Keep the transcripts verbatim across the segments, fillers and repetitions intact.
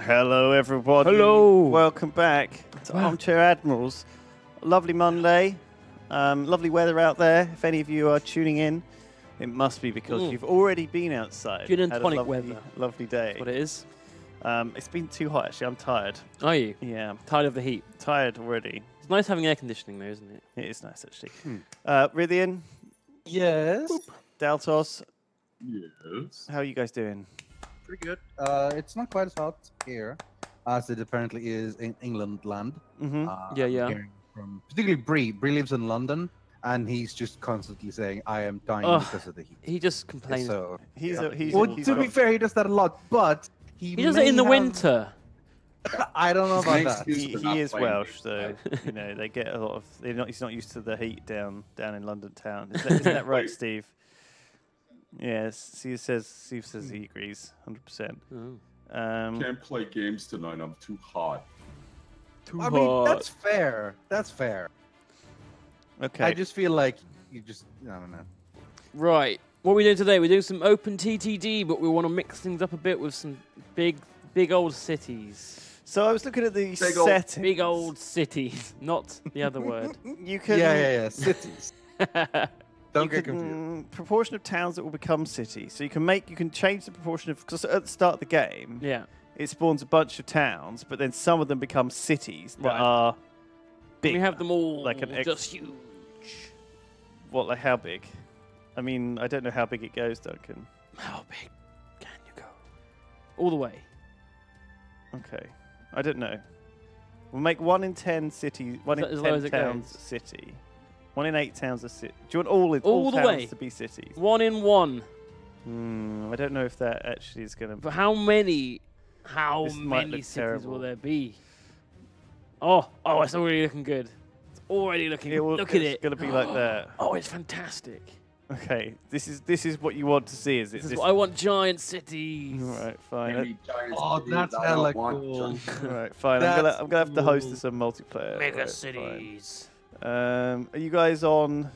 Hello, everybody. Hello. Welcome back to wow. Armchair Admirals. Lovely Monday. Um, lovely weather out there. If any of you are tuning in, it must be because mm. you've already been outside. Good and tonic weather. Lovely day. That's what it is. Um, it's been too hot, actually. I'm tired. Are you? Yeah. I'm tired of the heat. Tired already. It's nice having air conditioning, though, isn't it? It is nice, actually. Hmm. Uh, Rythian? Yes. Boop. Daltos? Yes. How are you guys doing? Pretty good. Uh, it's not quite as hot here as it apparently is in England land. Mm-hmm. uh, yeah, yeah. From, particularly Bree. Bree lives in London, and he's just constantly saying, "I am dying oh, because of the heat." He just complains. So, he's yeah. a, he's well, a, he's to be fair, he does that a lot, but he, he does it in the have... winter. I don't know about that. He, he is Welsh, so you know they get a lot of. They're not, he's not used to the heat down down in London town. Is that, isn't that right, Steve? Yes, Steve says. Steve says he agrees, hundred percent. Um, Can't play games tonight. I'm too hot. Too I hot. mean, that's fair. That's fair. Okay. I just feel like you just. I don't know. Right. What are we doing today? We're doing some Open T T D, but we want to mix things up a bit with some big, big old cities. So I was looking at the big settings. Old, big old cities, not the other word. You can. Yeah, yeah, yeah. Cities. Don't get confused. Proportion of towns that will become cities. So you can make, you can change the proportion of, because at the start of the game, yeah, it spawns a bunch of towns, but then some of them become cities that right. are big. We have them all like an just huge. What, like how big? I mean, I don't know how big it goes, Duncan. How big can you go? All the way. Okay, I don't know. We'll make one in ten cities, one so in ten towns city. One in eight towns a city. Do you want all, in, all, all the towns way. to be cities? One in one. Hmm, I don't know if that actually is going to... But how many, how this many cities terrible. will there be? Oh, oh, it's already looking good. It's already looking, it will, look at it. It's going to be like that. Oh, it's fantastic. Okay, this is this is what you want to see, is it? This, this is what I want, giant cities. All right, fine. Maybe giant oh, cities. that's I hella cool. All right, fine. I'm going to have to host this on multiplayer. Mega right, cities. Fine. Um, are you guys on,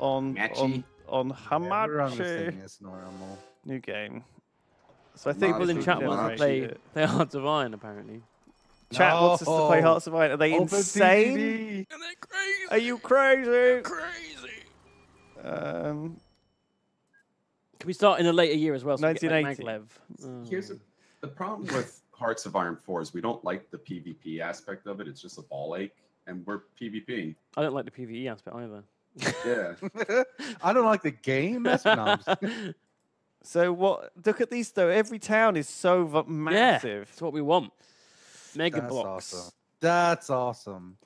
on, Matchy. on, on Hamachi? Yeah, it's normal. New game. So I think people in chat want to play play Hearts of Iron, apparently. Chat no. wants us to play Hearts of Iron. Are they Open insane? T V. Are they crazy? Are you crazy? They're crazy. Um, Can we start in a later year as well? So nineteen eighty. We like oh. Here's a, the problem with Hearts of Iron four is we don't like the PvP aspect of it. It's just a ball ache. And we're PvP. I don't like the PvE aspect either. Yeah. I don't like the game. That's so what? Look at these though. Every town is so massive. Yeah, it's what we want. Mega That's blocks. Awesome. That's awesome.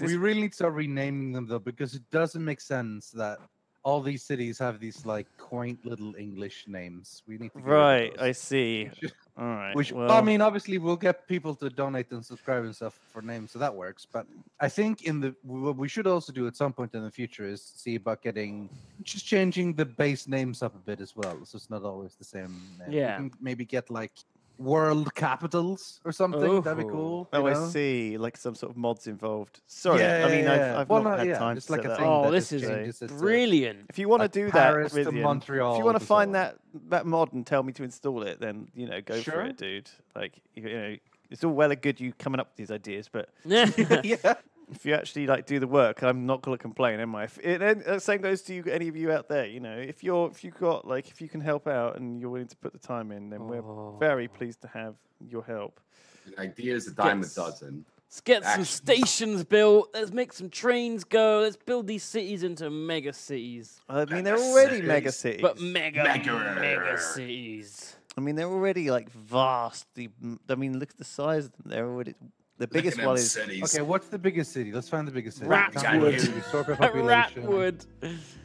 We really need to start renaming them though, because it doesn't make sense that all these cities have these like quaint little English names. We need to. Right. I see. All right. Which, well, I mean, obviously, we'll get people to donate and subscribe and stuff for names, so that works. But I think in the what we should also do at some point in the future is see about getting just changing the base names up a bit as well, so it's not always the same name. Yeah. We can maybe get like world capitals or something. Ooh. That'd be cool. Oh, I know? see. Like some sort of mods involved. Sorry, yeah, I mean, yeah, yeah. I've, I've well, not no, had yeah. time. It's like a thing. Oh, that this is brilliant. To, if you want like to do Paris that, to Montreal, if you want to find that that mod and tell me to install it, then you know, go sure. for it, dude. Like you know, it's all well and good you coming up with these ideas, but yeah. if you actually like do the work, I'm not gonna complain, am I? It, and the same goes to you, any of you out there. You know, if you're if you got like if you can help out and you're willing to put the time in, then oh. we're very pleased to have your help. An idea is a dime a dozen. Let's get Action. some stations built. Let's make some trains go. Let's build these cities into mega cities. I mean, they're already cities. mega cities, but mega mega, mega cities. I mean, they're already like vast. The I mean, look at the size of them. They're already. The biggest one is cities. Okay. What's the biggest city? Let's find the biggest city. Ratwood. Ratwood.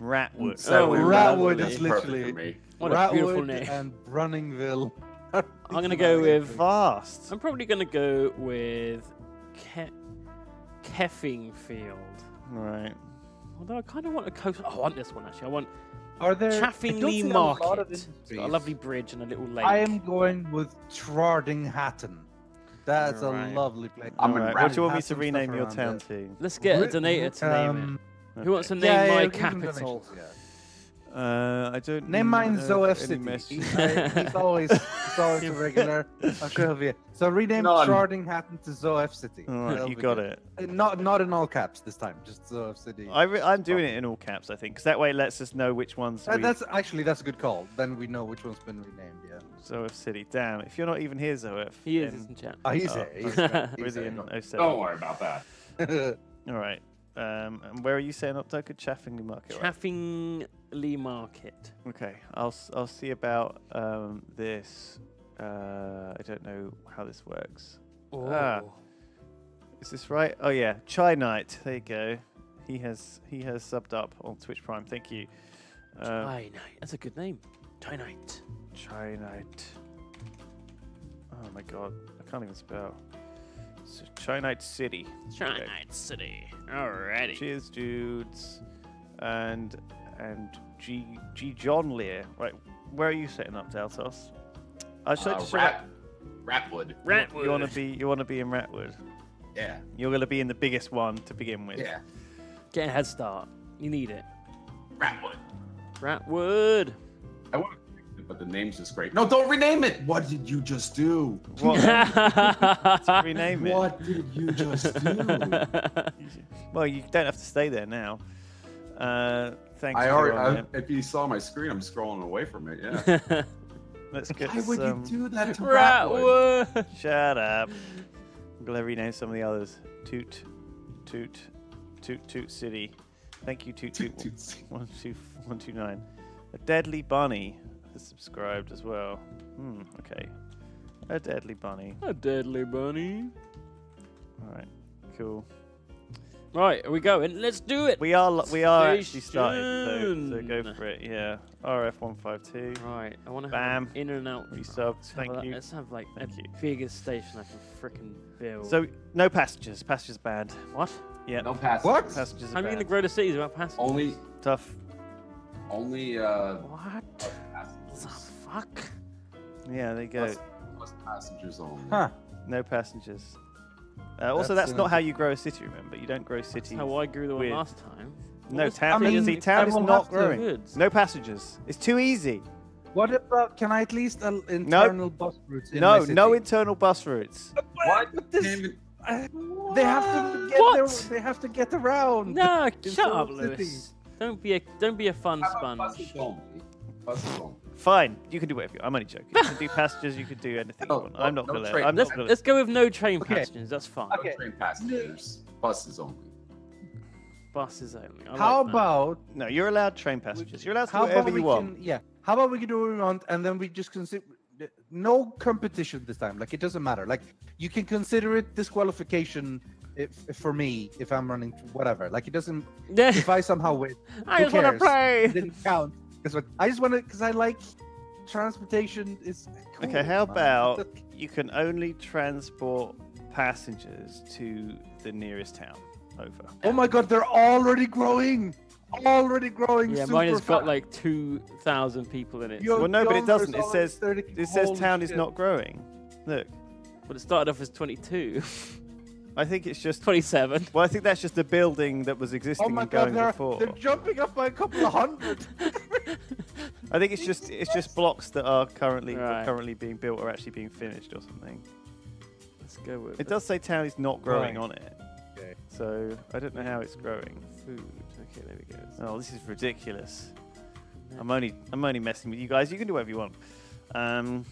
Ratwood. So oh, Ratwood is literally what Ratwood a beautiful name. And Brunningville. I'm gonna go with vast. I'm probably gonna go with Ke Keffingfield. Right. Although I kind of want a coast. Oh, I want this one actually. I want. Are there Chaffingley Market? A, lot of it's got a lovely bridge and a little lake. I am going with Trarding Hatton. That's right. a lovely place. I'm right. What do you want me to rename your town to? Let's get a donator to name um, it. Who wants to name yeah, my yeah, capital? Yeah. Uh, I don't name mine Zoef City. I, he's always, he's always a regular. I'm sure he'll be. So rename Shardinghatton to Zoef City. Right, you got good. It. Not not in all caps this time, just Zoef City. I re I'm doing oh. it in all caps, I think, because that way it lets us know which ones. Uh, we... That's actually that's a good call. Then we know which one's been renamed. Yeah. Zoef City. Damn, if you're not even here, Zoef. He is, isn't he? Oh, he's oh, here. He's here. He's here. In don't worry about that. All right. Um, and where are you setting up, Duncan? Chaffingley Market. Chaffingley Market. Okay, I'll I'll see about um, this. Uh, I don't know how this works. Oh. Ah, is this right? Oh yeah, Chinite. There you go. He has he has subbed up on Twitch Prime. Thank you. Um, Chinite. That's a good name. Chinite. Chinite. Oh my god, I can't even spell. So Chinite City. Chinite okay. City. Alrighty. Cheers, dudes. And and G Gijonlear. Right, where are you setting up, Daltos? I should uh, Rat Ratwood. Ratwood. You wanna be you wanna be in Ratwood. Yeah. You're gonna be in the biggest one to begin with. Yeah. Get a head start. You need it. Ratwood. Ratwood. I want but the name's just great. No, don't rename it. What did you just do? What? To rename it. What did you just do? Well, you don't have to stay there now. Uh, thanks. I already. I, if you saw my screen, I'm scrolling away from it. Yeah. Let's get. Why would you do that to Ratwood? Ratwood? Shut up. I'm gonna rename some of the others. Toot, toot, toot, toot city. Thank you, toot, toot. toot, toot. One, two, one, two, nine. A deadly bunny. Subscribed as well. Hmm, okay. A deadly bunny. A deadly bunny. Alright, cool. Right, are we going? Let's do it! We are we are Stay actually started, so, so go for it, yeah. R F one five two. Right, I want to have an in and out resub. Thank have, you. Let's have like Thank the you. biggest station I can freaking build. So, no passengers. Passengers banned. What? Yeah. No passengers. What? Passengers How are you going to grow the cities without passengers? Only. Tough. Only, uh. What? The fuck? Yeah, there you go. Plus, plus passengers only. Huh. No passengers. Uh, also, that's, that's not how you grow a city, remember? You don't grow cities. That's how I grew the one last time. No, well, town, I mean, see, town is not growing. Goods. No passengers. It's too easy. What about, can I at least uh, internal nope. bus routes in No, my city? No internal bus routes. What? What this, uh, what? They, have to get what? Their, they have to get around. No, shut up, Lewis. Cities. Don't be a, don't be a fun sponge. Fine, you can do whatever you want. I'm only joking. You can do passengers, you can do anything no, you want. No, I'm not no going to... Let's, gonna... let's go with no train okay. passengers, that's fine. Okay. No train passengers. Buses only. Buses only. I how like about... That. No, you're allowed train passengers. You're allowed to do whatever you want. Can, yeah. How about we can do what we want and then we just consider... No competition this time. Like, it doesn't matter. Like, you can consider it disqualification... If, if for me, if I'm running whatever, like it doesn't. If I somehow win, I just want to play. It didn't count. Guess what? I just want to because I like transportation. Is cool, okay. How man. About you can only transport passengers to the nearest town over? Oh my god, they're already growing. Already growing. Yeah, super mine has fast. Got like two thousand people in it. Your, well, no, but it doesn't. It says it says town shit. Is not growing. Look, but it started off as twenty-two. I think it's just twenty-seven. Well, I think that's just the building that was existing oh my and going God, they're, before. They're jumping up by a couple of hundred. I think it's just it's just blocks that are currently right. currently being built or actually being finished or something. Let's go with it. It does say town is not growing right. on it. Okay. So I don't know how it's growing. Food. Okay, there we go. Oh, this is ridiculous. No. I'm only I'm only messing with you guys. You can do whatever you want. Um,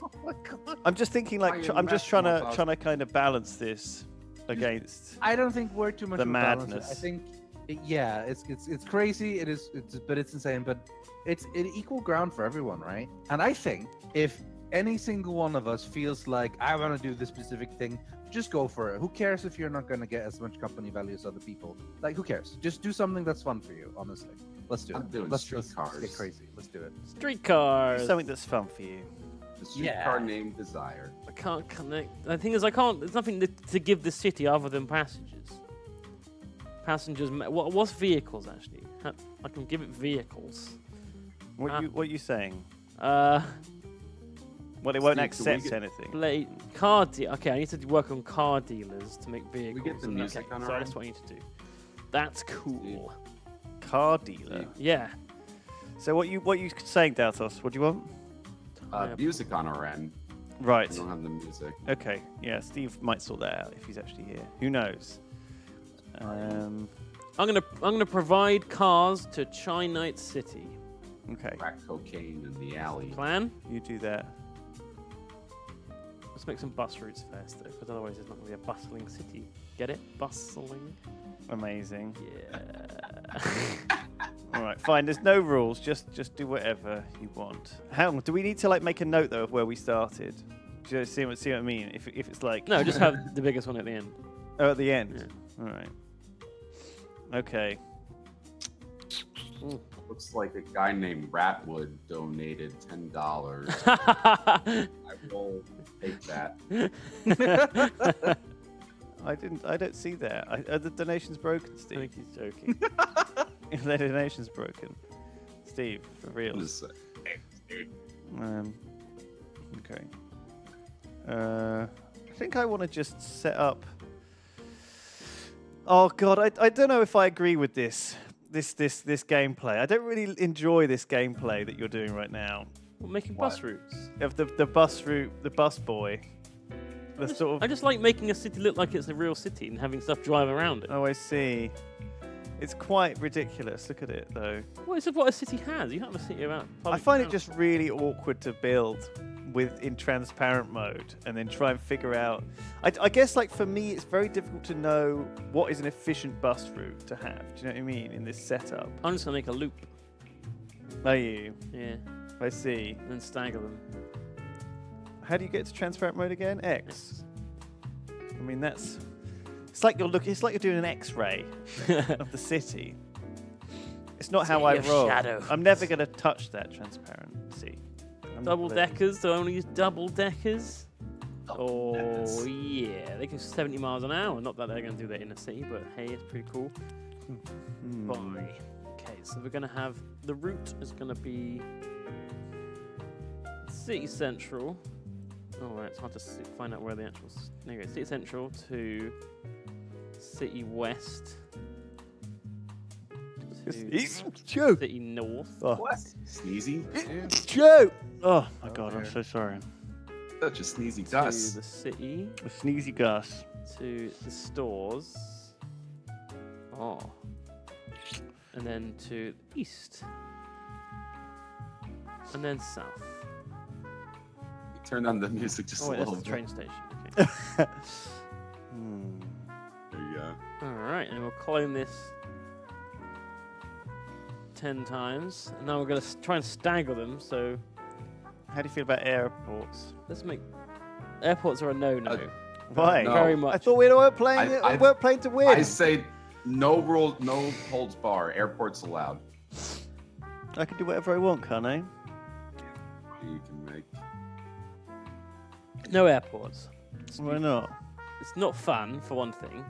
oh my God. I'm just thinking like tr I'm just trying to trying to kind of balance this. Against I don't think we're too much the madness. I think, it, yeah, it's it's it's crazy. It is, it's, but it's insane. But it's an equal ground for everyone, right? And I think if any single one of us feels like I want to do this specific thing, just go for it. Who cares if you're not going to get as much company value as other people? Like, who cares? Just do something that's fun for you. Honestly, let's do I'm it. Doing let's street just, cars. Let's get crazy. Let's do it. Street cars. Do something that's fun for you. The streetcar yeah. named Desire. I can't connect. The thing is, I can't. There's nothing to, to give the city other than passengers. Passengers. What? What's vehicles actually? I can give it vehicles. What? Uh, you, what are you saying? Uh. Well, they won't Steve, accept we anything. Play, car deal. Okay, I need to work on car dealers to make vehicles. We get the music okay, on so that's what I need to do. That's cool. Steve. Car dealer. Steve. Yeah. So what you what you saying, Daltos? What do you want? Uh, yeah. Music on our end. Right. We don't have the music. Okay. Yeah, Steve might sort that out if he's actually here. Who knows? Um, I'm gonna I'm gonna provide cars to Chinite City. Okay. Crack cocaine in the alley. Plan? You do that. Let's make some bus routes first, though, because otherwise it's not gonna be a bustling city. Get it? Bustling. Amazing. Yeah. All right, fine. There's no rules. Just, just do whatever you want. How do we need to like make a note though of where we started? Do you see what see what I mean? If, if it's like no, just have the biggest one at the end. Oh, at the end. Yeah. All right. Okay. Ooh. Looks like a guy named Ratwood donated ten dollars. I will take that. I didn't. I don't see that. I, are the donations broken, Steve? I think he's joking. The donation's broken, Steve. For real. Um, okay. Uh, I think I want to just set up. Oh God, I I don't know if I agree with this this this this gameplay. I don't really enjoy this gameplay that you're doing right now. Well, making what? Bus routes. Of the the bus route, the bus boy. The I, just, sort of... I just like making a city look like it's a real city and having stuff drive around it. Oh, I see. It's quite ridiculous. Look at it, though. Well, it's what a city has. You can't have a city about. I find it just really awkward to build with in transparent mode, and then try and figure out. I, I guess, like for me, it's very difficult to know what is an efficient bus route to have. Do you know what I mean in this setup? I'm just gonna make a loop. Are you? Yeah. I see. And then stagger them. How do you get to transparent mode again? X. Yes. I mean, that's. It's like you're looking. It's like you're doing an X-ray of the city. It's not how I roll. Shadow. I'm never going to touch that transparency. I'm double deckers. Do I only use double deckers? Double oh deckers. Yeah, they go seventy miles an hour. Not that they're going to do that in a city, but hey, it's pretty cool. Mm. Bye. Okay, so we're going to have the route is going to be city central. Oh, right, it's hard to see, find out where the actual. There you go, city central to city west. To city north. Oh. West. Sneezy. It's Joe. Oh my oh, God, there. I'm so sorry. Such a sneezy to Gus. To the city. A sneezy Gus. To the stores. Oh. And then to the east. And then south. Turn on the music just oh, wait, a little. That's the train station. Okay. hmm. There you go. All right, and we'll clone this ten times, and now we're gonna try and stagger them. So, how do you feel about airports? Let's make airports are a no-no. Uh, Why? No. Very much. I thought we were playing. I, I, we weren't playing to win. I say no rule, no holds bar. Airports allowed. I can do whatever I want, can't I? You can make. No airports. Why not? It's not fun, for one thing,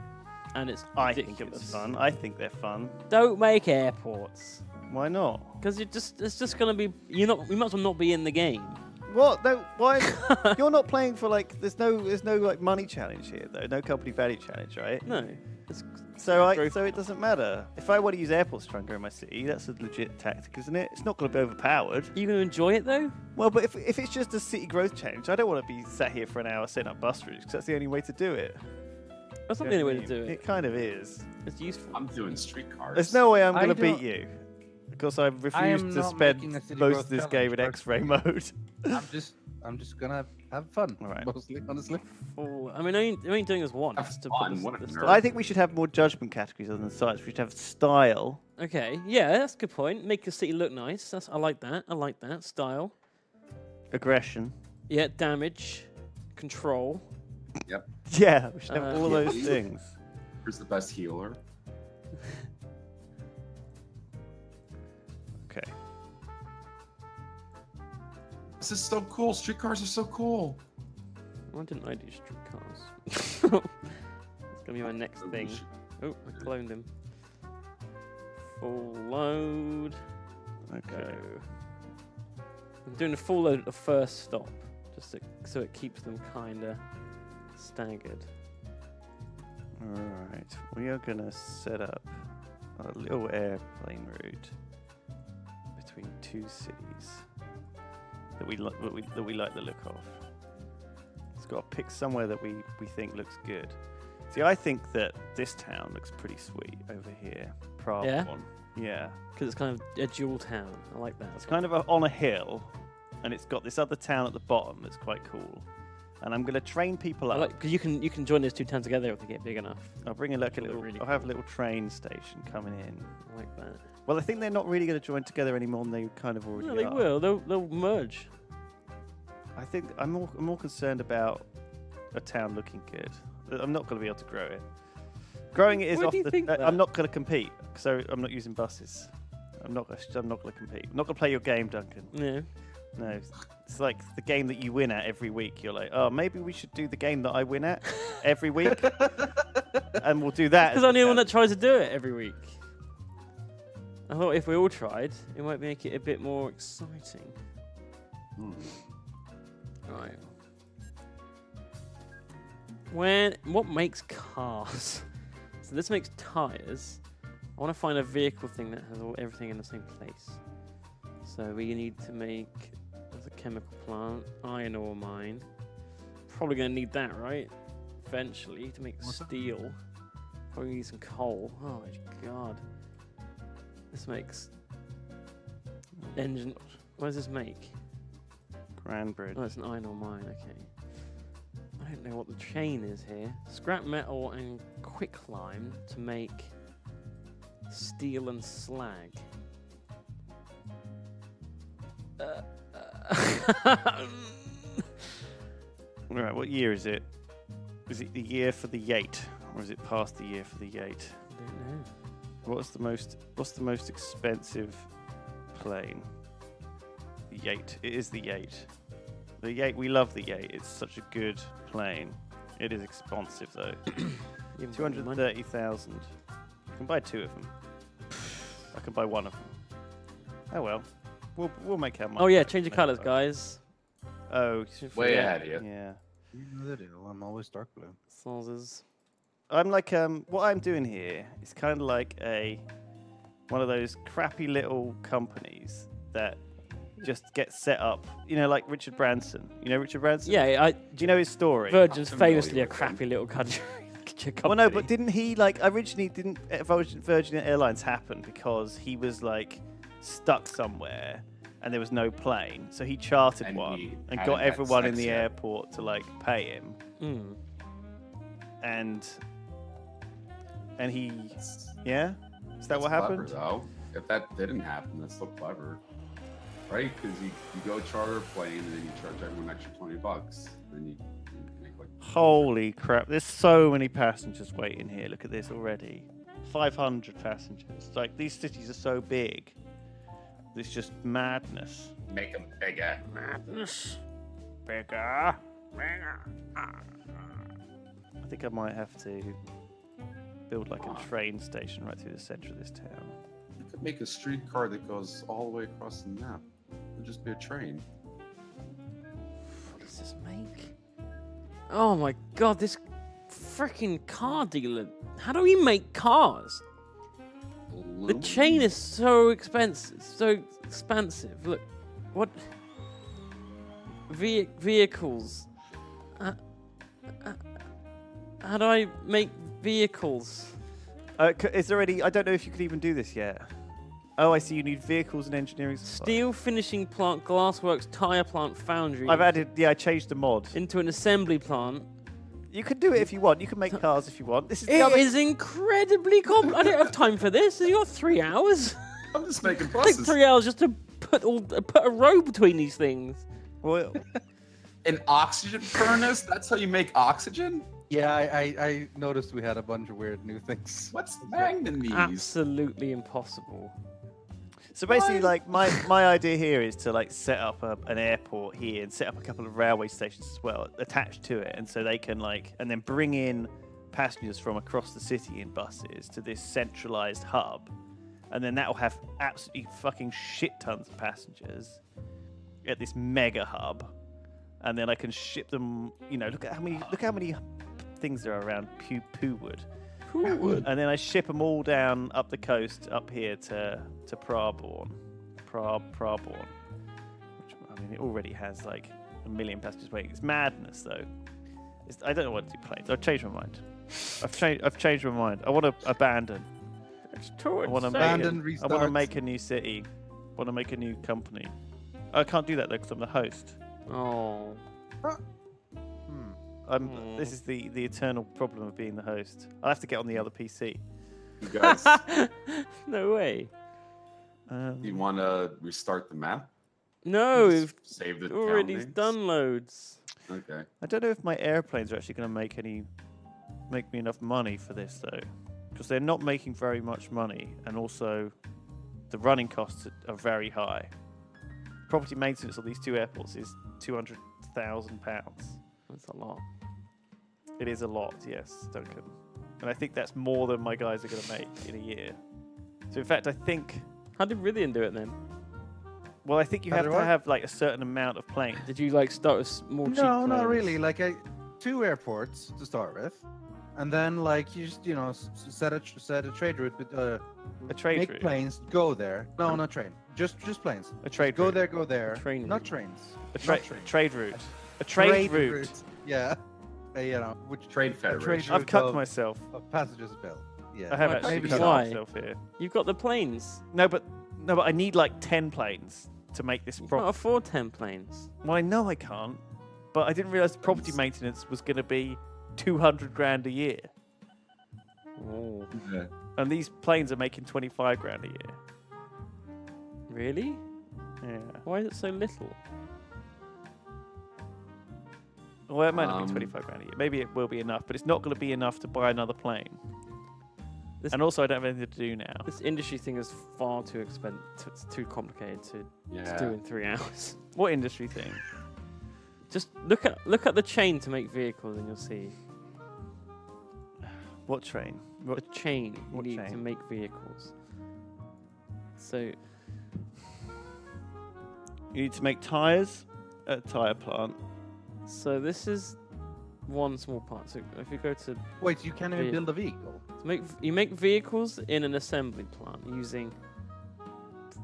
and it's I ridiculous. think it's fun. I think they're fun. Don't make airports. Why not? Because you're just—it's just gonna be. You're not. You might as well not be in the game. What? No. Why? You're not playing for like. There's no. There's no like money challenge here, though. No company value challenge, right? No. It's so I. So it doesn't matter. If I want to use airports to try and grow my city, that's a legit tactic, isn't it? It's not going to be overpowered. Are you going to enjoy it though? Well, but if if it's just a city growth challenge, I don't want to be sat here for an hour setting up bus routes because that's the only way to do it. That's not the only way to do it. It kind of is. It's useful. I'm doing streetcars. There's no way I'm going to beat you. Because I refuse to spend most of this game in X-ray mode. I'm just, I'm just gonna have fun. All right. Mostly, honestly. Oh, I mean, I ain't, I ain't doing this once. Have to fun. Put this, this I think we should have more judgment categories other than size. We should have style. Okay. Yeah, that's a good point. Make your city look nice. That's, I like that. I like that. Style. Aggression. Yeah. Damage. Control. Yep. Yeah. We should have uh, all those things. Who's the best healer? Okay. This is so cool. Streetcars are so cool. Why didn't I do streetcars? It's going to be my next thing. Oh, I cloned him. Full load. Okay. I'm doing a full load at the first stop, just to, so it keeps them kind of staggered. All right. We are going to set up a little airplane route between two cities that we like that we, that we like the look of. It's got to pick somewhere that we we think looks good. See, I think that this town looks pretty sweet over here. Prague yeah. one. Yeah. Because it's kind of a dual town. I like that. It's kind of a, on a hill, and it's got this other town at the bottom that's quite cool. And I'm going to train people up. Because like, you can you can join those two towns together if they get big enough. I'll bring a, like, a little. Really I'll cool. have a little train station coming in. I like that. Well, I think they're not really going to join together anymore than they kind of already. No, they are. will. They'll they'll merge. I think I'm more I'm more concerned about a town looking good. I'm not going to be able to grow it. Growing it is Why off do you the. Think uh, I'm not going to compete, so I'm not using buses. I'm not. I'm not going to compete. I'm not going to play your game, Duncan. No. No. It's like the game that you win at every week. You're like, oh, maybe we should do the game that I win at every week, and we'll do that. Because I'm the one that tries to do it every week. I thought if we all tried, it might make it a bit more exciting. Hmm. Right. When what makes cars? So this makes tires. I want to find a vehicle thing that has all everything in the same place. So we need to make. There's a chemical plant, iron ore mine. Probably going to need that, right? Eventually, to make What's steel. That? Probably need some coal. Oh my god. This makes... Engine... What does this make? Cranbridge. Oh, it's an iron ore mine, okay. I don't know what the chain is here. Scrap metal and quicklime to make steel and slag. Uh... Alright, what year is it? Is it the year for the Yate? Or is it past the year for the Yate? I don't know. What's the most what's the most expensive plane? The Yate. It is the Yate. The Yate, we love the Yate. It's such a good plane. It is expensive though. Two hundred and thirty thousand. I can buy two of them. I can buy one of them. Oh well. We'll, we'll make our money. Oh yeah, change the colours, guys. Oh, way ahead of you. Yeah. You know the deal. I'm always dark blue. Sauces. I'm like um, what I'm doing here is kind of like a one of those crappy little companies that just get set up. You know, like Richard Branson. You know Richard Branson? Yeah. I, do you know his story? Virgin's famously a crappy little country. Company. Well, no, but didn't he like originally didn't Virgin Airlines happen because he was like. Stuck somewhere and there was no plane, so he chartered and one and got everyone in the yet. airport to like pay him mm. and and he that's, yeah is that what happened clever, though. If that didn't happen, that's so clever, right? Because you, you go charter a plane and then you charge everyone an extra twenty bucks, then you, you make like holy crap, there's so many passengers waiting here. Look at this already, five hundred passengers. Like these cities are so big. It's just madness. Make them bigger. Madness. Bigger. Bigger. I think I might have to build like a train station right through the center of this town. You could make a streetcar that goes all the way across the map. It would just be a train. What does this make? Oh my god, this freaking car dealer. How do we make cars? The chain is so expensive, so expansive. Look, what Ve vehicles? Uh, uh, how do I make vehicles? Uh, is there any? I don't know if you could even do this yet. Oh, I see. You need vehicles and engineering supply. Steel finishing plant, glassworks, tire plant, foundry. I've added. Yeah, I changed the mod into an assembly plant. You can do it if you want. You can make cars if you want. This is it other... is incredibly complicated. I don't have time for this. You got three hours. I'm just making buses. Like three hours just to put all put a road between these things. Well, an oxygen furnace. That's how you make oxygen. Yeah, I, I I noticed we had a bunch of weird new things. What's the manganese? Absolutely impossible. So basically, what? like my my idea here is to like set up a, an airport here and set up a couple of railway stations as well attached to it, and so they can like and then bring in passengers from across the city in buses to this centralized hub, and then that will have absolutely fucking shit tons of passengers at this mega hub, and then I can ship them. You know, look at how many look how many things there are around Poo Poowood. And then I ship them all down up the coast, up here to to Catborn. Prob, Probborn. Which, I mean, it already has like a million passengers waiting. It's madness, though. It's, I don't know what to do planes. I've changed my mind. I've changed. I've changed my mind. I want to abandon. It's too I want to make. I want to make a new city. I want to make a new company. I can't do that though because I'm the host. Oh. Ah. Hmm. I'm, hmm. This is the the eternal problem of being the host. I have to get on the other P C. You guys. No way. Um, you want to restart the map? No, we've save the already done loads. Okay. I don't know if my airplanes are actually going to make any, make me enough money for this though, because they're not making very much money, and also, the running costs are very high. Property maintenance of these two airports is two hundred thousand pounds. That's a lot. It is a lot, yes, Duncan. And I think that's more than my guys are going to make in a year. So in fact, I think. How did Rythian do it then? Well, I think you How have to I? have like a certain amount of planes. Did you like start with small? No, cheap planes? Not really. Like a, two airports to start with, and then like you just you know set a set a trade route with uh, a trade make route. planes go there. No, not train. Just just planes. A trade. Just route. Go there, go there. Train not route. trains. A tra not train. trade route. A trade, trade route. route. Yeah. Uh, you know, which trade federation? I've cut of, myself. Of passengers bill. Yeah. I have actually Maybe. cut Why? myself here. You've got the planes. No, but no, but I need like ten planes to make this. You can't afford ten planes. Well, I know I can't, but I didn't realize property maintenance was going to be two hundred grand a year. Oh. Yeah. And these planes are making twenty five grand a year. Really? Yeah. Why is it so little? Well, it might not um, be twenty-five grand a year. Maybe it will be enough, but it's not going to be enough to buy another plane. This, and also, I don't have anything to do now. This industry thing is far too expensive. It's too complicated to, yeah. to do in three hours. What industry thing? Just look at look at the chain to make vehicles, and you'll see. What train? What the chain you what need chain? to make vehicles. So you need to make tires at a tire plant. So this is one small part. So if you go to wait, you can't even build a vehicle. So make you make vehicles in an assembly plant using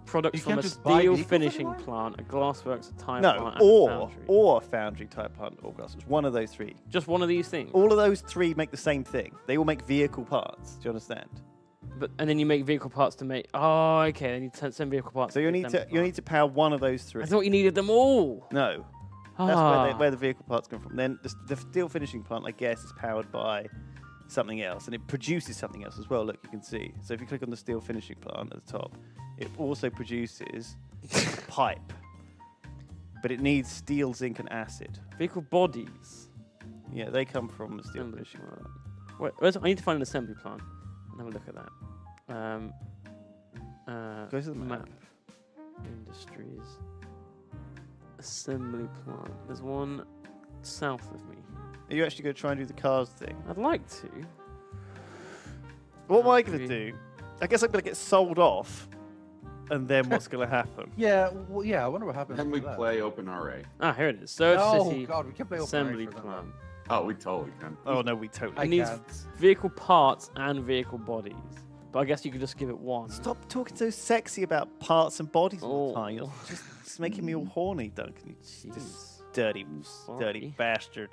products you from a steel finishing anymore? plant, a glassworks, a tire no, plant, or and a foundry. or foundry, tire plant, or glassworks. One of those three. Just one of these things. All of those three make the same thing. They all make vehicle parts. Do you understand? But and then you make vehicle parts to make. Oh, okay. Then you send vehicle parts. So you need to you need to power one of those three. I thought you needed them all. No. That's ah. where, they, where the vehicle parts come from. Then the, the steel finishing plant, I guess, is powered by something else, and it produces something else as well. Look, you can see. So if you click on the steel finishing plant at the top, it also produces pipe, but it needs steel, zinc, and acid. Vehicle bodies. Yeah, they come from the steel assembly finishing plant. Wait, where's, I need to find an assembly plant. I'll have a look at that. Um, uh, Go to the map. map. Industries. Assembly plant. There's one south of me. Are you actually going to try and do the cars thing? I'd like to. What am I going to do? I guess I'm going to get sold off, and then what's going to happen? Yeah, well, yeah. I wonder what happens. Can we play OpenRA? Ah, here it is. Third oh, City God, we can't play Assembly Plant. Oh, we totally can. Oh no, we totally. It needs vehicle parts and vehicle bodies. But I guess you could just give it one. Stop talking so sexy about parts and bodies oh. all the time. You're just it's making me all horny, Duncan. You this dirty, Sorry. dirty bastard.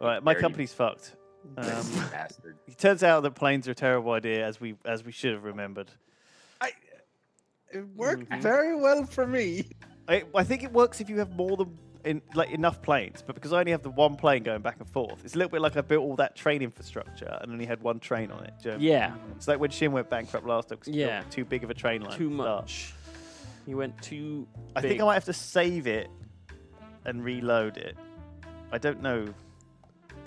All right, my dirty. company's fucked. Um, bastard. It turns out that planes are a terrible idea, as we as we should have remembered. I, it worked mm-hmm. very well for me. I, I think it works if you have more than in, like enough planes, but because I only have the one plane going back and forth, it's a little bit like I built all that train infrastructure and only had one train on it. Do you know? Yeah, it's like when Sjin went bankrupt last time. Cause yeah, too big of a train line. Too much. He went too. I big. think I might have to save it and reload it. I don't know.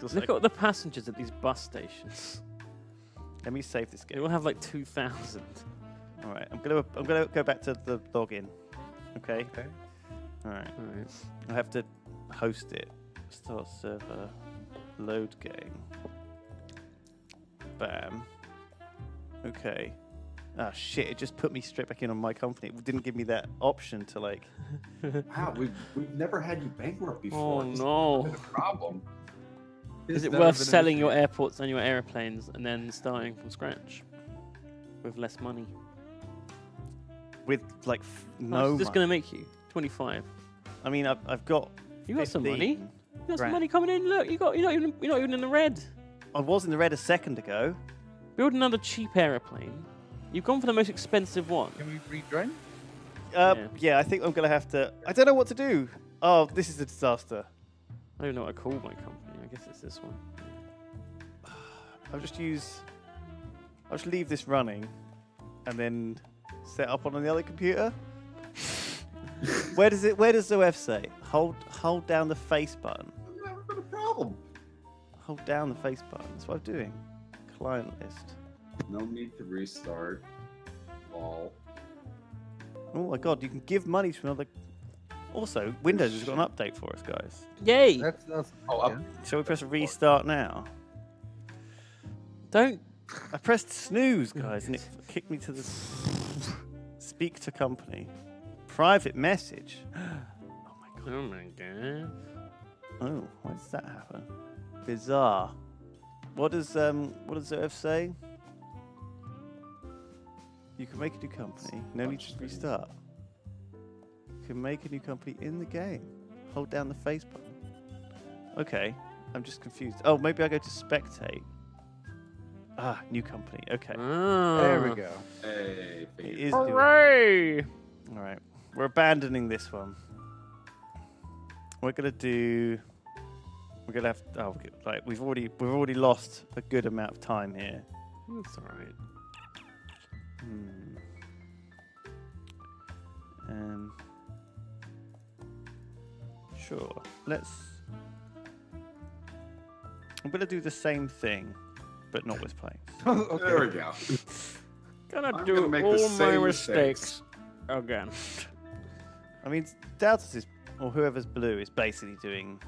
Look at like, the passengers at these bus stations. Let me save this game. We'll have like two thousand. All right, I'm gonna I'm gonna go back to the login. Okay. Okay. All right. All right. I have to host it. Start server. Load game. Bam. Okay. Ah, shit! It just put me straight back in on my company. It didn't give me that option to like. Wow, we've we've never had you bankrupt before. Oh no! It's a problem. Is, Is it worth selling your airports and your airplanes and then starting from scratch with less money? with like f no. How much is this going to make you? twenty-five. I mean, I've, I've got. You got some money. You got grand. some money coming in. Look, you got. You're not even. You're not even in the red. I was in the red a second ago. Build another cheap aeroplane. You've gone for the most expensive one. Can we re-drone? Uh, yeah. yeah, I think I'm gonna have to. I don't know what to do. Oh, this is a disaster. I don't know what I call my company. I guess it's this one. I'll just use. I'll just leave this running, and then set up on the other computer. Where does it? Where does Zoef say? Hold, hold down the face button. I've got a problem. Hold down the face button. That's what I'm doing. Client list. No need to restart. All. Oh my God! You can give money to another. Also, Windows has got an update for us, guys. Yay! That's, that's... Oh, up. Shall we press restart now? Don't. I pressed snooze, guys, and it kicked me to the. Speak to company. Private message. Oh my God. Oh my God. Oh, why does that happen? Bizarre. What does um what does Zoef say? You can make a new company. No need to restart. You can make a new company in the game. Hold down the face button. Okay, I'm just confused. Oh, maybe I go to spectate. Ah, new company. Okay. Ah. There we go. Hey, it is hooray! Doing... All right, we're abandoning this one. We're gonna do. We're gonna have. To, oh, like we've already we've already lost a good amount of time here. That's all right. Hmm. Um. Sure. Let's. I'm gonna do the same thing, but not with planes. Okay. There we go. Gonna I'm do gonna make all the same my mistakes again. I mean, Daltos is or whoever's blue is basically doing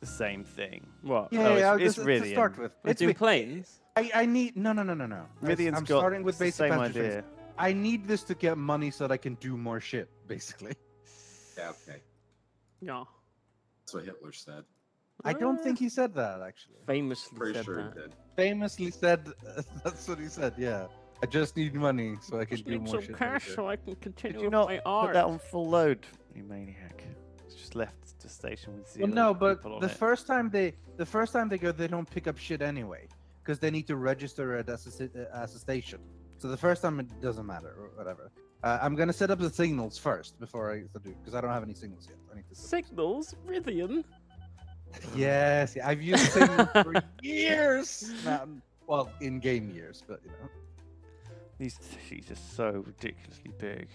the same thing. What? Yeah, oh, yeah. It's, it's really to start with. It's doing planes. I, I need no no no no no. Rythian's I'm got starting with basic same idea. Things. I need this to get money so that I can do more shit, basically. Yeah. Okay. Yeah. That's what Hitler said. I don't think he said that actually. Famously Pretty said sure that. He did. Famously said uh, that's what he said. Yeah. I just need money so I, I can do more some shit. Cash so I can continue Could you with not my art. Put that on full load, you maniac. It's just left the station with zero. Well, no, but the it. first time they the first time they go, they don't pick up shit anyway because they need to register it as a, as a station. So the first time it doesn't matter or whatever. Uh, I'm gonna set up the signals first before I do because I don't have any signals yet. I need to signals, Rythian. Yes, yeah, I've used signals for years. Not, well, in game years, but you know. These cities are so ridiculously big.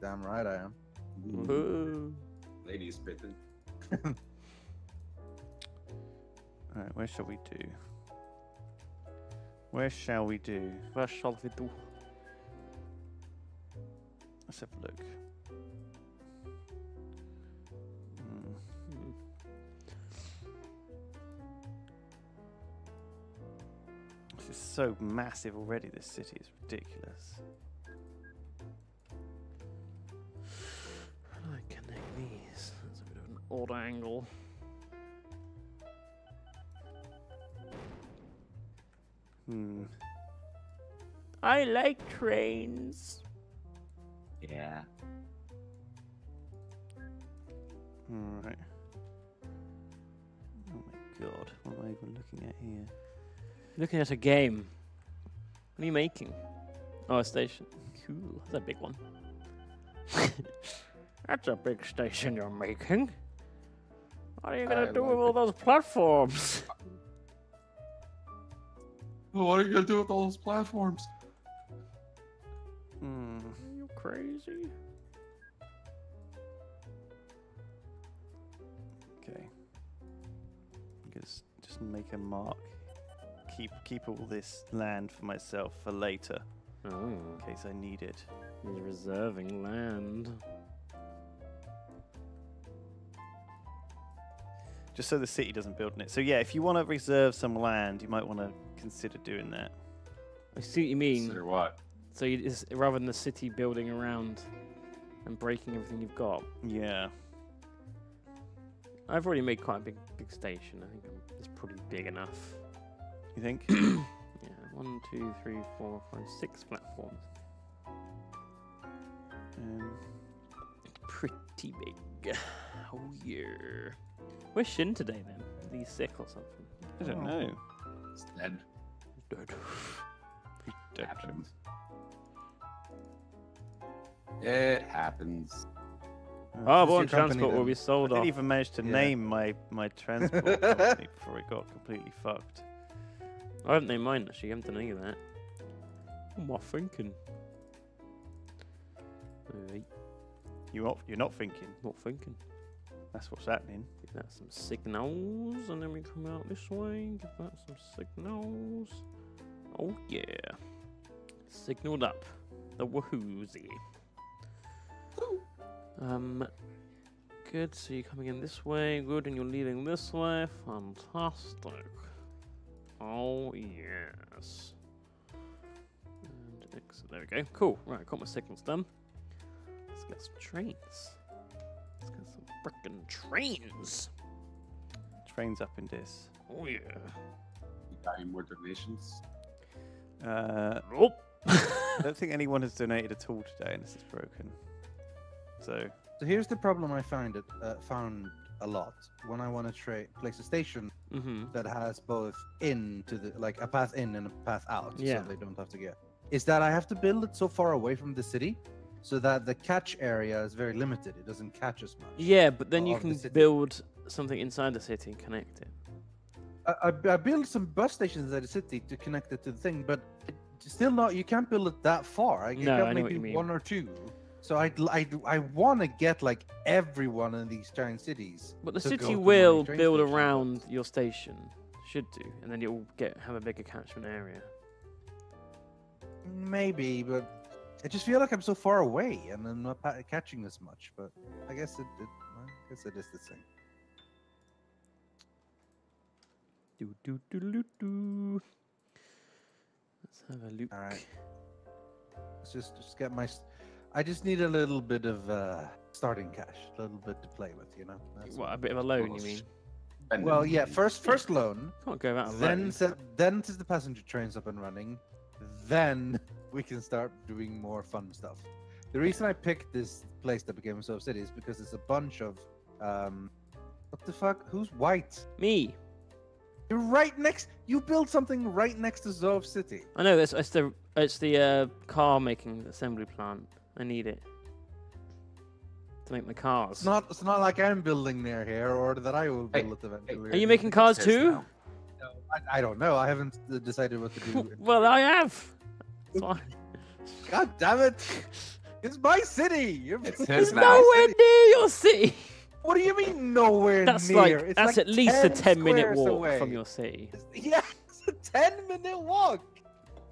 Damn right I am. Ooh. Ladies bitten. Alright, where shall we do? Where shall we do? Where shall we do? Let's have a look. It's so massive already, this city is ridiculous. How do I connect these? That's a bit of an odd angle. Hmm. I like trains. Yeah. Alright. Oh my God, what am I even looking at here? Looking at a game. What are you making? Oh, a station. Cool. That's a big one. That's a big station you're making. What are you gonna I do with all those platforms? What are you gonna do with all those platforms? Hmm. Are you crazy? Okay. Just, just make a mark. Keep keep all this land for myself for later, oh. in case I need it. He's reserving land. Just so the city doesn't build on it. So yeah, if you want to reserve some land, you might want to consider doing that. I see what you mean. Consider what? So you just, rather than the city building around and breaking everything you've got. Yeah. I've already made quite a big big station. I think it's probably big enough. You think? Yeah, one, two, three, four, five, six platforms. Um, pretty big. Oh yeah. Where's Sjin today then? Is he sick or something? I don't oh. know. He's dead. He's dead. He's dead. It happens. It happens. Oh, Arborn Transport will be sold off. I didn't even manage to yeah. name my, my transport company before it got completely fucked. I haven't named mine actually, I haven't done any of that. What am I thinking? Alright. You're not, you're not thinking. Not thinking. That's what's happening. Give that some signals, and then we come out this way. Give that some signals. Oh yeah. Signaled up. The wahoozy. Um, good, so you're coming in this way, good, and you're leaving this way, fantastic. Oh, yes. And exit, there we go, cool. Right, I got my signals done. Let's get some trains. Let's get some frickin' trains. Trains up in this. Oh, yeah. You got any more donations? Uh, nope. I don't think anyone has donated at all today, and this is broken. So, so here's the problem I find it uh, found a lot when I want to trade place a station mm-hmm. that has both in to the like a path in and a path out, yeah. so they don't have to get. Is that I have to build it so far away from the city, so that the catch area is very limited. It doesn't catch as much. Yeah, but then you can the build something inside the city and connect it. I, I, I built some bus stations inside the city to connect it to the thing, but it, still not. You can't build it that far. I, no, I know what you mean. One or two. So I'd, I I want to get like everyone in these giant cities. But the city will build stations. Around your station, should do, and then you'll get have a bigger catchment area. Maybe, but I just feel like I'm so far away and I'm not catching this much. But I guess it, it I guess it is the same. Do do do do do. Let's have a look. All right. Let's just just get my. I just need a little bit of uh, starting cash, a little bit to play with, you know. That's what, a bit of a loan, you mean? Well, yeah, first first loan. Can't go out then set, then since the passenger train's up and running, then we can start doing more fun stuff. The reason I picked this place that became Zoef City is because it's a bunch of, um, what the fuck? Who's white? Me. You're right next. You build something right next to Zoef City. I know. It's, it's the it's the uh, car making assembly plant. I need it to make my cars. It's not. It's not like I'm building near here, or that I will build hey, it eventually. Hey, are you making cars too? Now. No, I, I don't know. I haven't decided what to do. Well, I have. God damn it! It's my city. You're it's it's nowhere city. Near your city. What do you mean nowhere that's near? Like, it's that's like at least a ten-minute walk away. From your city. Yeah, it's a ten-minute walk.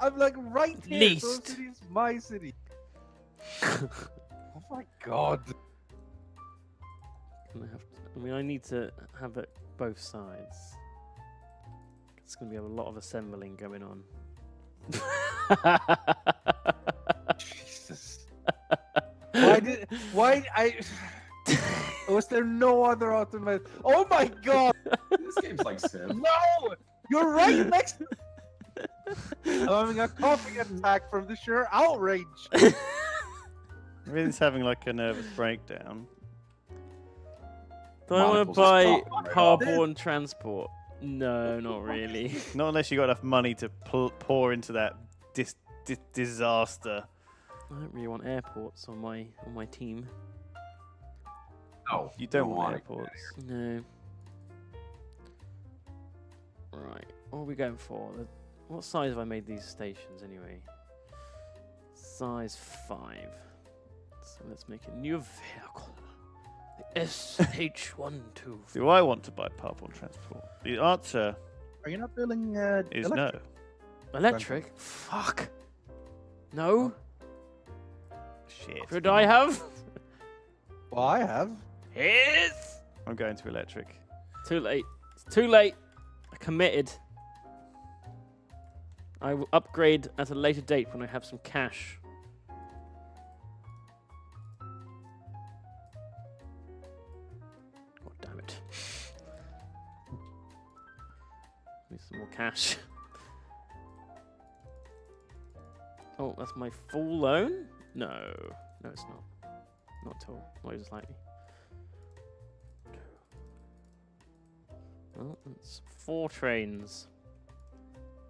I'm like right here. Least. So the city is my city. Oh my god! I, have to, I mean, I need to have it both sides. It's going to be a lot of assembling going on. Jesus! Why did? Why I? Was there no other automatic? Oh my god! This game's like Sim. No, you're right next. To I'm having a coughing attack from the sheer outrage. Everything's having like a nervous breakdown. Do I want to buy Catborn Transport? No, not really. Not unless you got enough money to pour into that dis dis disaster. I don't really want airports on my on my team. No, you don't, don't want airports. No. Right, what are we going for? What size have I made these stations anyway? Size five. So let's make a new vehicle. The S H one two. Do I want to buy Catborn Transport? The answer. Are you not building? Uh, is electric? No. Electric? Transport. Fuck. No. Shit. Could I have? Well, I have. Yes. I'm going to electric. Too late. It's too late. I committed. I will upgrade at a later date when I have some cash. God damn it. Need some more cash. Oh, that's my full loan? No. No, it's not. Not at all, not even slightly. Well, that's four trains.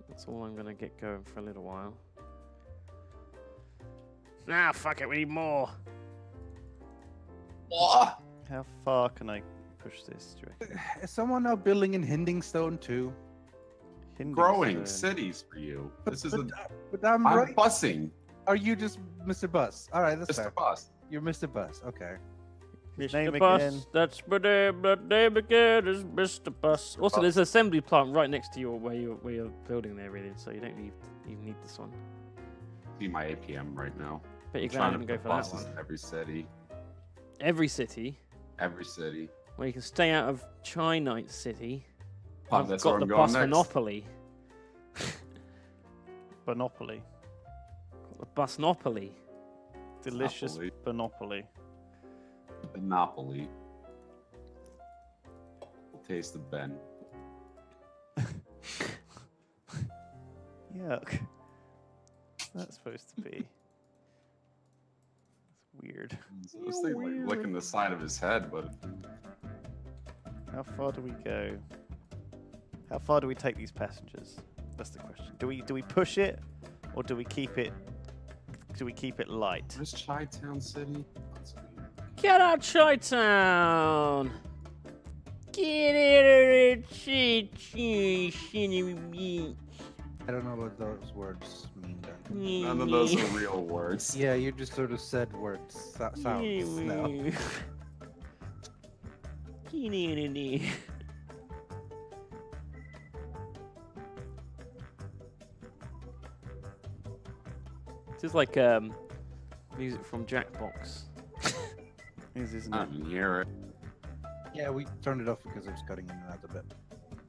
That's all I'm gonna get going for a little while. Nah, fuck it, we need more. What? How far can I push this? Is someone now building in Hindingstone too? Hindingstone. Growing cities for you. But, this is but, a. But I'm, I'm right. Busing. Are you just Mister Bus? All right, that's Mister Fair. Bus. You're Mister Bus. Okay. Mister Name Bus. Again. That's my name. That name again is Mister Bus. Also, Bus. There's an assembly plant right next to you where you're where you're building there, really. So you don't need even need this one. See my A P M right now. But you're trying to go for that one. Every city. Every city. Every city. Well, you can stay out of Chinite City. Oh, I've that's got where the I'm bus going monopoly. Monopoly. The busnopoly. Delicious monopoly. Monopoly. Taste of Ben. Yuck. What's that supposed to be? That's weird. I was thinking like licking the side of his head, but how far do we go? How far do we take these passengers? That's the question. Do we do we push it or do we keep it? Do we keep it light? Where's Chi-Town City? Get out, Chi-Town! Get out of Chi-Town! I don't know what those words mean, Duncan. None of those are real words. Yeah, you just sort of said words. So sounds. No. This is like um, music from Jackbox. This isn't I didn't hear it. Yeah, we turned it off because it was cutting in and out a bit.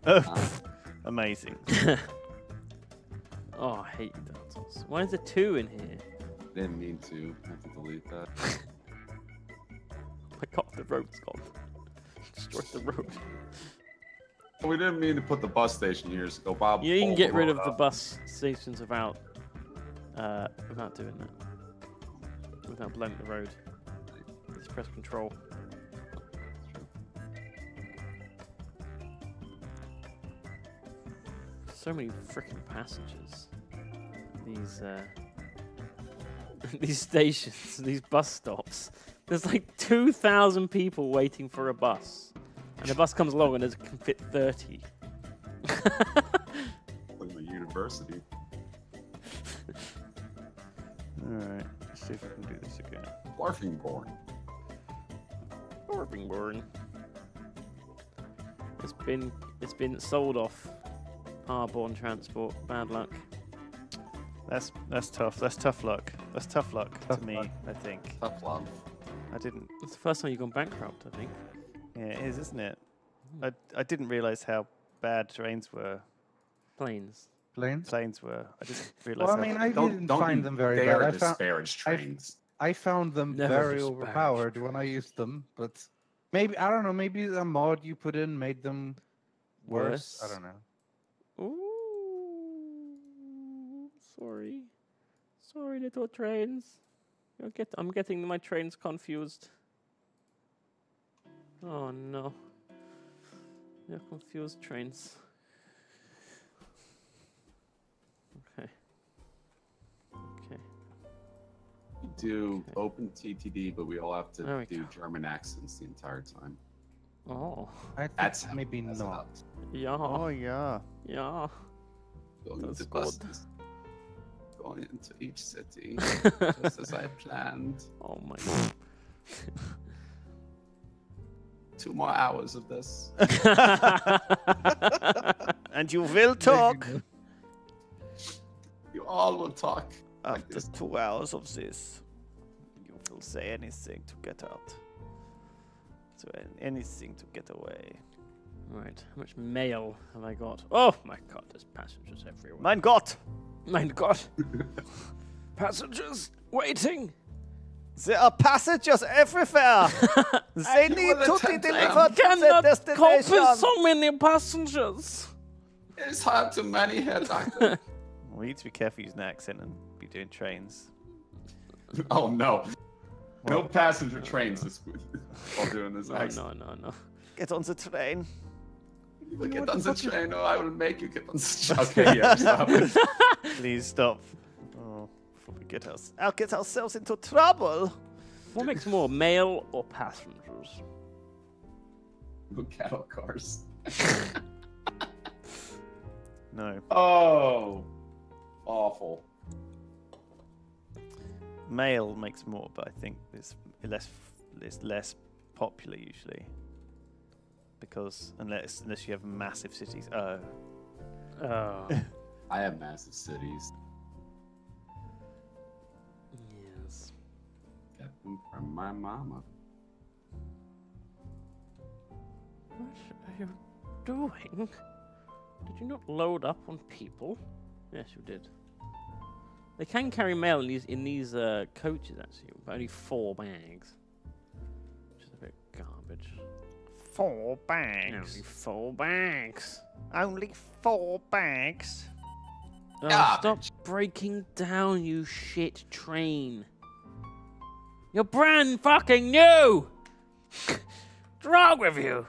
Oh, uh, amazing. Oh, I hate you, Daltos. Why is there two in here? Didn't mean to. I have to delete that. My God, the road's gone. Destroyed the road. We didn't mean to put the bus station here. So go Bob. Yeah, you can get rid of up. the bus stations without. Uh, without doing that, without blowing the road, just press control. So many freaking passengers. These uh, these stations, these bus stops. There's like two thousand people waiting for a bus, and the bus comes along and it can fit thirty. Like the university. Alright, let's see if we can do this again. Barfingborn. Barfingborn. It's been it's been sold off. Harborn Transport. Bad luck. That's that's tough. That's tough luck. That's tough luck tough to me, luck. I think. Tough luck. I didn't. It's the first time you've gone bankrupt, I think. Yeah, it is, isn't it? Mm. I I didn't realise how bad trains were. Planes. Planes? Planes were. I just realized. Well, I mean, I don't, didn't don't find them very bad. I found, trains. I, I found them Never very overpowered trains. when I used them, but maybe, I don't know, maybe the mod you put in made them worse. worse. I don't know. Ooh. Sorry. Sorry, little trains. You'll get, I'm getting my trains confused. Oh, no. They're confused trains. Do okay. OpenTTD, but we all have to do go. German accents the entire time. Oh, I think that's maybe that's not. Yeah. Oh yeah. Yeah. Going that's into buses. Going into each city, just as I planned. Oh my God. Two more hours of this. And you will talk. You all will talk. After like two hours of this, you will say anything to get out. So anything to get away. Right, how much mail have I got? Oh my God, there's passengers everywhere. Mein Gott! Mein Gott! Passengers waiting! There are passengers everywhere! They need to be delivered to their destination! Cannot cope with so many passengers! It's hard to manage here, Doctor. We need to be careful using an accent and be doing trains. Oh no. No passenger trains this week. While doing this. No, no, no, no. Get on the train. You get on the train, or I will make you get on the train. Okay, yeah, stop. Please stop. Oh, before we get us, I'll get ourselves into trouble. What makes more, mail or passengers? Look, cattle cars. No. Oh, awful. Mail makes more, but I think it's less it's less popular usually, because unless unless you have massive cities. Oh, oh. I have massive cities. Yes. Got them from my mama. What are you doing? Did you not load up on people? Yes, you did. They can carry mail in these in these uh, coaches actually, but only four bags, which is a bit garbage. Four bags. Only four bags. Only four bags. Oh, stop breaking down, you shit train. You're brand fucking new. What's wrong with you?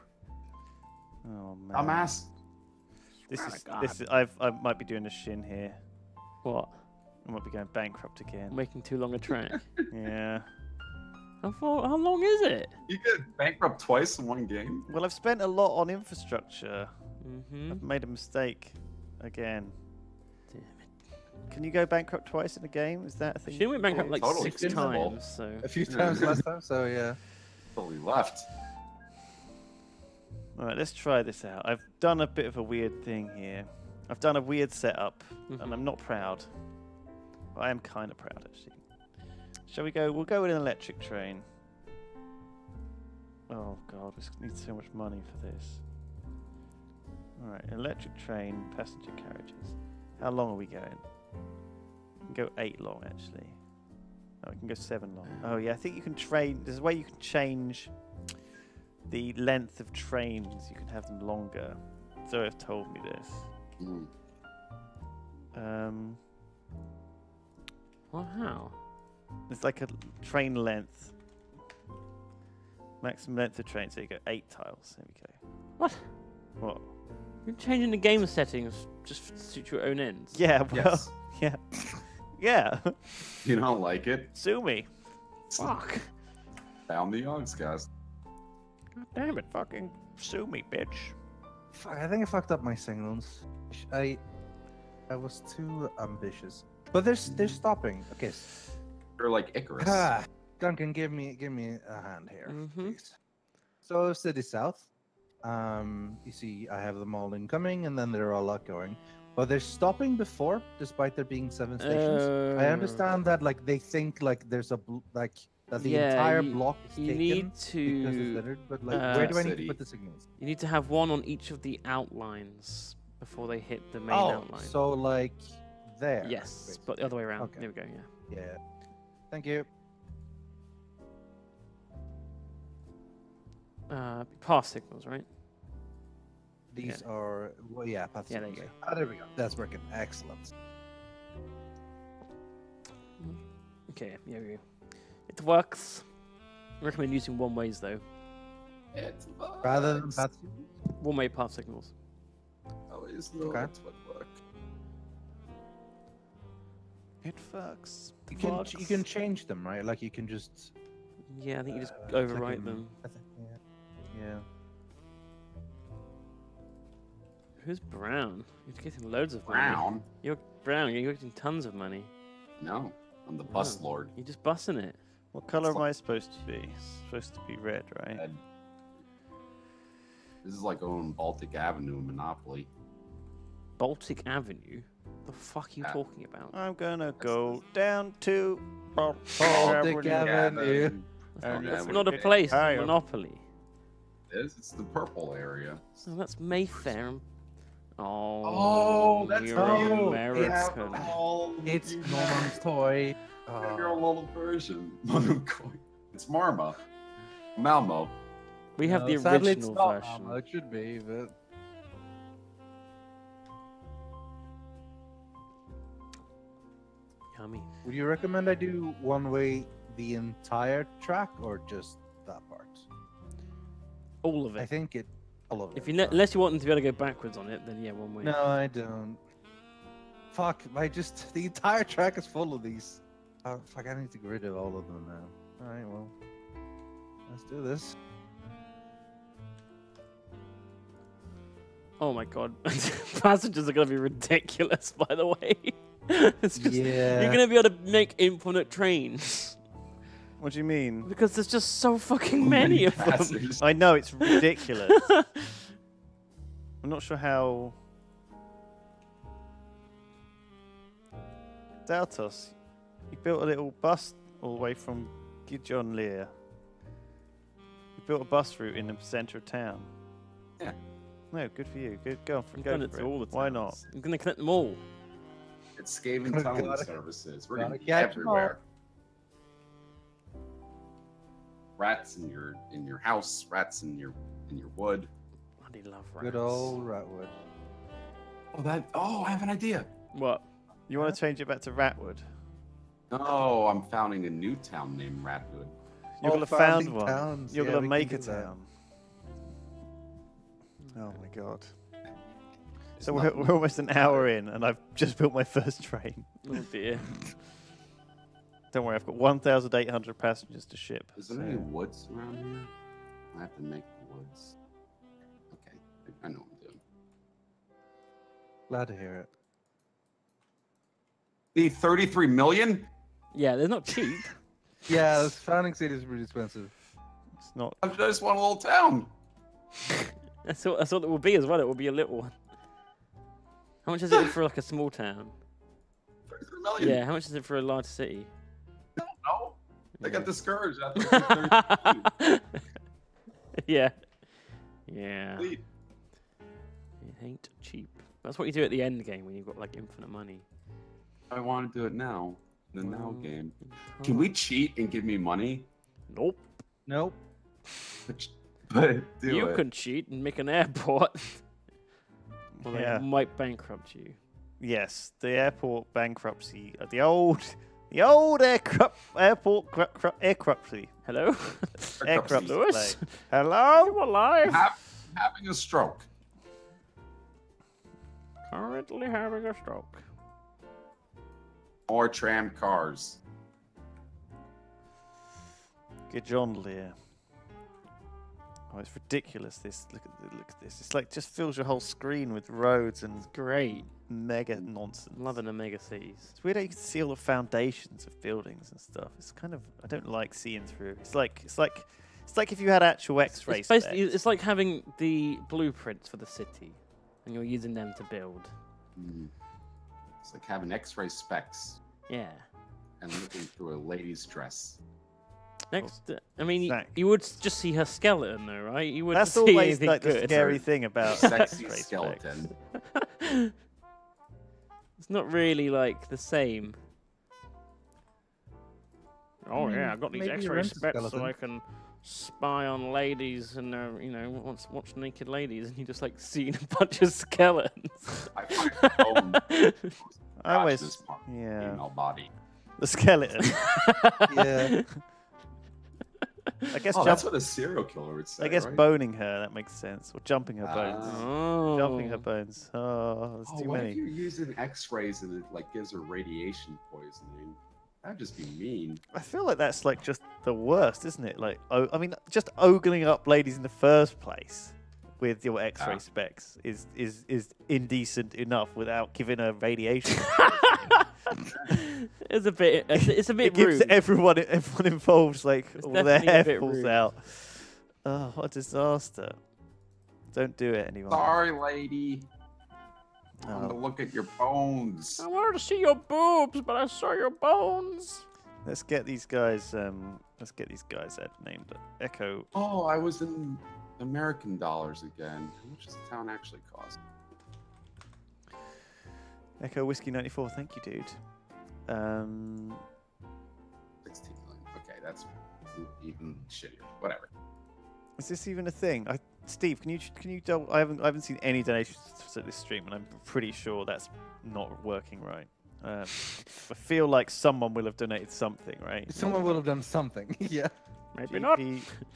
Oh man. I'm ass. This oh, is God. this is. I've, I might be doing a Sjin here. What? I might be going bankrupt again. Making too long a track. Yeah. How, far, how long is it? You get bankrupt twice in one game? Well, I've spent a lot on infrastructure. Mm-hmm. I've made a mistake again. Damn it. Can you go bankrupt twice in a game? Is that a thing? She went bankrupt like totally six invisible. times. So. A few times last time, so yeah. Totally left. All right, let's try this out. I've done a bit of a weird thing here. I've done a weird setup, mm-hmm. and I'm not proud. I am kind of proud, actually. Shall we go? We'll go with an electric train. Oh, God, we need so much money for this. All right, electric train, passenger carriages. How long are we going? We can go eight long, actually. Oh, we can go seven long. Oh, yeah, I think you can train. There's a way you can change the length of trains. You can have them longer. Zoef told me this. Mm. Um... Wow. It's like a train length. Maximum length of train. So you go eight tiles. There we go. What? What? You're changing the game settings just to suit your own ends. Yeah, well, yes. yeah. Yeah. You don't like it? Sue me. Fuck. Found the odds, guys. God damn it, fucking sue me, bitch. Fuck, I think I fucked up my signals. I, I was too ambitious. But they're they're stopping. Okay. They're like Icarus. Ah, Duncan, give me give me a hand here, mm-hmm. please. So city south. Um, you see, I have them all incoming, and then they're all outgoing. But they're stopping before, despite there being seven stations. Uh... I understand that, like they think, like there's a bl like that the yeah, entire you, block is you taken need to... because it's littered. But like, uh, where do I need city. to put the signals? You need to have one on each of the outlines before they hit the main oh, outline. So like. There, yes, basically. But the other way around. Okay. There we go. Yeah. Yeah. Thank you. Uh, path signals, right? These yeah. are well, yeah, path yeah, signals. There, you go. Oh, there we go. That's working. Excellent. Okay. Yeah, we go. It works. I recommend using one ways though. It works. Rather than path signals. One way path signals. Always look at what works. It fucks. You can you can change them, right? Like you can just. Yeah, I think you just uh, overwrite can, them. I think, yeah. Yeah. Who's Brown? You're getting loads of money. Brown. You're Brown. You're getting tons of money. No, I'm the bus oh, lord. You're just bussing it. What color am like... I supposed to be? It's supposed to be red, right? Red. This is like on Baltic Avenue in Monopoly. Baltic Avenue. The fuck are you uh, talking about? I'm gonna go down to Baltic Avenue. That's not a place, it's Monopoly. It is, it's the purple area. Oh, that's Mayfair. And... Oh, oh, that's you're oh, American. It's Norman's toy. Oh. You're a little version. It's Marma. Malmo. We have no, the original it's not version. Malmo. It should be, but... Would you recommend I do one way the entire track or just that part? All of it. I think it. All of if it. You know, unless you want them to be able to go backwards on it, then yeah, one way. No, I don't. Fuck! I just the entire track is full of these. Oh, fuck! I need to get rid of all of them now. All right, well, let's do this. Oh my god, passages are gonna be ridiculous. By the way, it's just, yeah. You're gonna be able to make infinite trains. What do you mean? Because there's just so fucking many, many of them. I know, it's ridiculous. I'm not sure how. Daltos, you built a little bus all the way from Gijonlear. You built a bus route in the centre of town. Yeah. No, good for you. Good, go for, go for it. To all the towns. Why not? I'm going to connect them all. It's gaming tunnel services. We're going to be everywhere. Rats in your in your house. Rats in your in your wood. Bloody love rats. Good old Ratwood. Oh, that. Oh, I have an idea. What? You want to change it back to Ratwood? No, I'm founding a new town named Ratwood. You're oh, gonna found one. Towns. You're yeah, gonna make a town. That. Oh my god! It's so we're, we're almost an hour in, and I've just built my first train. Oh dear! Don't worry, I've got one thousand eight hundred passengers to ship. Is there so. any woods around here? I have to make the woods. Okay, I know what I'm doing. Glad to hear it. The thirty-three million? Yeah, they're not cheap. Yeah, the founding city is pretty expensive. It's not. I just want a little town. That's all. That's all it will be as well. It will be a little one. How much is it for like a small town? thirty-three million. Yeah. How much is it for a large city? I don't know. They yeah. got discouraged after. Yeah. Yeah. It ain't cheap. That's what you do at the end game when you've got like infinite money. I want to do it now. The well, now game. Can we cheat and give me money? Nope. Nope. But, but do you it. can cheat and make an airport. Well, yeah. They might bankrupt you. Yes, the airport bankruptcy. The old, the old aircraft airport aircruptcy. Hello. Aircraft. Lewis. Hello. You alive? Ha having a stroke. Currently having a stroke. More tram cars. Gijonlear. Oh, it's ridiculous. This look at the, look at this. It's like just fills your whole screen with roads and it's great mega nonsense. Loving the mega cities. It's weird how you can see all the foundations of buildings and stuff. It's kind of I don't like seeing through. It's like it's like it's like if you had actual X-rays. It's basically it's like having the blueprints for the city, and you're using them to build. Mm. It's like having X-ray specs. Yeah. And looking through a lady's dress. Next, uh, I mean, you, you would just see her skeleton, though, right? You wouldn't That's see always like good. the scary thing about sexy skeleton. It's not really like the same. Oh mm, yeah, I got these X-ray specs so I can spy on ladies and uh, you know watch, watch naked ladies, and you just like seeing a bunch of skeletons. I find the I always this part, yeah. Female body. The skeleton. Yeah. I guess oh, that's what a serial killer would say. I guess right? boning her that makes sense, or jumping her uh, bones. Oh. Jumping her bones. Oh, there's oh, too what many. If you're using X-rays and it like gives her radiation poisoning? That'd just be mean. I feel like that's like just the worst, isn't it? Like, oh, I mean, just ogling up ladies in the first place with your X-ray ah. specs is is is indecent enough without giving her radiation. It's a bit. It's, it's a bit. It gives rude. everyone everyone involved like it's all their hair falls rude. out. Oh, what a disaster! Don't do it anymore. Sorry, lady. I want to look at your bones. I wanted to see your boobs, but I saw your bones. Let's get these guys. Um, let's get these guys named Echo. Oh, I was in American dollars again. How much does the town actually cost? Echo Whiskey ninety-four. Thank you, dude. Um, sixteen million. Okay, that's even shittier. Whatever. Is this even a thing? I. Steve, can you can you double? I haven't I haven't seen any donations to this stream, and I'm pretty sure that's not working right. Uh, I feel like someone will have donated something, right? Someone will have done something, yeah. Maybe not.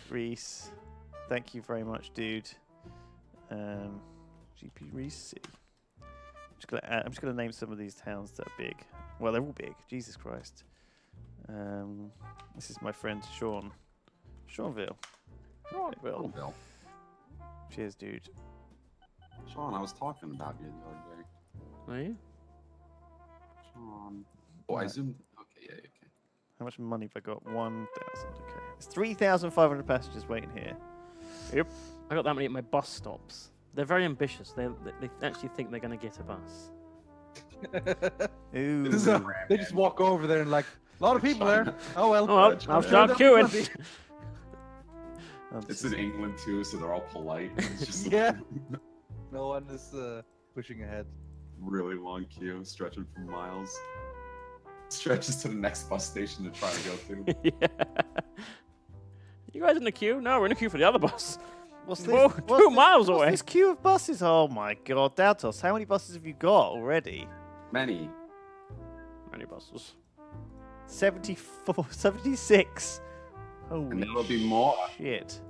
Reese, thank you very much, dude. Um, G P Reese. I'm just going to name some of these towns that are big. Well, they're all big. Jesus Christ. Um, this is my friend Sean. Seanville. Seanville. Seanville. Cheers, dude. Sean, I was talking about you the other day. Are you? Sean. Oh, I zoomed. Okay, yeah, okay. How much money have I got? one thousand. Okay. There's three thousand five hundred passengers waiting here. Yep. I got that many at my bus stops. They're very ambitious. They they actually think they're gonna get a bus. Ooh. A, they just walk over there and like a lot of people there. Oh well. Oh, I'll, I'll start queuing. It's in England too, so they're all polite. It's just yeah. Like, no one is uh, pushing ahead. Really long queue, stretching for miles. Stretches to the next bus station to try to go through. Yeah. You guys in the queue? No, we're in the queue for the other bus. What's this? Whoa, what's two this, miles what's away. This queue of buses. Oh my God, Daltos, how many buses have you got already? Many. Many buses. seventy-four, seventy-six. Holy and there will be more. Shit.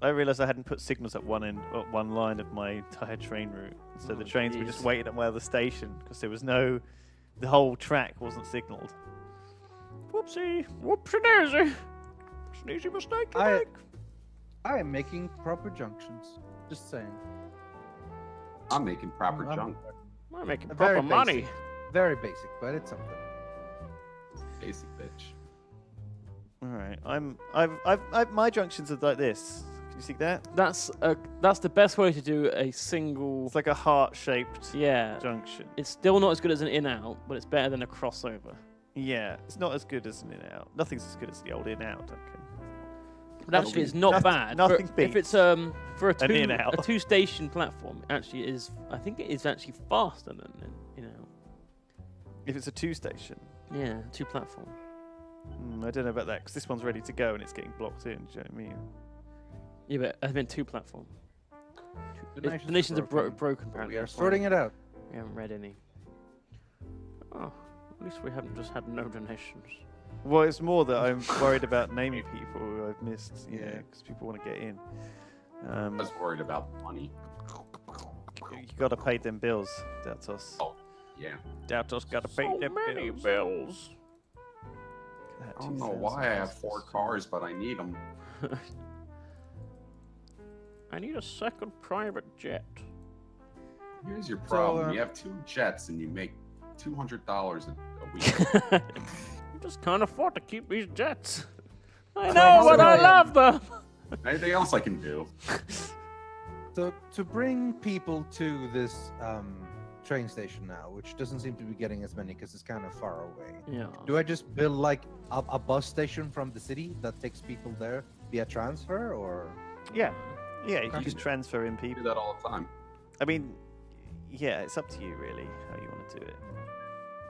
I realised I hadn't put signals at one end, at one line of my entire train route, so oh, the trains geez. were just waiting at my other station because there was no, the whole track wasn't signalled. Whoopsie, whoopsie daisy. An easy mistake to I, make. I am making proper junctions. Just saying. I'm making proper junctions. I'm making proper very money. Basic, very basic, but it's something. Basic bitch. All right, I'm. I've. I've. I've my junctions are like this. Can you see that? That's a. That's the best way to do a single. It's like a heart-shaped. Yeah. Junction. It's still not as good as an in-out, but it's better than a crossover. Yeah, it's not as good as an in-out. Nothing's as good as the old in-out, Duncan. But actually, it's not bad. Nothing beats. If it's um for a two a two station platform, it actually is. I think it is actually faster than an in-out. If it's a two station. Yeah, two platform. Mm, I don't know about that because this one's ready to go and it's getting blocked in. Do you know what I mean? Yeah, but I meant two platform. The, the nations, nations are broken. Are bro broken apparently. We are sorting it out. We haven't read any. Oh. At least we haven't just had no donations. Well, it's more that I'm worried about naming people who I've missed, you yeah, because people want to get in. Um, I was worried about money. You gotta pay them bills, Daltos. Oh, yeah. Daltos gotta so pay them many bills. bills. I don't know why I have four cars, but I need them. I need a second private jet. Here's your problem: so, um, you have two jets, and you make Two hundred dollars a week. You just can't afford to keep these jets. I know, but I love them. Anything else I can do? So to bring people to this um, train station now, which doesn't seem to be getting as many because it's kind of far away. Yeah. Do I just build like a, a bus station from the city that takes people there via transfer, or? Yeah, yeah, you can just transfer in people. Do that all the time. I mean, yeah, it's up to you really how you want to do it.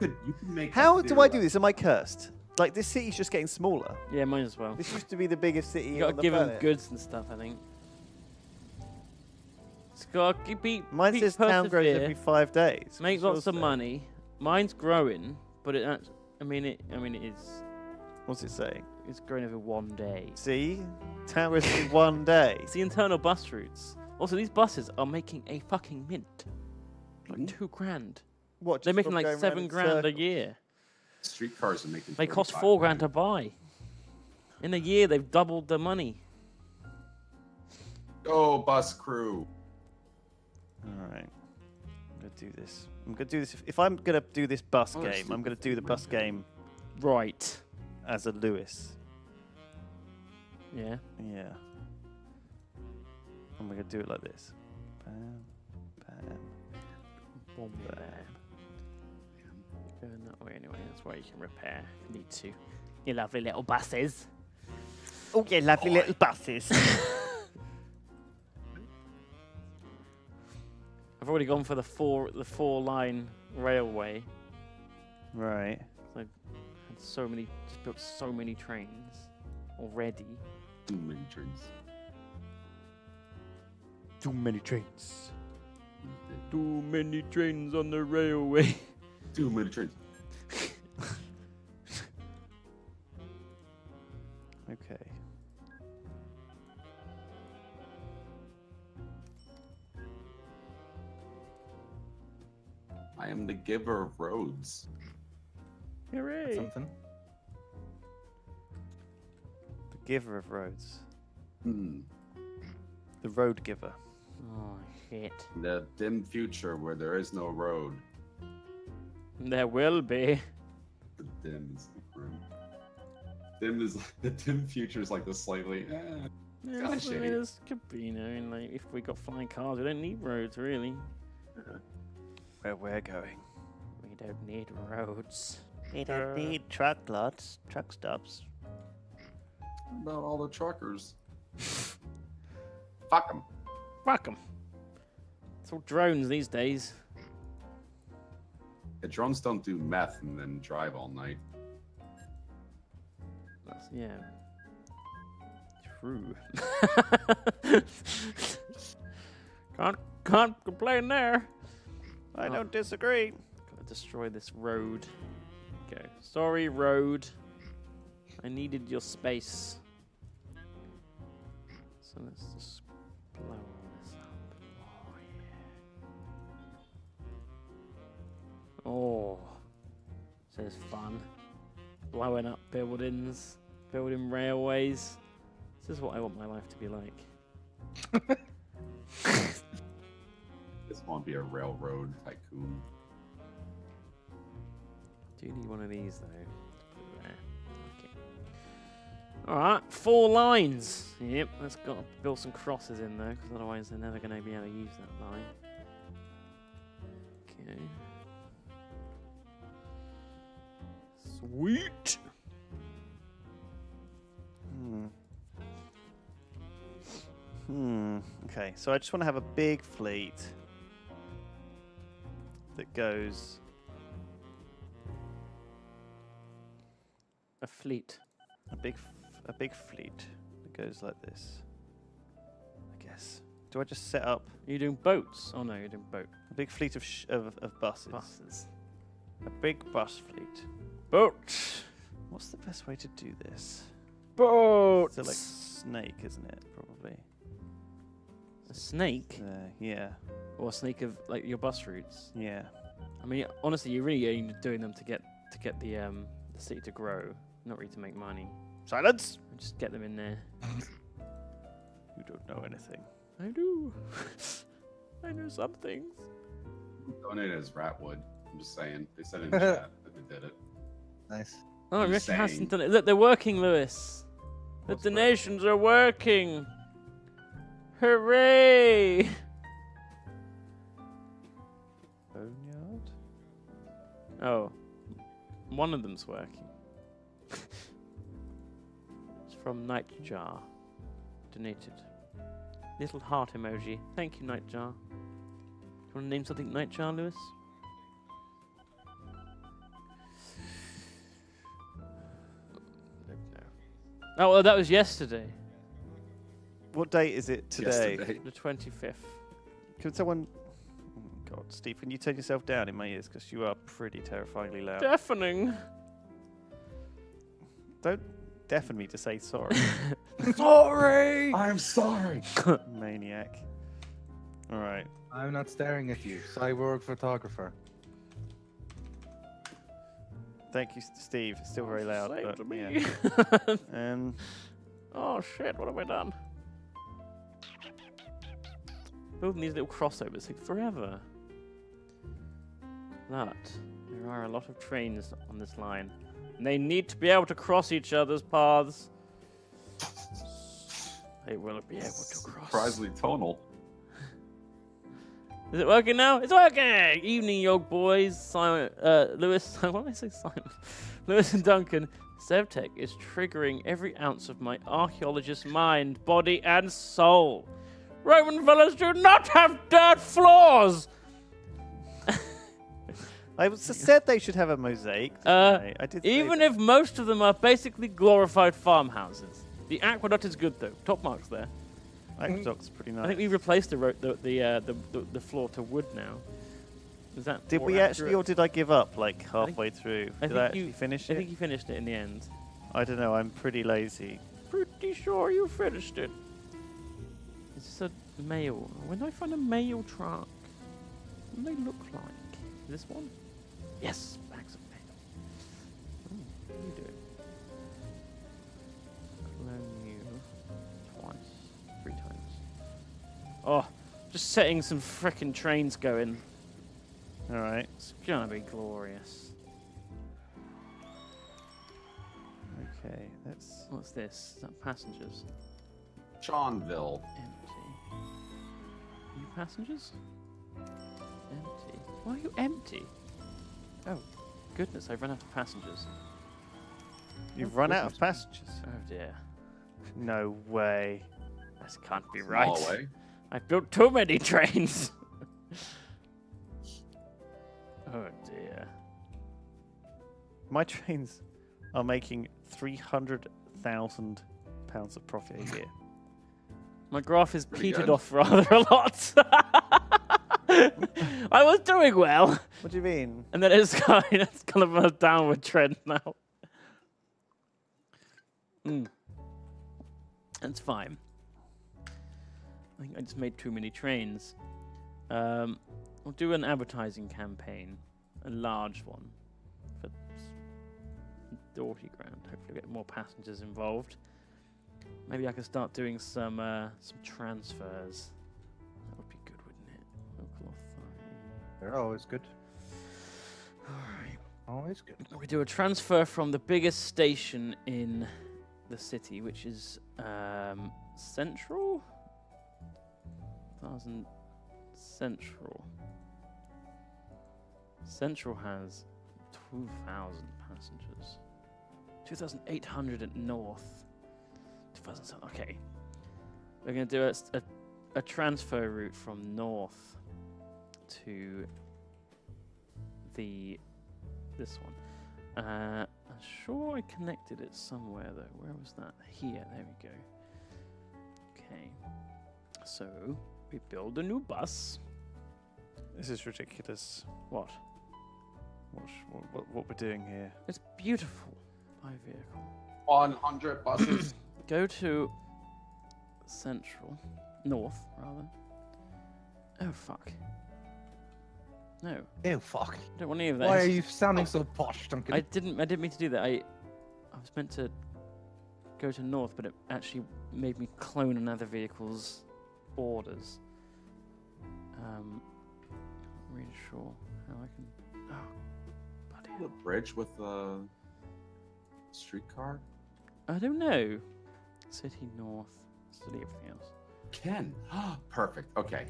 You can make How do I do this? Am I cursed? Like, this city's just getting smaller. Yeah, mine as well. This used to be the biggest city. You gotta on the give planet. them goods and stuff, I think. It's gotta keep beat. Mine keep says persevere. Town grows every five days. Make lots of there. money. Mine's growing, but it. I mean it. I mean it is. What's it saying? It's growing over one day. See, town grows every one day. It's the internal bus routes. Also, these buses are making a fucking mint. Like mm-hmm. two grand. What, they're making like seven grand circles. a year. Streetcars are making. They cost four grand to buy. In a year, they've doubled the money. Go, bus crew. All right, I'm gonna do this. I'm gonna do this. If, if I'm gonna do this bus oh, game, I'm gonna do the bus game right as a Lewis. Yeah. Yeah. I'm gonna do it like this. Bam, bam, bam. bam. Going that way anyway, that's where you can repair if you need to. Your lovely little buses. Oh, your lovely oh. little buses. I've already gone for the four the four line railway. Right. So I've had so many just built so many trains already. Too many trains. Too many trains. Too many trains on the railway. Too many trains. Okay. I am the giver of roads. Hooray! That's something. The giver of roads. Hmm. The road giver. Oh, shit. The dim future where there is no road. There will be. The dim is the road. Dim is the dim future is like the slightly. Eh, yeah, God, it's, it's, could be, you know, and like if we got flying cars, we don't need roads really. Yeah. Where we're going, we don't need roads. We don't need truck lots, truck stops. What about all the truckers? Fuck them. Fuck them. It's all drones these days. Yeah, drones don't do meth and then drive all night. That's, yeah. True. can't, can't complain there. I oh. don't disagree. Gotta destroy this road. Okay. Sorry, road. I needed your space. So let's just blow. Oh, this is fun. Blowing up buildings, building railways. This is what I want my life to be like. This won't be a railroad tycoon. Do you need one of these though? Okay. All right, four lines. Yep, that's got to build some crosses in there because otherwise they're never going to be able to use that line. Okay. Sweet. Hmm. Hmm. Okay, so I just want to have a big fleet that goes. A fleet. A big, a big fleet that goes like this. I guess. Do I just set up? Are you doing boats? Oh no, you're doing boat. A big fleet of sh of of buses. Buses. A big bus fleet. Boat. What's the best way to do this? Boat. It's like snake, isn't it? Probably. A snake. Uh, yeah. Or a snake of like your bus routes. Yeah. I mean, honestly, you're really only doing them to get to get the um the city to grow, not really to make money. Silence. Just get them in there. You don't know anything. I do. I know some things. Donated as Ratwood. I'm just saying. They said in the chat that they did it. Nice. Oh, Rick hasn't done it. Look, they're working, Lewis. What's the donations are working. Hooray! Boneyard? Oh. One of them's working. It's from Nightjar. Donated. Little heart emoji. Thank you, Nightjar. Do you want to name something Nightjar, Lewis? Oh, well, that was yesterday. What date is it today? Yesterday. The twenty-fifth. Could someone... Oh, God, Steve, can you turn yourself down in my ears? Because you are pretty terrifyingly loud. Deafening. Don't deafen me to say sorry. Sorry! I'm sorry! Maniac. All right. I'm not staring at you. Cyborg photographer. Thank you, Steve. It's still very loud. Same but, to me. Yeah. um, oh shit! What have I done? Building these little crossovers take forever. But there are a lot of trains on this line, and they need to be able to cross each other's paths. They will be able to cross. Surprisingly tonal. Is it working now? It's working! Evening, Yog boys. Simon, uh, Lewis, why did I say Simon? Lewis and Duncan, SevTech is triggering every ounce of my archaeologist mind, body, and soul. Roman villas do not have dirt floors! I said they should have a mosaic. Uh, I? I did even if most of them are basically glorified farmhouses. The aqueduct is good, though. Top marks there. Aqueduct's pretty nice. I think we replaced the rope, the the, uh, the the the floor to wood now. Is that did we accurate? actually, or did I give up like halfway I think, through? Did I, think I actually you, finish it? I think you finished it in the end. I don't know. I'm pretty lazy. Pretty sure you finished it. It's a mail. When do I find a mail truck? What do they look like? This one? Yes, bags of mail. Oh, what are you doing? Clone you twice, three times. Oh, just setting some frickin' trains going. All right, it's gonna be glorious. Okay, that's what's this? Is that passengers? Seanville. Empty. You passengers? Empty. Why are you empty? Oh, goodness, I've run out of passengers. You've oh, run goodness. out of passengers? Oh, dear. No way. This can't be Small right. Way. I've built too many trains. Oh, dear. My trains are making three hundred thousand pounds of profit a year. My graph is Pretty petered good. off rather a lot. I was doing well. What do you mean? And then it's kind of a downward trend now. Mm. That's fine. I think I just made too many trains. Um, I'll do an advertising campaign, a large one, for forty grand. Hopefully get more passengers involved. Maybe I can start doing some uh, some transfers. That would be good, wouldn't it? Local authority. They're always good. All right. Always good. We do a transfer from the biggest station in the city, which is um, Central. Thousand Central. Central has two thousand passengers. Two thousand eight hundred at North. Okay, we're going to do a, a, a transfer route from north to the this one. Uh, I'm sure I connected it somewhere though. Where was that? Here, there we go. Okay, so we build a new bus. This is ridiculous. What? What, what, what we're doing here? It's beautiful. My vehicle. one hundred buses. Go to Central, North, rather. Oh, fuck. No. Oh, fuck. I don't want any of that. Why are you sounding oh. so posh, Duncan? I didn't, I didn't mean to do that. I, I was meant to go to North, but it actually made me clone another vehicle's orders. Um, I'm really sure how I can... Oh, buddy. The bridge with the streetcar? I don't know. City North, city everything else. Ken, perfect. Okay.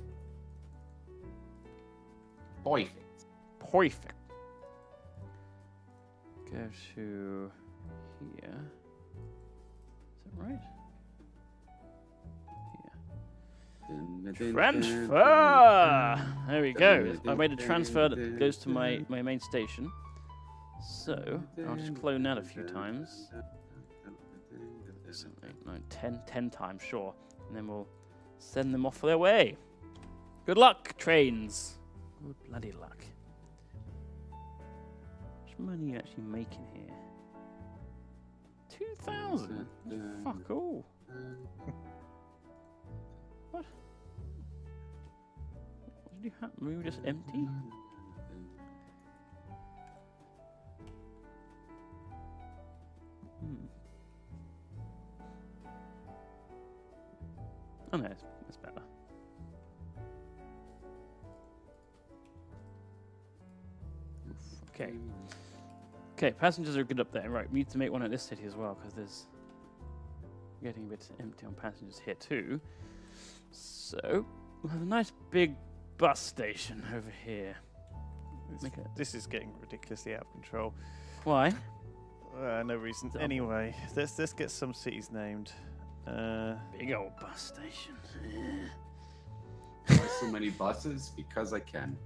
Perfect. Perfect. Go to here. Is that right? Here. Transfer. There we go. I made a transfer that goes to my my main station. So I'll just clone that a few times. Seven, eight, nine, ten, ten times, sure. And then we'll send them off their way. Good luck, trains. Good bloody luck. How much money are you actually making here? Two thousand? Fuck all. What? What did you have? We were just empty? Hmm. Oh no, that's better. Okay. Okay, passengers are good up there. Right, we need to make one at this city as well, because there's getting a bit empty on passengers here too. So, we'll have a nice big bus station over here. This, this is getting ridiculously out of control. Why? Uh, no reason. Anyway, let's, let's get some cities named. Uh, Big old bus station. Why so many buses? Because I can.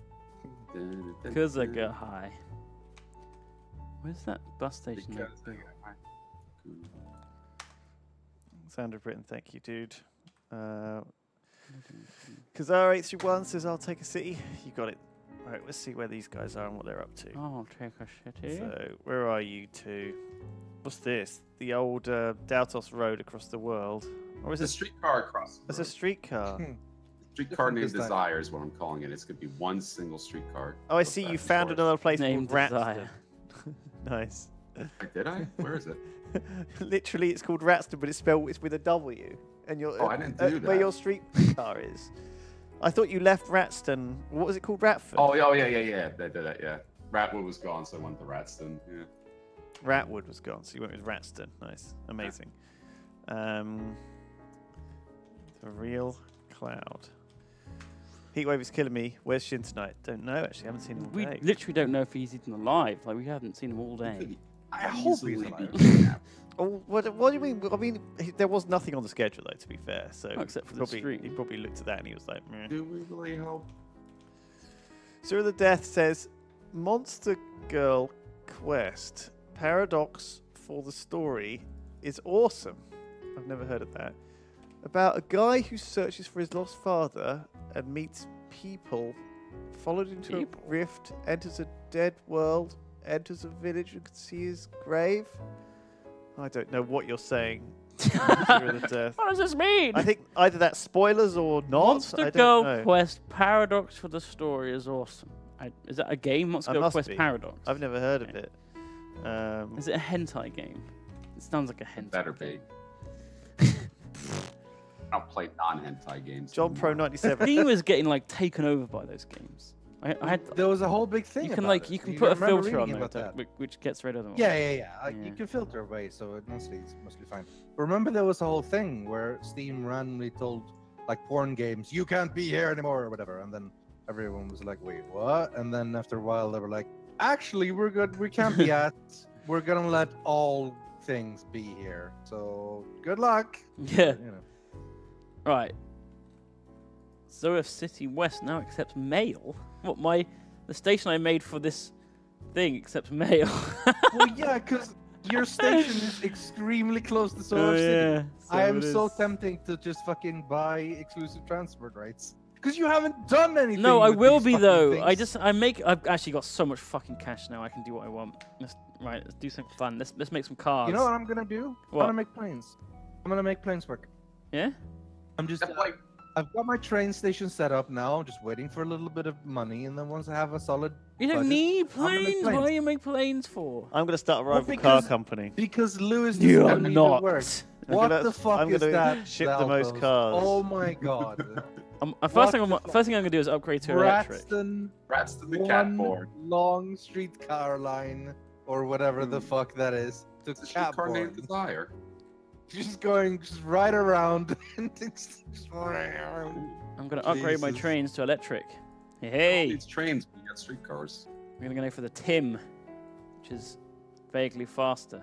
Because I got high. Where's that bus station? Because I got high. Sound of Britain, thank you, dude. Because uh, R eight three one says, I'll take a city. You got it. All right, let's see where these guys are and what they're up to. I'll take a city. So, where are you two? What's this? The old uh, Daltos road across the world. Or is it a streetcar across? It's a streetcar. Streetcar named Desire is what I'm calling it. It's going to be one single streetcar. Oh, I see. You found another place named Ratston. Nice. Did I? Where is it? Literally, it's called Ratston, but it's spelled it's with a W. And your oh, I didn't do uh, that. Where your streetcar is. I thought you left Ratston. What was it called? Ratford? Oh, yeah, yeah, yeah, yeah. They did that, yeah. Ratwood was gone, so I went to Ratston. Yeah. Ratwood was gone, so you went with Ratston. Nice. Amazing. Yeah. Um, the real cloud. Heatwave is killing me. Where's Sjin tonight? Don't know, actually. I haven't seen him all day. We literally don't know if he's even alive. Like, we haven't seen him all day. I hope he's alive. Oh, what, what do you mean? I mean, there was nothing on the schedule, though, to be fair. So oh, except for the probably, street. He probably looked at that and he was like, meh. Do we really hope? Zero the Death says, Monster Girl Quest. Paradox for the story is awesome. I've never heard of that. About a guy who searches for his lost father and meets people, followed into people. a rift, enters a dead world, enters a village and can see his grave. I don't know what you're saying. What does this mean? I think either that's spoilers or not. Monster I don't Girl know. Quest Paradox for the story is awesome. I, is that a game? Monster I Girl Quest be. Paradox. I've never heard okay. of it. Um, is it a hentai game? It sounds like a hentai. Better game. be. I'll play non-hentai games. John Pro ninety-seven. He was getting like taken over by those games. I, I had, there was a whole big thing. You can about like it. you can you put a filter on that, that. Which, which gets rid of them. Yeah, yeah, yeah, yeah. You can filter away, so it mostly it's mostly fine. But remember, there was a whole thing where Steam randomly told like porn games, "You can't be here anymore" or whatever, and then everyone was like, "Wait, what?" And then after a while, they were like, "Actually, we're good. We can't be asked. We're gonna let all things be here. So good luck." Yeah. You know. Right. Zoef City West now accepts mail. What my the station I made for this thing accepts mail. Well, yeah, because your station is extremely close to Zoef oh, City. Yeah, so I am so tempting to just fucking buy exclusive transport rights because you haven't done anything. No, I will be though. Things. I just I make I've actually got so much fucking cash now. I can do what I want. Let's, right, let's do some fun. Let's let's make some cars. You know what I'm gonna do? What? I'm gonna make planes. I'm gonna make planes work. Yeah. I'm just. Like, I've got my train station set up now. I'm just waiting for a little bit of money, and then once I have a solid, you don't budget, need planes. planes. Why do you make planes for? I'm gonna start a rival well, because, car company. Because Lewis you are not. Work. What gonna, the fuck I'm is gonna that? Ship Daltos. the most cars. Oh my god. um, first what thing, I'm, first thing I'm gonna do is upgrade to electric. Ratston, Ratston the Catborn. Long streetcar line or whatever mm. the fuck that is. To Catborn named Desire. Just going just right around. And just... I'm gonna upgrade Jesus. my trains to electric. Hey, hey. It's trains, but you got streetcars. We're gonna go for the Tim, which is vaguely faster.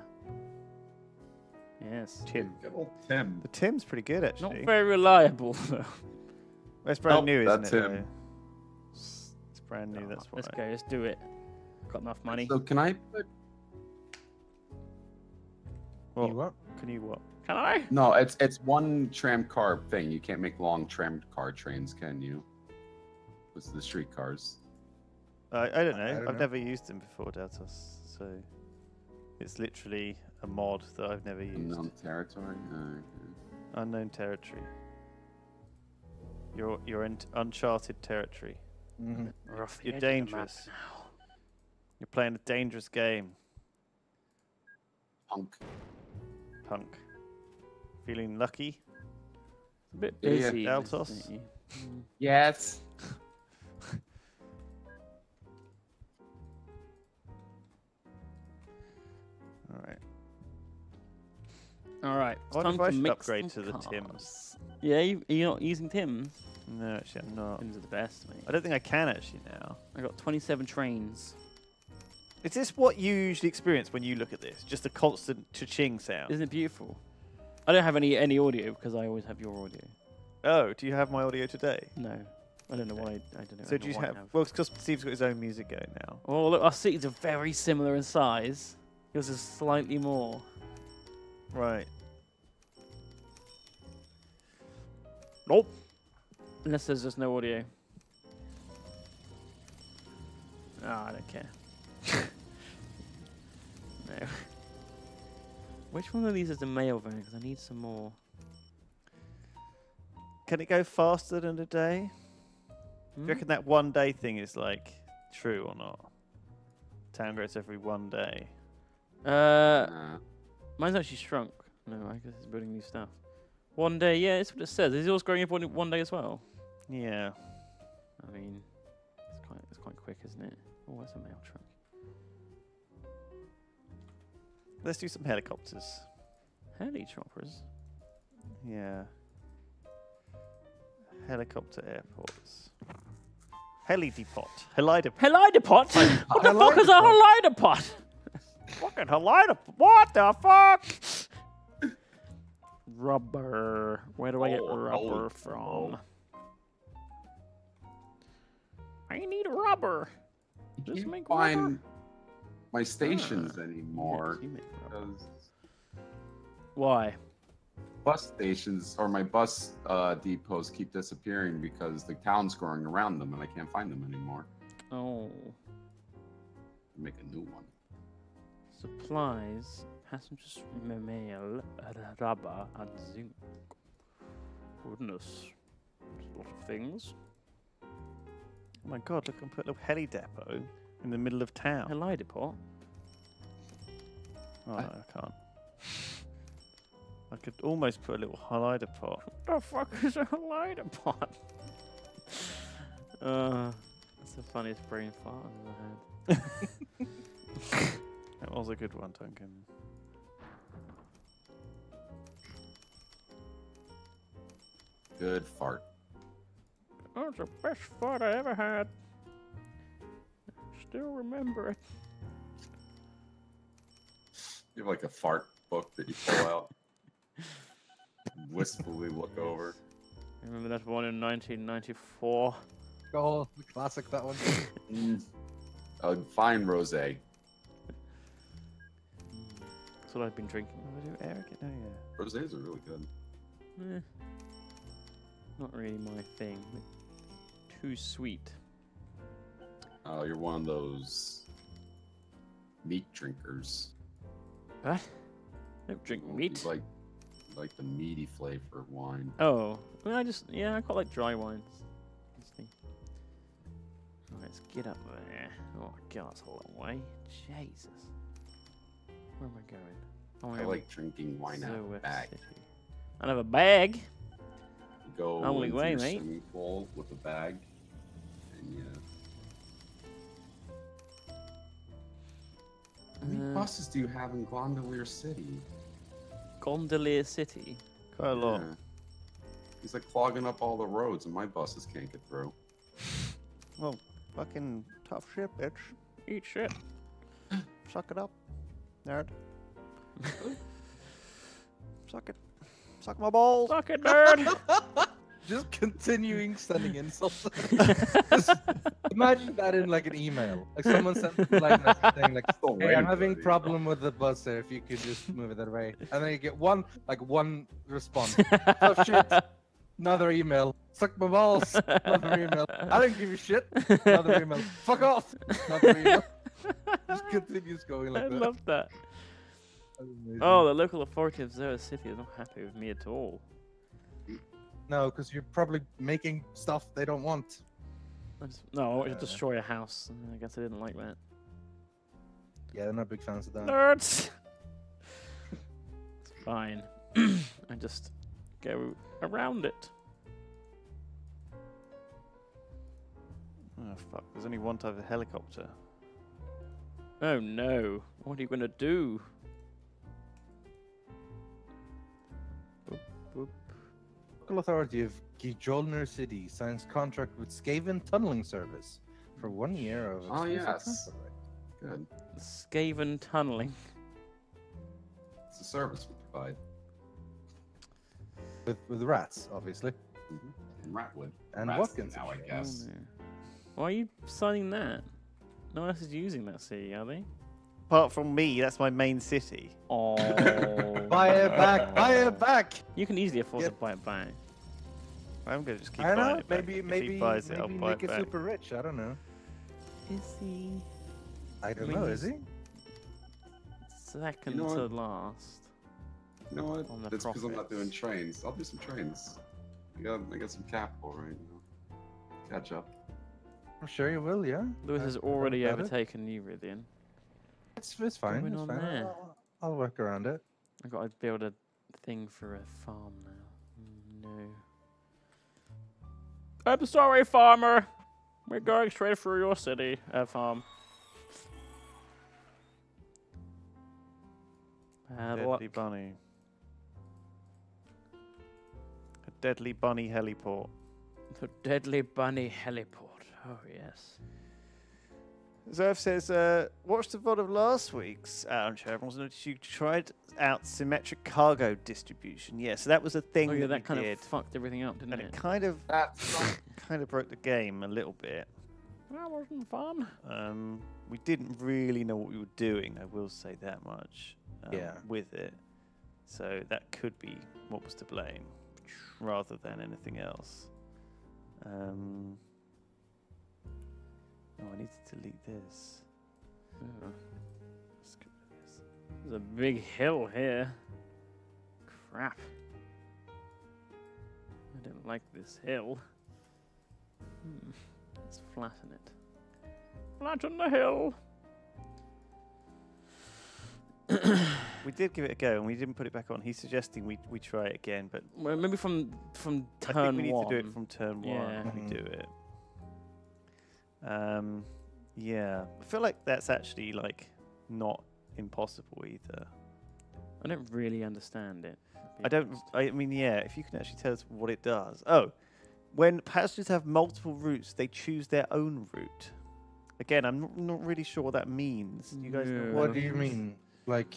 Yes, Tim. Good old Tim. The Tim's pretty good actually. Not very reliable though. That's brand nope, new, isn't that's it? Him. It's brand new. Oh, that's why. Let's go. Let's do it. Got enough money. So can I? Put... Well, you what? Can you what? Can I? No, it's it's one tram car thing. You can't make long tram car trains, can you? What's the street cars? Uh, I don't know. I don't I've know. never used them before, Daltos. So it's literally a mod that I've never used. Unknown territory. Oh, okay. Unknown territory. You're you're in uncharted territory. Mm-hmm. Rough you're dangerous. You're playing a dangerous game. Punk. Punk. Feeling lucky? It's a bit busy. Yeah, Daltos? Yes. Alright. Alright. I wonder if I should upgrade to the Tims. Yeah, you, you're not using Tims? No, actually, I'm not. Tims are the best, mate. I don't think I can actually now. I got twenty-seven trains. Is this what you usually experience when you look at this? Just a constant cha-ching sound. Isn't it beautiful? I don't have any any audio because I always have your audio. Oh, do you have my audio today? No, I don't know why. I don't know. So do you have? Well, it's because Steve's got his own music going now. Oh look, our cities are very similar in size. Yours is slightly more. Right. Nope. Unless there's just no audio. Oh, I don't care. No. Which one of these is the male van? Because I need some more. Can it go faster than a day? Hmm? Do you reckon that one day thing is like true or not? Town grows every one day. Uh, mine's actually shrunk. No, I guess it's building new stuff. One day, yeah, it's what it says. Is yours growing up one day as well? Yeah. I mean, it's quite, it's quite quick, isn't it? Oh, that's a mail truck. Let's do some helicopters. Heli-choppers? Yeah. Helicopter airports. Helidepot. Helidepot. Helidepot? What the fuck is a helidepot? Fucking helidepot. What the fuck? Rubber. Where do I get rubber from? I need rubber. Just make rubber. My stations uh, anymore. Why? Bus stations or my bus uh, depots keep disappearing because the town's growing around them and I can't find them anymore. Oh. Make a new one. Supplies, passengers, mail, rubber, and zinc. Goodness. There's a lot of things. Oh my god, look, I can put a little heli depot. In the middle of town. Helidepot? Oh, I, no, I can't. I could almost put a little helidepot. What the fuck is a helidepot? Uh, that's the funniest brain fart I've ever had. That was a good one, Duncan. Good fart. That was the best fart I ever had. Still remember it. You have like a fart book that you pull out, wistfully look over. I remember that one in nineteen ninety-four. Oh, the classic, that one. mm. A fine rosé. That's what I've been drinking. What do Eric? Oh yeah. Rosés are really good. Eh, not really my thing. Too sweet. Uh, you're one of those meat drinkers. What? I don't drink meat. You like, you like the meaty flavor of wine. Oh, I mean, I just yeah, I quite like dry wines. Let's get up there. Oh god, that's a long way. Jesus, where am I going? Oh, I like drinking wine out of a bag. Out of a bag. Go only way, mate. Swimming pool with a bag, and yeah. How many buses do you have in Gijonlear City? Gijonlear City? Quite a lot. Yeah. He's like clogging up all the roads and my buses can't get through. Well, fucking tough shit, bitch. Eat shit. Suck it up, nerd. Suck it. Suck my balls. Suck it, nerd. Just continuing sending insults. Imagine that in like an email. Like someone sent like saying like, "Hey, I'm having a problem with the bus there. If you could just move it that way," and then you get one like one response. Oh shit! Another email. Suck my balls. Another email. I don't give a shit. Another email. Fuck off. Another email. Just continues going like I that. I love that. That oh, the local authority of Zoef City is not happy with me at all. No, because you're probably making stuff they don't want. I just, no, I wanted to destroy a house. I guess I didn't like that. Yeah, they're not big fans of that. Nerds! It's fine. I just go around it. Oh, fuck. There's only one type of helicopter. Oh, no. What are you going to do? Boop, boop. Local authority of Gijonlear City signs contract with Skaven Tunneling Service for one year of oh yes, good. Skaven Tunneling. It's a service we provide with with rats, obviously, mm-hmm. and Ratwood and Watkins. Now I guess. Oh, yeah. Why are you signing that? No one else is using that city, are they? Apart from me, that's my main city. Oh. Buy it back! Buy it back! You can easily afford yep. to buy it back. I'm gonna just keep I don't buying know. It back. Maybe, maybe, he buys maybe it, I'll buy make it, it super rich. I don't know. Is he? I don't I mean, know. Is he? Second you know to last. You know what? That's because I'm not doing trains. I'll do some trains. I got, I got some capital right now. Catch up. I'm sure you will, yeah. Lewis has already overtaken you, Rythian. It's, it's fine. It's fine. I'll, I'll work around it. I've got to build a thing for a farm now. No. I'm sorry, farmer. We're going straight through your city, uh, farm. Bad deadly luck. bunny. A deadly bunny heliport. The deadly bunny heliport. Oh yes. Zoef says, uh, watch the V O D of last week's Armchair Admirals and you tried out symmetric cargo distribution. Yeah, so that was a thing oh, yeah, that, that kind did. of fucked everything up, didn't and it? And it kind of kind of broke the game a little bit. That wasn't fun. Um, we didn't really know what we were doing, I will say that much, um, yeah. with it. So that could be what was to blame, rather than anything else. Um... Oh, I need to delete this. Oh. Let's get rid of this. There's a big hill here. Crap. I don't like this hill. Hmm. Let's flatten it. Flatten the hill! We did give it a go and we didn't put it back on. He's suggesting we, we try it again, but... Well, maybe from, from turn one. I think we need one. to do it from turn yeah. one when mm-hmm. we do it. Um, yeah, I feel like that's actually like not impossible either. I don't really understand it. I don't. I mean, yeah. If you can actually tell us what it does. Oh, when passengers have multiple routes, they choose their own route. Again, I'm not, not really sure what that means. You guys, yeah. know what, what do you mean? Like,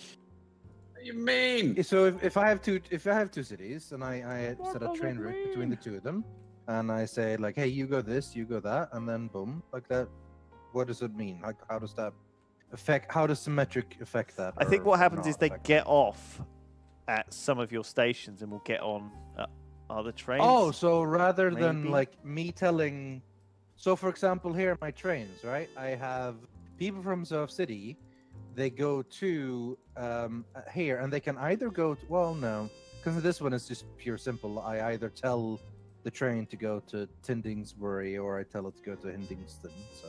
what do you mean? So if, if I have two, if I have two cities, and I, I set a train route between the two of them. And I say, like, hey, you go this, you go that, and then boom, like that. What does it mean? Like, how does that affect, how does symmetric affect that? I think what happens is they get off at some of your stations and will get on uh, other trains. Oh, so rather maybe? than, like, me telling... So, for example, here are my trains, right? I have people from Zoef City. They go to um, here, and they can either go to... Well, no, because this one is just pure simple. I either tell... the train to go to Tindingsbury, or I tell it to go to Hindingston. So,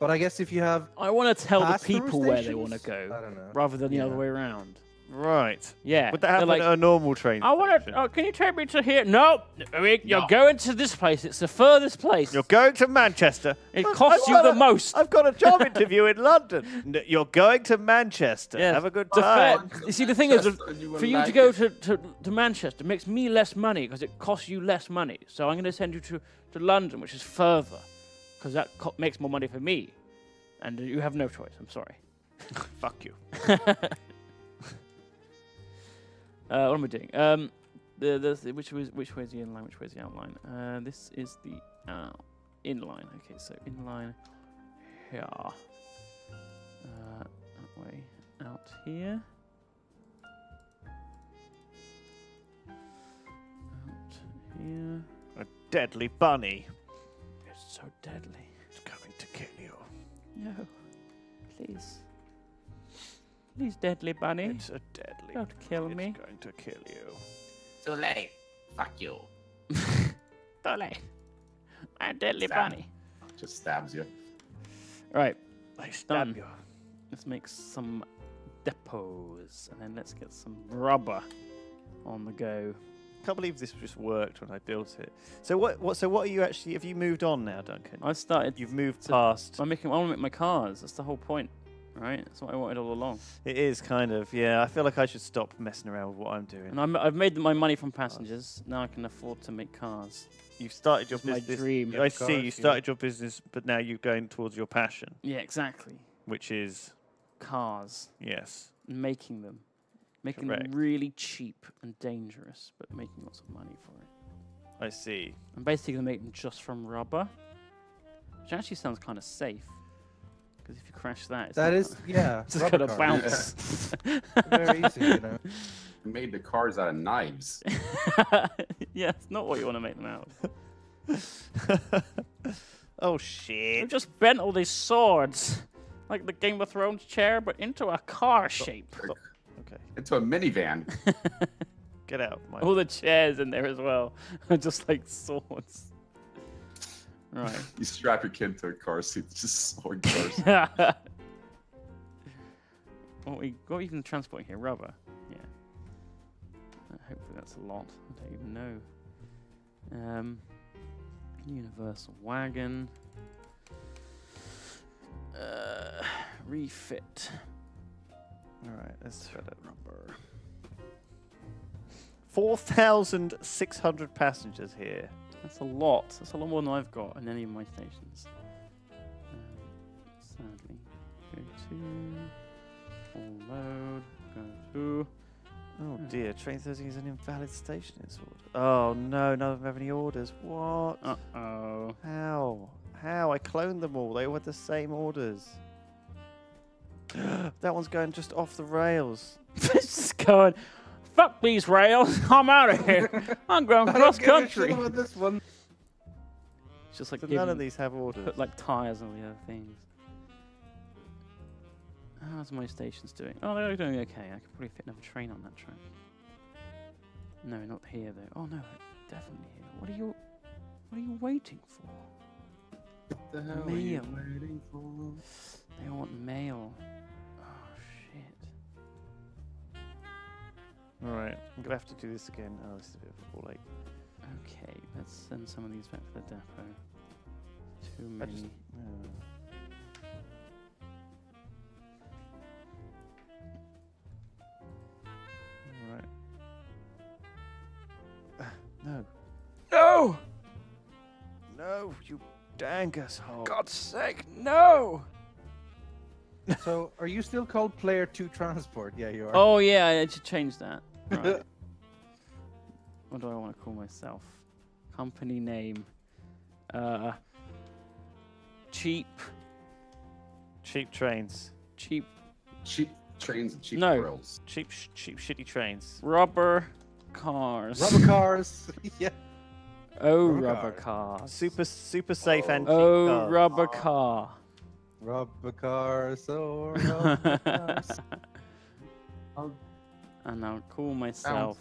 but I guess if you have, I want to tell the people where they want to go, I don't know. rather than yeah. the other way around. Right? Yeah. Would that happen like, at a normal train? I want to. Oh, can you take me to here? Nope. I mean, you're no. going to this place. It's the furthest place. You're going to Manchester. It costs you the a, most. I've got a job interview in London. You're going to Manchester. Yes. Have a good time. You see, the thing is, you for you like to go to, to to Manchester makes me less money because it costs you less money. So I'm going to send you to to London, which is further, because that co makes more money for me. And you have no choice. I'm sorry. Fuck you. Uh, what am I doing? Um, the, the, the, which was which way is the inline? Which way is the outline? Uh, this is the uh, inline. Okay, so inline here, uh, that way, out here, out here. A deadly bunny. It's so deadly. It's coming to kill you. No, please. Please, deadly bunny. It's a deadly Don't kill bunny. me. It's going to kill you. Too late. Fuck you. Too late. I'm deadly Stab. bunny. Just stabs you. Right. I stab Done. you. Let's make some depots. And then let's get some rubber on the go. I can't believe this just worked when I built it. So what, what so what are you actually... Have you moved on now, Duncan? I started... You've moved to, past... I'm making, I want to make my cars. That's the whole point. Right, that's what I wanted all along. It is kind of, yeah. I feel like I should stop messing around with what I'm doing. And I'm, I've made my money from passengers. Now I can afford to make cars. You've started your business. My dream. I see. You started your business, but now you're going towards your passion. Yeah, exactly. Which is cars. Yes. Making them, making Correct. them really cheap and dangerous, but making lots of money for it. I see. I'm basically gonna make them just from rubber, which actually sounds kind of safe. Because if you crash that, it's that is gonna, yeah, it's just gonna cars. bounce. Yeah. Very easy, you know. You made the cars out of knives. Yeah, it's not what you want to make them out of. Oh, shit. I've just bent all these swords. Like the Game of Thrones chair, but into a car shape. Oh, okay. Into a minivan. Get out. Mike. All the chairs in there as well. Just like swords. Right. You strap your kid to a car seat. It's just sword cars. What we what are we even transporting here? Rubber. Yeah. Uh, hopefully that's a lot. I don't even know. Um, universal wagon. Uh, refit. All right, let's try that rubber. Four thousand six hundred passengers here. That's a lot. That's a lot more than I've got in any of my stations. Um, sadly, go to all load. Go to. Oh dear, train thirteen is an invalid station. It's order. Oh no, none of them have any orders. What? Uh oh. How? How? I cloned them all. They all had the same orders. That one's going just off the rails. It's just going, fuck these rails. I'm out of here. I'm going cross country. With this one. It's just like so giving, none of these have orders. Put like tyres and all the other things. How's my stations doing? Oh, they're doing okay. I could probably fit another train on that track. No, not here though. Oh no, definitely here. What are you? What are you waiting for? The hell mail. Are you waiting for? They want mail. Oh shit. Alright, I'm gonna have to do this again. Oh, this is a bit of a ball ache. Okay, let's send some of these back to the depot. Too many. Just, uh. Alright. Uh, no. No! No, you Dangus hole. God's sake, no! So, are you still called Player two Transport? Yeah, you are. Oh, yeah, I should change that. Right. What do I want to call myself? Company name. Uh, cheap. Cheap trains. Cheap. Cheap trains and cheap no. Girls. Cheap, sh cheap, shitty trains. Rubber cars. Rubber cars. Yeah. Oh, rubber, rubber car. Super, super safe oh. and cheap Oh, cars. Rubber car. Rubber cars, oh, rubber cars. I'll and I'll call myself...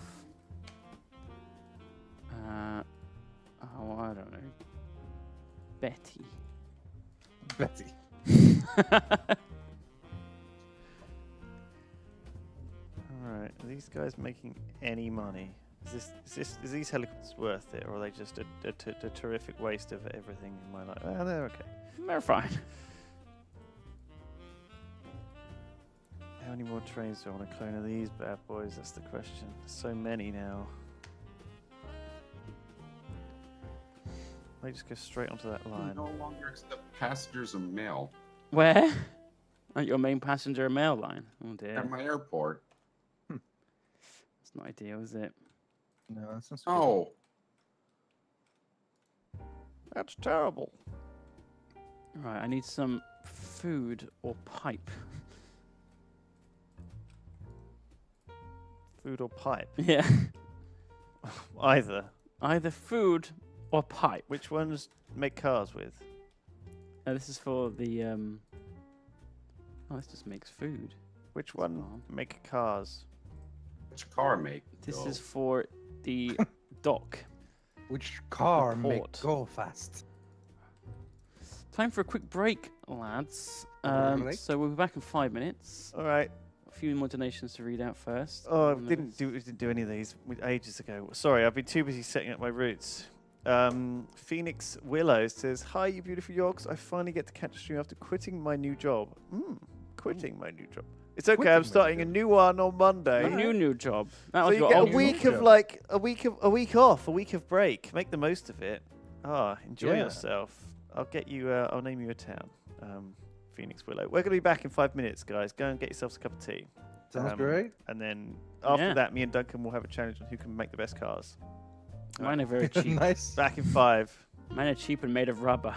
Uh, oh, I don't know. Betty. Betty. Alright, are these guys making any money? Is this, is this is these helicopters worth it, or are they just a, a, t a terrific waste of everything in my life? Oh, they're okay. They're fine. How many more trains do I want to clone of these bad boys? That's the question. There's so many now. They just go straight onto that line. No longer accept passengers and mail. Where? At your main passenger and mail line. Oh dear. At my airport. Hm. That's not ideal, is it? No, that's not. Oh, good. That's terrible. Right, I need some food or pipe. Food or pipe? Yeah. Either. Either food or pipe. Which ones make cars with? Uh, this is for the. Um... Oh, this just makes food. Which one oh. make cars? Which car make? This go? Is for. The dock. Which car make go fast? Time for a quick break, lads. Um, break. So we'll be back in five minutes. All right. A few more donations to read out first. Oh, I didn't do, didn't do any of these ages ago. Sorry, I've been too busy setting up my routes. Um, Phoenix Willow says, "Hi, you beautiful Yorks. I finally get to catch a stream after quitting my new job. Mm, quitting mm. my new job. It's okay. I'm starting a new one on Monday. A new new job. That so was you get a week of job. like a week of a week off, a week of break. Make the most of it. Ah, enjoy yeah. yourself. I'll get you. Uh, I'll name you a town. Um, Phoenix Willow. We're gonna be back in five minutes, guys. Go and get yourselves a cup of tea. Sounds um, great. And then after yeah. that, me and Duncan will have a challenge on who can make the best cars. Mine right. are very cheap. Nice. Back in five. Mine are cheap and made of rubber.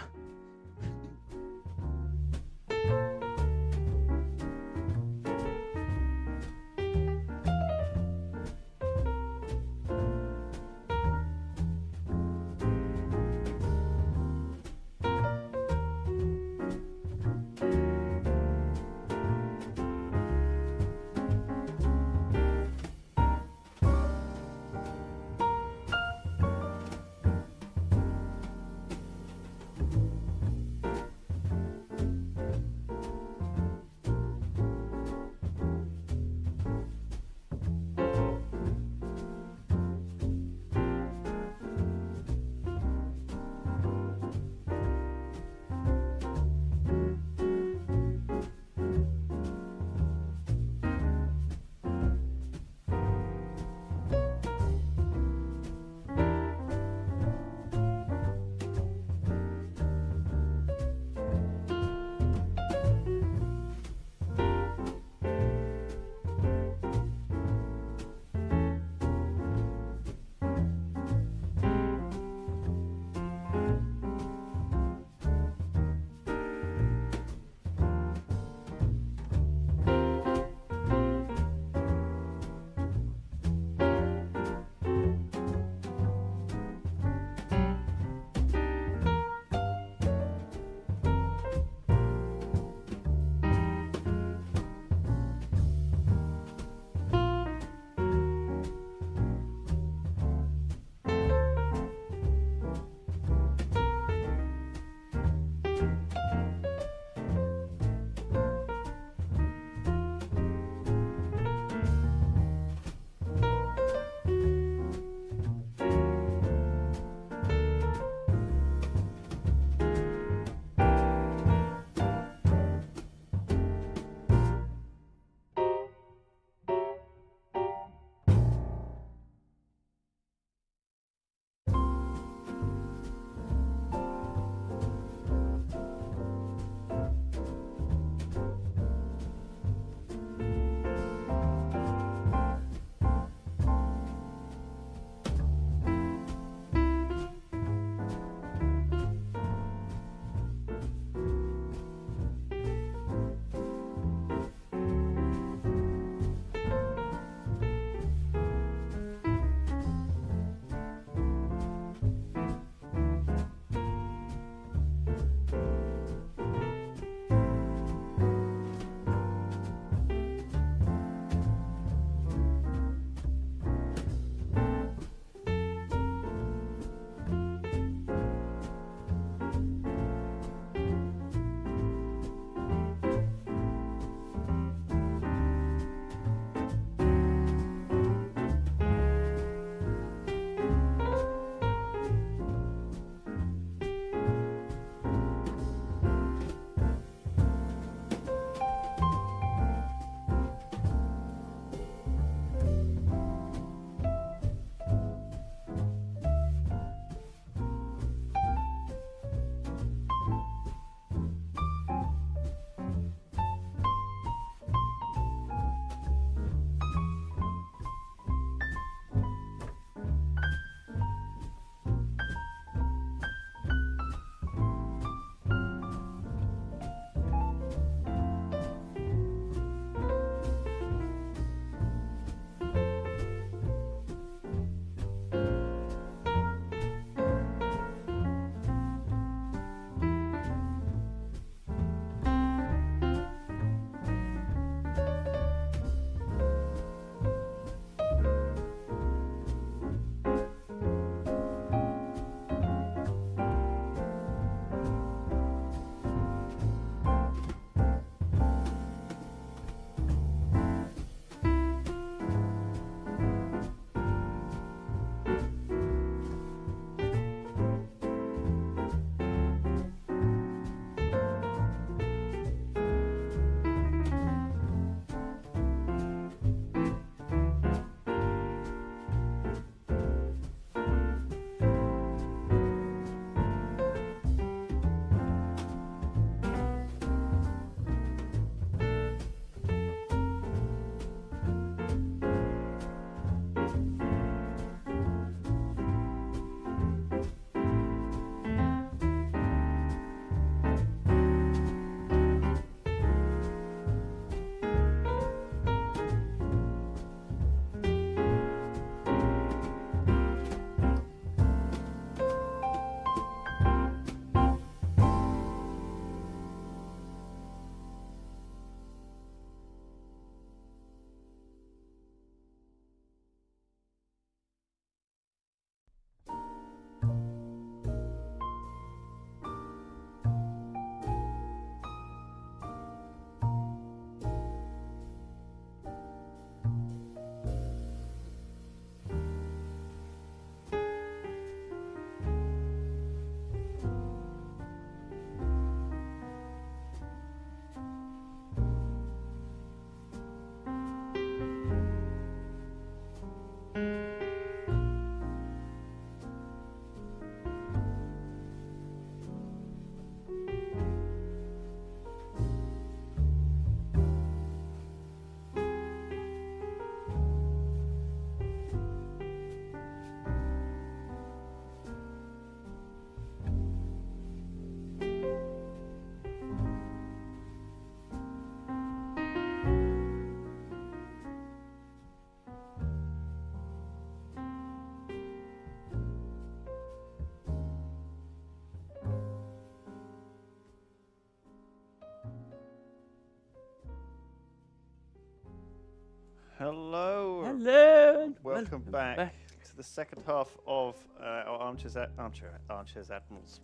Hello. Hello. Welcome, Welcome back, back to the second half of uh, our Armchair's Armchair Armchair's Admirals.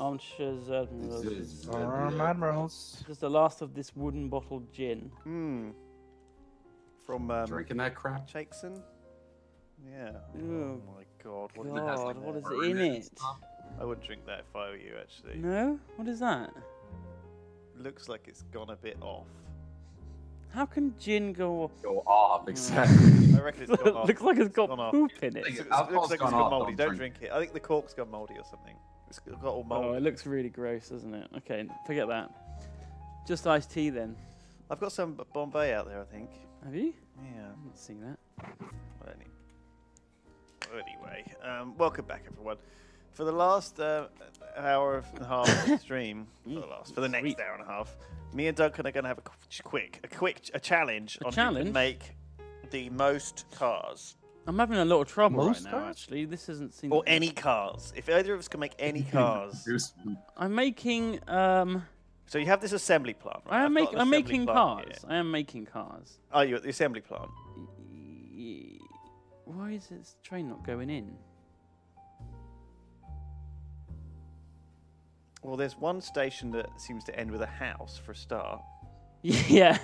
Armchair's Admirals. Arm Admirals. This is the last of this wooden bottled gin. Hmm. From um, drinking that crap, Jackson. Yeah. Ooh. Oh my God. What, God, what is it in it? I wouldn't drink that if I were you, actually. No? What is that? Looks like it's gone a bit off. How can gin go off? Go off, exactly. I reckon it's gone off. Looks like it's got it's poop off. in it. It's, it's, it looks like it's got mouldy. Don't, Don't drink it. I think the cork's gone mouldy or something. It's got all mouldy. Oh, it looks really gross, doesn't it? Okay, forget that. Just iced tea then. I've got some Bombay out there, I think. Have you? Yeah. I haven't seen that. Well, anyway, um, welcome back, everyone. For the last uh, hour and a half of the stream, for the last, for the next Sweet. hour and a half, me and Duncan are going to have a quick, a quick, a challenge a on challenge? who can make the most cars. I'm having a lot of trouble most right cars? now. Actually, this doesn't seem. Or like any cars. If either of us can make any cars, I'm making. Um, so you have this assembly plant. Right? I am make, I'm making cars. Here. I am making cars. Are you at the assembly plant? Why is this train not going in? Well, there's one station that seems to end with a house for a start. Yeah.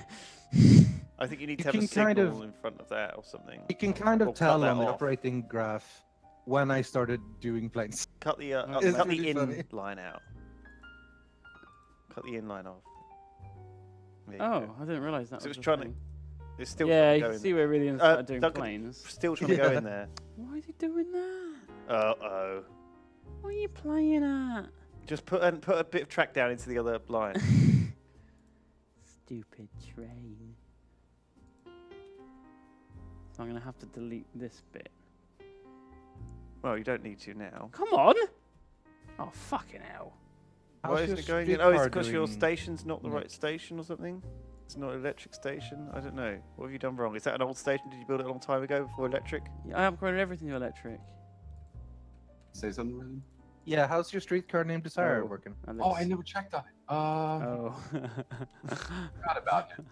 I think you need to you have a signal kind of, in front of that or something. You can kind of or tell on the off. operating graph when I started doing planes. Cut the, uh, cut really the in funny. line out. Cut the in line off. There oh, you go. I didn't realise that. So was it was trying thing. to. It's still yeah, you can see where Rythian started uh, doing Duncan planes. Still trying yeah. to go in there. Why is he doing that? Uh oh. What are you playing at? Just put and put a bit of track down into the other line. Stupid train. So I'm gonna have to delete this bit. Well, you don't need to now. Come on! Oh fucking hell! Why isn't it going in? Oh, it's because your station's not the right station or something. It's not an electric station. I don't know. What have you done wrong? Is that an old station? Did you build it a long time ago before electric? Yeah, I upgraded everything to electric. Say something, Rythian. Yeah, how's your streetcar named Desire oh. working? Oh, I never checked on it. Um, oh. forgot about it.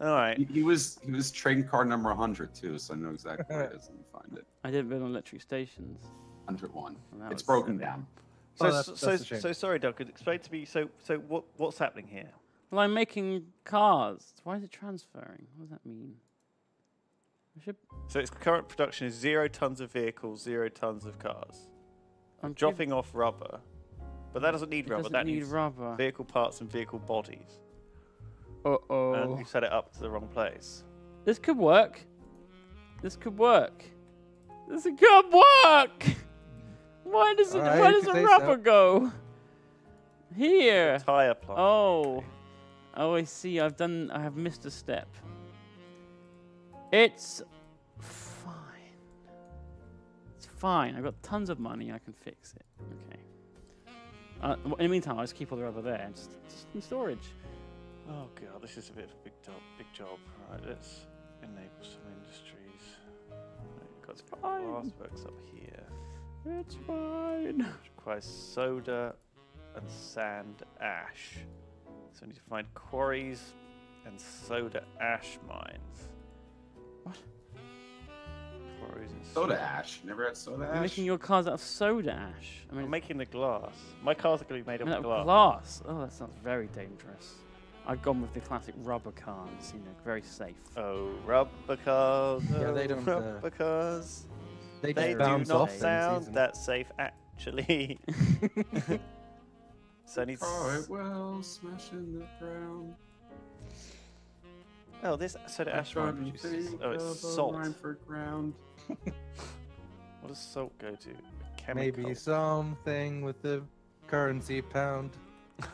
All right. He, he was he was train car number one hundred too, so I know exactly where it is and find it. I didn't build on electric stations. one hundred one. Well, it's broken seven. down. So oh, that's, so that's so, so sorry, Doug. Explain to me. So so what what's happening here? Well, I'm making cars. Why is it transferring? What does that mean? I should... So its current production is zero tons of vehicles, zero tons of cars. I'm dropping kidding. off rubber, but that doesn't need it rubber. Doesn't that need needs rubber. Vehicle parts and vehicle bodies. Uh oh. And you set it up to the wrong place. This could work. This could work. This could work. Why does it? Right, why does the rubber so. go? Here. The tire plant. Oh. Oh, I see. I've done. I have missed a step. It's. Fine, I've got tons of money, I can fix it. Okay. Uh, in the meantime, I'll just keep all the rubber there, just, just in storage. Oh God, this is a bit of a big job. Big job. Right, let's enable some industries. We've got some glassworks up here. It's fine. It requires soda and sand ash. So we need to find quarries and soda ash mines. What? Soda ash. Never had soda ash. You're making your cars out of soda ash. I mean, I'm making the glass. My cars are going to be made, made out of glass. glass. Oh, that sounds very dangerous. I've gone with the classic rubber cars. You know, very safe. Oh, rubber cars. Oh, yeah, they don't. Rubber uh, cars. They, they do not sound that safe, actually. So I need. Alright, well, smashing the ground. Oh, this soda ash mine produces. Oh, it's salt. For ground. What does salt go to? A chemical. Maybe something with the currency pound.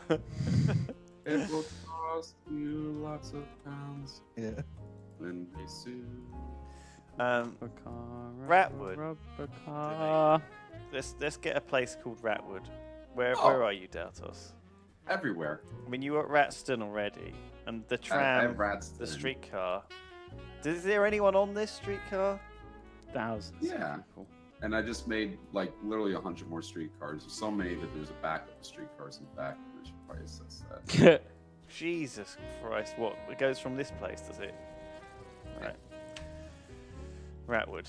It will cost you lots of pounds. Yeah. When they sue. Um, Ratwood. Ratwood. Let's let's get a place called Ratwood. Where oh. where are you, Daltos? Everywhere. I mean, you were at Ratston already, and the tram, the streetcar. Is there anyone on this streetcar? Thousands. Yeah. People. And I just made like literally a hundred more streetcars. There's so many that there's a backup of streetcars in the back. Which probably says that. Jesus Christ! What it goes from this place, does it? All right. Ratwood.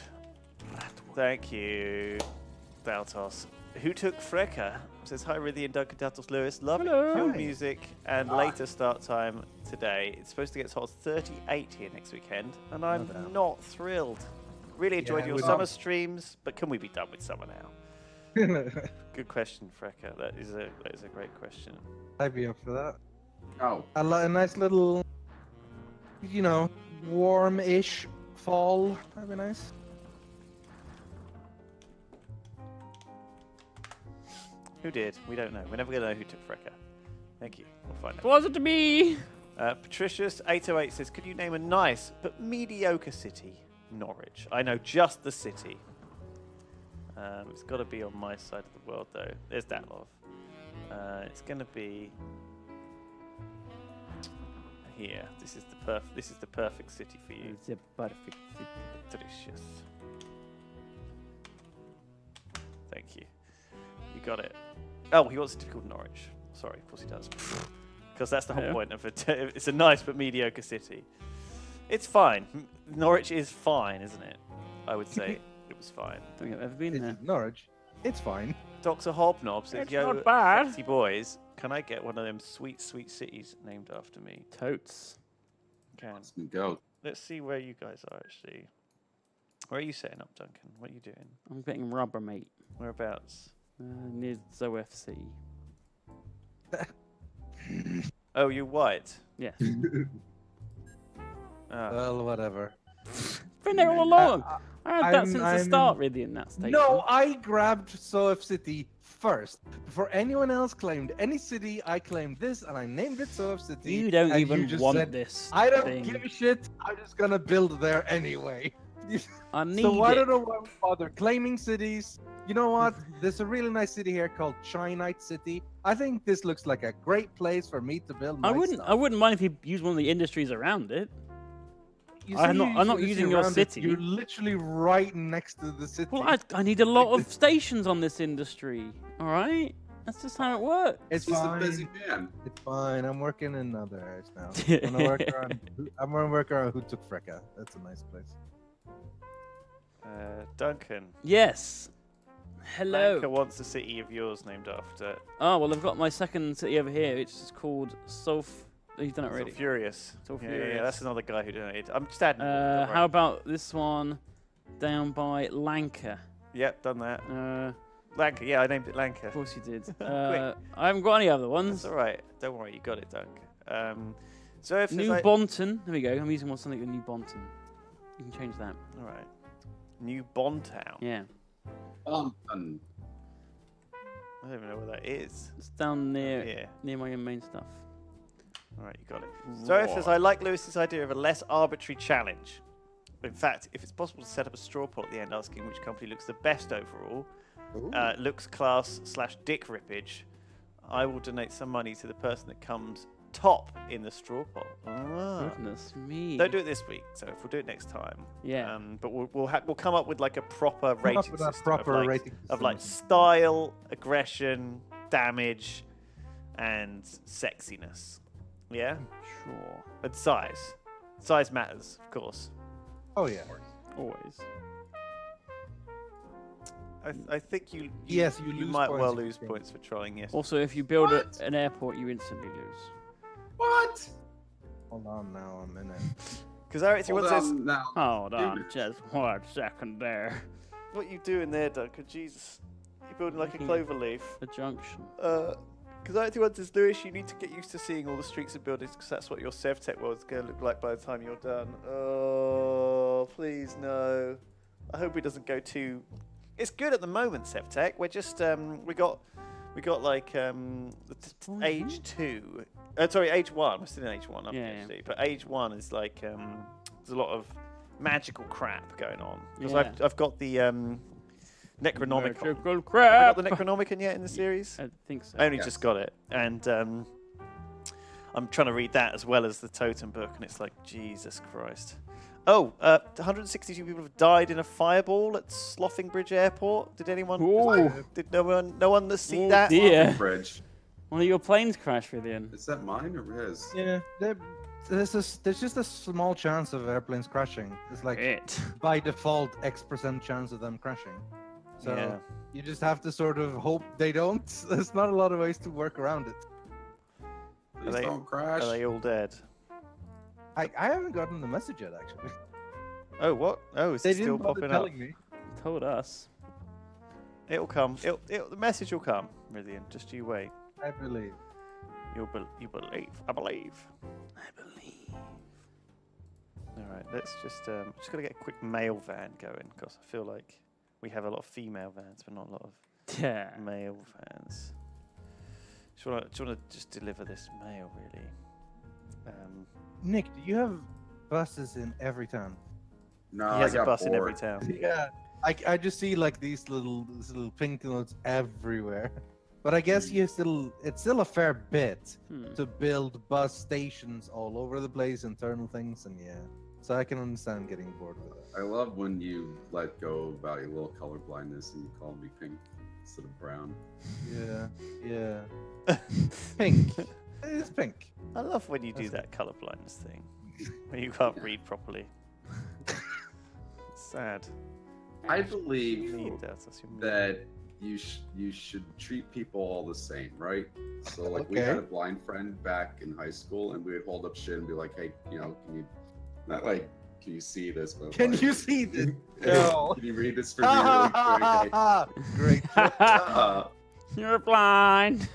Ratwood. Thank you, Daltos. Who Took Freka says, hi Rythian, Duncan, Daltos, Lewis. Love your music and hi. Later start time today. It's supposed to get as hot as thirty-eight here next weekend, and I'm no not thrilled. Really enjoyed yeah, your summer not. streams, but can we be done with summer now? Good question, Freka. That is a that is a great question. I'd be up for that. Oh, a, a nice little, you know, warm-ish fall. That'd be nice. Who did? We don't know. We're never going to know who took Freka. Thank you. We'll find out. Was it to me? Uh, Patricius eight oh eight says, could you name a nice but mediocre city? Norwich. I know just the city. Um, it's got to be on my side of the world, though. There's Datlov. Uh, it's going to be here. This is the perf. This is the perfect city for you. It's a perfect city. Patricius. Thank you. You got it. Oh, he wants it to be called Norwich. Sorry, of course he does. Because that's the whole yeah. point of it. It's a nice but mediocre city. It's fine. Norwich is fine, isn't it? I would say it was fine. I don't think I've ever been it's there. Norwich, it's fine. Doctor Hobnob says, it's yo, not bad. Sexy boys, can I get one of them sweet, sweet cities named after me? Totes. Okay. Go. Let's see where you guys are, actually. Where are you setting up, Duncan? What are you doing? I'm getting rubber, mate. Whereabouts? Uh, near Zoef City. Oh, you're white? Yes. Oh. Well, whatever. It's been there all along. Uh, I had I'm, that since I'm... the start, really, in that state. No, I grabbed Zoef City first. Before anyone else claimed any city, I claimed this, and I named it Zoef City. You don't even you just want said, this I don't thing. give a shit. I'm just going to build there anyway. I need so I don't know why we bother claiming cities. You know what? There's a really nice city here called Chinite City. I think this looks like a great place for me to build my I wouldn't. Stuff. I wouldn't mind if you used one of the industries around it. I'm not, I'm not using your city. It. You're literally right next to the city. Well, I, I need a lot like of this. stations on this industry. All right? That's just how it works. It's fine. It's fine. It's fine. I'm working in other areas now. I'm going work to work on Who Took Freka. That's a nice place. Uh, Duncan. Yes. Hello. Lanka wants a city of yours named after. Oh, well, I've got my second city over here, which is called Sulf. He's done it already. Furious. So Furious. Yeah, yeah, yeah, that's another guy who donated. I'm just adding. Uh, how about this one down by Lanka? Yep, done that. Uh, Lanka, yeah, I named it Lanka. Of course you did. uh, I haven't got any other ones. That's all right. Don't worry, you got it, Dunk. Um, so if New Bonton. There we go. I'm using one something with New Bonton. You can change that. All right. New Bontown. Yeah. Bonton. I don't even know where that is. It's down near yeah. near my main stuff. All right, you got it. Zoef says, I like Lewis's idea of a less arbitrary challenge. In fact, if it's possible to set up a straw poll at the end asking which company looks the best overall, uh, looks, class, slash dick rippage, I will donate some money to the person that comes top in the straw poll. Oh, goodness me. Don't do it this week, so if we'll do it next time. Yeah. Um, but we'll we'll, ha we'll come up with like a proper rating system. A proper of, like, rating system. Of like style, aggression, damage, and sexiness. Yeah, sure. But size, size matters, of course. Oh yeah, always. I, th I think you. you yes, you, you might well lose thing. points for trying. Yes. Also, if you build a, an airport, you instantly lose. What? Hold on now a minute. Because I actually what's this? Now. Hold on, just one second there. What are you doing there, Duncan? Jesus, you're building like a clover leaf. A junction. Uh. Because I actually want this, Lewis, you need to get used to seeing all the streets and buildings because that's what your SevTech world is going to look like by the time you're done. Oh, please, no. I hope it doesn't go too... It's good at the moment, SevTech. We're just... Um, we got... We got, like, um, mm-hmm. age two. Uh, sorry, age one. We're still in age one, aren't we, actually? But age one is, like... Um, there's a lot of magical crap going on. Because yeah. I've, I've got the... Um, Necronomicon. Crap. Have we got the Necronomicon yet in the series? I think so. I only yes. just got it, and um, I'm trying to read that as well as the Totem Book, and it's like Jesus Christ. Oh, uh, one hundred sixty-two people have died in a fireball at Slothingbridge Airport. Did anyone? Did no one? No one see oh, that? Dear. Slothingbridge. One of your planes crashed, Rythian. Is that mine or his? Yeah, there's, a, there's just a small chance of airplanes crashing. It's like, it. by default, X percent chance of them crashing. So yeah. you just have to sort of hope they don't. There's not a lot of ways to work around it. Please they, don't crash. Are they all dead? I, I haven't gotten the message yet, actually. Oh, what? Oh, it's still popping up. Telling me. Told us. It'll come. It'll, it'll, the message will come, Rythian. Just you wait. I believe. You, be, you believe. I believe. I believe. Alright, let's just... Um, just got to get a quick male van going, because I feel like we have a lot of female vans, but not a lot of yeah. male vans. Do you want to just deliver this mail, really? Um, Nick, do you have buses in every town? No, he has I a bus bored. in every town. Yeah, I, I just see like these little these little pink notes everywhere. But I guess you still it's still a fair bit hmm. to build bus stations all over the place, internal things, and yeah. So I can understand getting bored with it. I love when you let go about your little color blindness and you call me pink instead of brown. Yeah, yeah. Pink. It's pink. I love when you do That's that color blindness thing, when you can't yeah. read properly. Sad. I believe that you sh you should treat people all the same, right? So like okay. we had a blind friend back in high school, and we would hold up shit and be like, hey, you know, can you not like can you see this? But can like, you see this? No. Can you read this for me? Really quick? Great. uh, You're blind.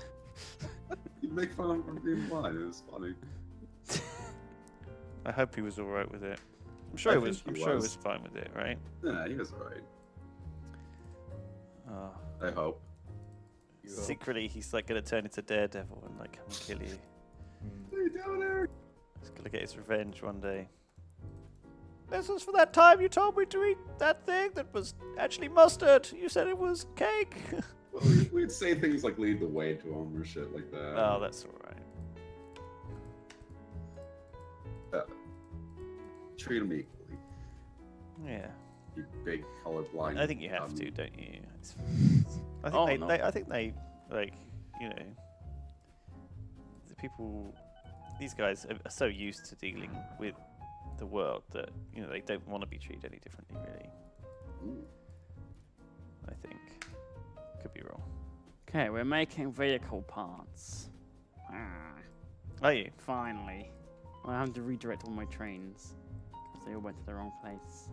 You make fun of him for being blind. It was funny. I hope he was all right with it. I'm sure I it was. I'm was. sure it was fine with it, right? Yeah, he was alright. Oh. I hope. You Secretly, hope. he's like gonna turn into Daredevil and like come and kill you. What are you doing, Eric? He's gonna get his revenge one day. This was for that time you told me to eat that thing that was actually mustard. You said it was cake. Well, we'd say things like "lead the way" to him or shit like that. Oh, that's alright. Treat them equally. Yeah. You big colorblind. I think you have um, to, don't you? It's, I think oh, they, no. they. I think they, like, you know, the people. These guys are so used to dealing with the world that you know they don't want to be treated any differently, really. Ooh. I think. Could be wrong. Okay, we're making vehicle parts. Ah. Are you? Finally, I have to redirect all my trains. They all went to the wrong place.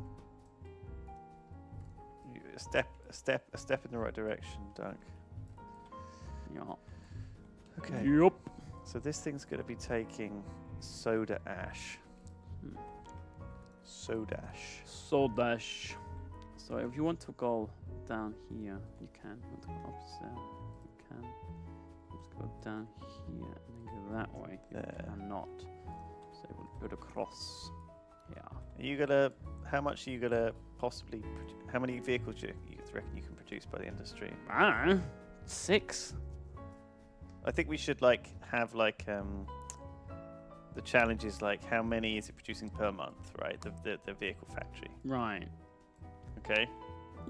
A step, a step, a step in the right direction, Doug. Yup. Okay. Yup. So this thing's going to be taking soda ash. Hmm. Soda ash. Soda ash. So if you want to go down here, you can. If you want to go up there, you can. Just go down here and then go that way. There. I'm not. So we'll go across. Yeah. Are you gonna? How much are you gonna possibly? How many vehicles do you, you reckon you can produce by the end of the stream? I don't know. Six. I think we should like have like um. The challenge is like how many is it producing per month, right? The the, the vehicle factory. Right. Okay.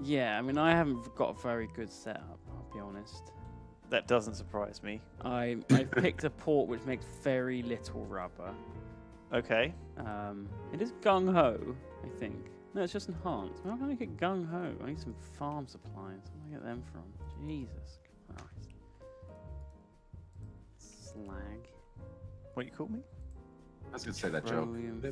Yeah. I mean, I haven't got a very good setup. I'll be honest. That doesn't surprise me. I I picked a port which makes very little rubber. Okay. Um, it is gung ho, I think. No, it's just enhanced. How can I get gung ho? I need some farm supplies. Where do I get them from? Jesus Christ. Slag. What you call me? I was gonna say that joke. What's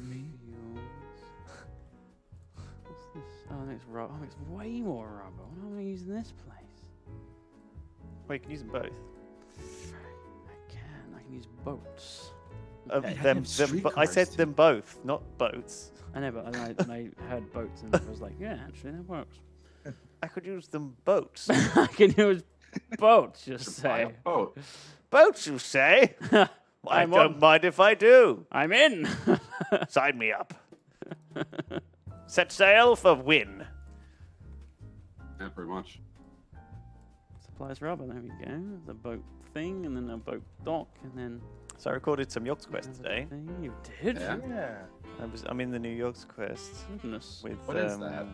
this? Oh, no, it's rubber. Oh, it's way more rubber. Why am I using this place? Well, you can use them both. I can. I can use boats. Um, yeah, them, them, I said them both, not boats. I know, but I, I heard boats and I was like, yeah, actually, that works. I could use them boats. I could use boats, you say. Boat. Boats, you say? I don't on. mind if I do. I'm in. Sign me up. Set sail for win. Yeah, pretty much. Supplies rubber, there we go. The boat thing, and then a boat dock, and then... So I recorded some York's Quest today. You did? Yeah. yeah. I was. I'm in the new York's Quest. Goodness. With, what um, is that?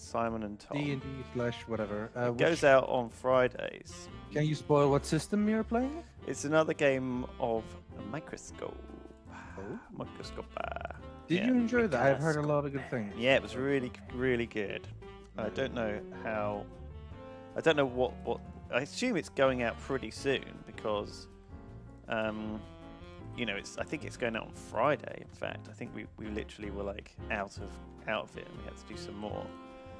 Simon and Tom. D and D slash whatever. Uh, it goes out on Fridays. Can you spoil what system you're playing? It's another game of a microscope. Oh. Microscope. Did yeah, you enjoy that? I've heard a lot of good things. Yeah, it was really, really good. I don't know how... I don't know what... what I assume it's going out pretty soon because... Um, you know, it's. I think it's going out on Friday. In fact, I think we, we literally were like out of out of it, and we had to do some more.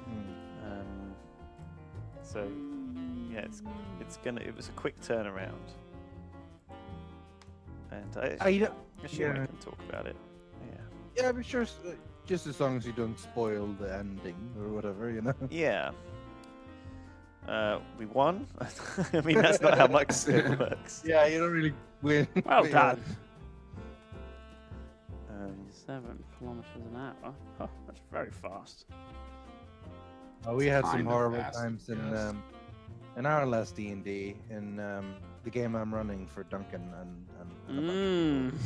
Mm. Um, so yeah, it's it's gonna. It was a quick turnaround, and I actually, I actually yeah. I can talk about it. Yeah. Yeah, but sure. Just as long as you don't spoil the ending or whatever, you know. Yeah. Uh, we won. I mean, that's not how much it works. Yeah, you don't really win. Well done. Um, Seven kilometers an hour. Oh, that's very fast. Oh, we had some horrible times in um, in our last D and D in um, the game I'm running for Duncan and. and, and mm.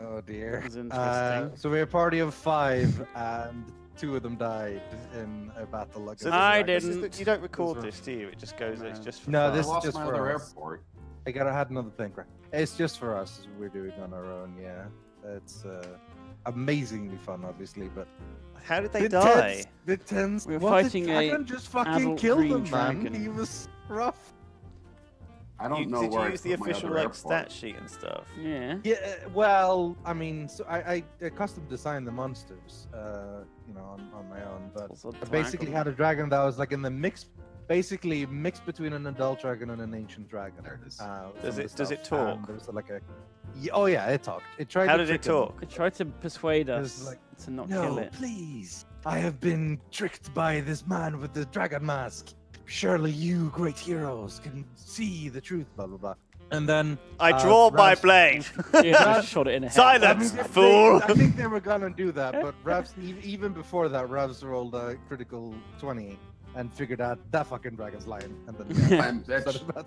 Oh dear. Uh, so we were a party of five and. Two of them died in a battle. Like so I didn't. This is, you don't record this, do you? It just goes. No. It's just for no. Fun. This is just for our airport. I gotta had another thing. Right? It's just for us. We're doing on our own. Yeah, it's uh, amazingly fun, obviously. But how did they the die? Tens, the tens. We were what fighting did, a. I couldn't just fucking kill them, dragon. man. He was rough. I don't you, know did where you use the official like stat sheet and stuff? Yeah. Yeah. Well, I mean, so I, I custom designed the monsters, uh, you know, on, on my own. But I basically had a dragon that was like in the mix, basically mixed between an adult dragon and an ancient dragon. There it is. Uh, does it? Does it talk? Um, there was like a. Oh yeah, it talked. It tried. How to did it talk? Him. It tried to persuade us like, to not no, kill it. No, please. I have been tricked by this man with the dragon mask. Surely you, great heroes, can see the truth, blah, blah, blah. And then... I uh, draw Ratston... my blade! Yeah, shot it in the Silence, head. fool! I, mean, I think they were gonna do that, but Ravs, even before that, Ravs rolled a critical twenty and figured out that fucking dragon's lying. And then yeah.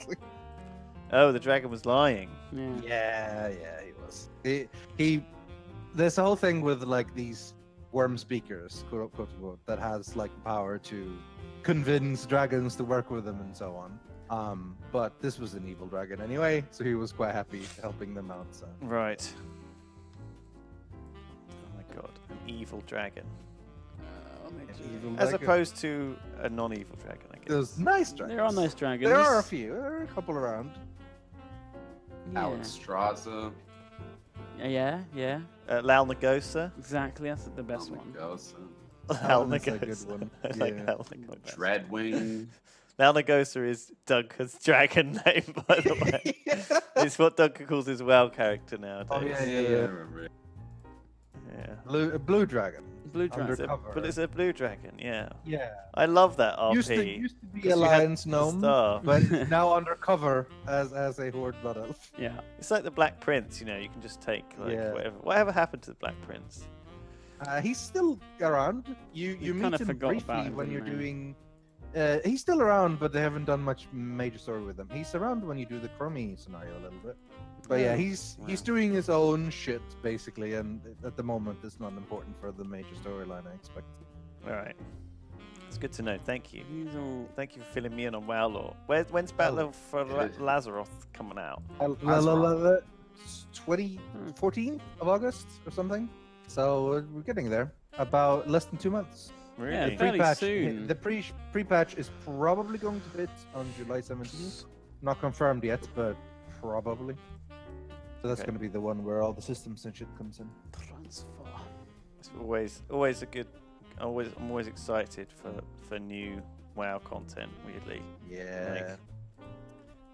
Oh, the dragon was lying. Yeah, yeah, yeah he was. He, he... There's a whole thing with, like, these worm speakers, quote, unquote, unquote, that has, like, power to... convince dragons to work with them and so on. Um, but this was an evil dragon anyway, so he was quite happy helping them out. So. Right. Oh my god, an evil dragon. Oh, an evil As dragon. opposed to a non-evil dragon, I guess. There's nice dragons. There are nice dragons. There are a few. There are a couple around. Yeah. Alex Straza. Yeah, yeah. Uh, Lal Nagosa. Exactly, that's the best Lal one. Nagosa. Alnagosa. I like yeah. Dreadwing. Alnagosa is Duncan's dragon name, by the way. Yeah. It's what Duncan calls his WoW character nowadays. Oh, yeah, yeah, yeah. yeah. I remember it. Yeah. Blue, a blue dragon. Blue dragon. But it's a blue dragon, yeah. Yeah. I love that R P. Used to, used to be Alliance Gnome, but now undercover as, as a Horde Blood Elf. Yeah. It's like the Black Prince, you know, you can just take like yeah. whatever. Whatever happened to the Black Prince? Uh, he's still around. You you meet him briefly when you're doing. Uh, he's still around, but they haven't done much major story with him. He's around when you do the crummy scenario a little bit. But yeah, he's he's doing his own shit basically, and at the moment it's not important for the major storyline. I expect. All right, it's good to know. Thank you. Thank you for filling me in on WoW lore. Where, when's Battle for Azeroth coming out? twenty fourteen of August or something. So we're getting there. About less than two months. Really? Yeah, fairly soon. The pre pre-patch is probably going to hit on July seventeenth. Not confirmed yet, but probably. So that's okay. going to be the one where all the systems and shit comes in. Transfer. It's always, always a good. Always, I'm always excited for for new WoW content. Weirdly. Yeah. Like,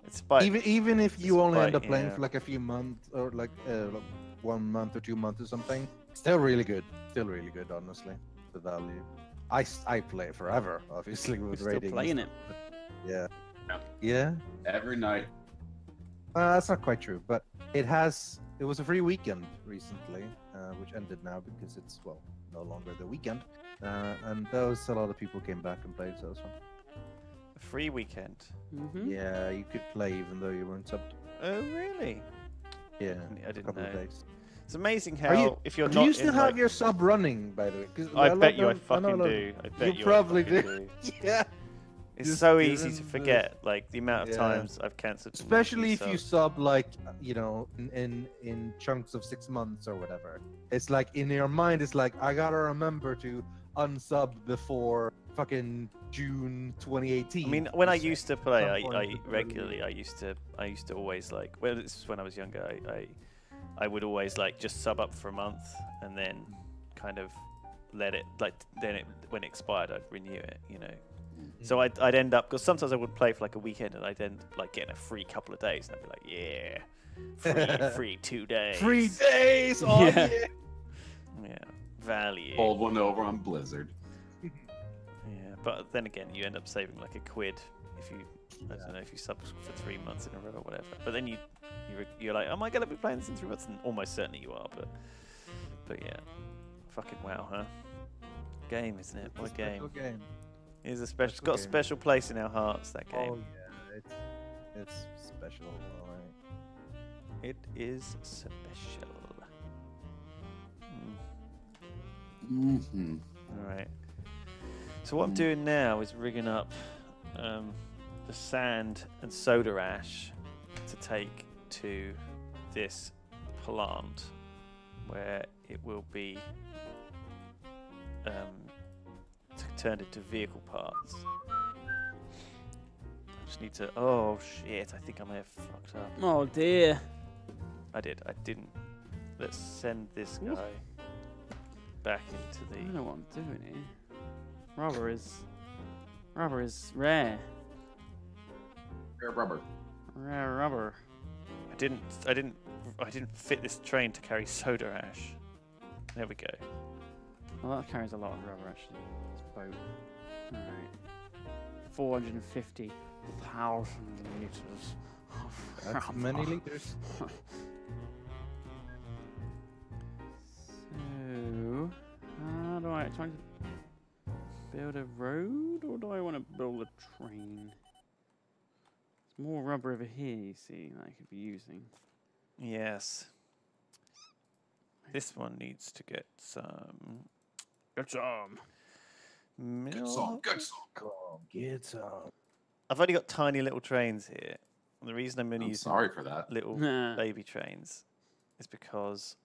it's by, even even if you only by, end up playing yeah. for like a few months or like, uh, like one month or two months or something. Still really good. Still really good, honestly. The value. I, I play it forever, obviously, with We're ratings. Still playing it. Yeah. No. Yeah? Every night. Uh, that's not quite true, but it has... It was a free weekend recently, uh, which ended now because it's, well, no longer the weekend. Uh, and those a lot of people came back and played, so it was fun. A free weekend? Mm-hmm. Yeah, you could play even though you weren't subbed. Oh, really? Yeah, I didn't know. A couple of days. It's amazing how you, if you're do not. Do you still in, have like, your sub running, by the way? I, I bet you I fucking do. I bet you, you probably do. do. Yeah. It's Just so easy to forget, the... like the amount of yeah. times I've cancelled. Especially if sub. you sub, like you know, in, in in chunks of six months or whatever. It's like in your mind, it's like I gotta remember to unsub before fucking June twenty eighteen. I mean, when I used to play, I, I regularly, I used to, I used to always like. Well, this is when I was younger. I, I, I would always like just sub up for a month and then kind of let it like then it when it expired, I'd renew it, you know. So I'd, I'd end up, because sometimes I would play for like a weekend and I'd end up like getting a free couple of days and I'd be like, yeah, free, free two days. Free days! Oh, yeah. yeah. Yeah, value. Old one over on Blizzard. Yeah, but then again, you end up saving like a quid if you, yeah. I don't know, if you sub for three months in a row or whatever. But then you, you're, you're like, am I going to be playing this in three months? And almost certainly you are, but, but yeah. Fucking wow, huh? Game, isn't it? What a game. game. Is a special, it's got game. a special place in our hearts, that game. Oh yeah, it's, it's special, alright. It is special. Mm. Mm-hmm. Alright. So what mm. I'm doing now is rigging up um, the sand and soda ash to take to this plant where it will be um, turned into vehicle parts. I just need to. Oh shit! I think I may have fucked up. Oh dear. I did. I didn't. Let's send this guy Oof. back into the. I don't know what I'm doing here. Rubber is. Rubber is rare. Rare rubber. Rare rubber. I didn't. I didn't. I didn't fit this train to carry soda ash. There we go. Well, that carries a lot of rubber actually. Boat. All right. four hundred fifty thousand litres. That's many litres. So, how do I, do I build a road or do I want to build a train? There's more rubber over here, you see, that I could be using. Yes. This one needs to get some. Get some. Good song, good song. Good song. I've only got tiny little trains here. And the reason I'm only I'm using sorry for that. little nah. baby trains is because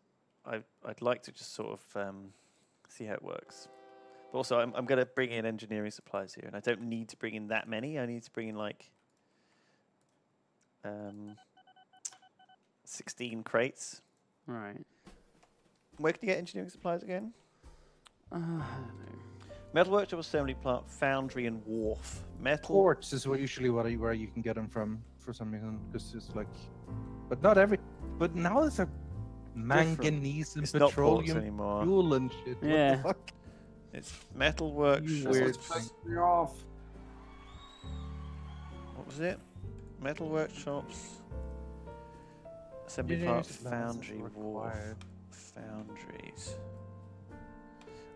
I, I'd like to just sort of um, see how it works. But also, I'm, I'm going to bring in engineering supplies here, and I don't need to bring in that many. I need to bring in like um, sixteen crates. Right. Where can you get engineering supplies again? Uh, I don't know. Metal workshop, assembly plant, foundry, and wharf. Metal quartz is what usually what you, where you can get them from for some reason. Because it's like, but not every. But now it's a manganese and petroleum anymore. fuel and shit. Yeah. What the fuck? It's metal workshop. Weird. Me off. What was it? Metal workshops, assembly plant, foundry, wharf, foundries.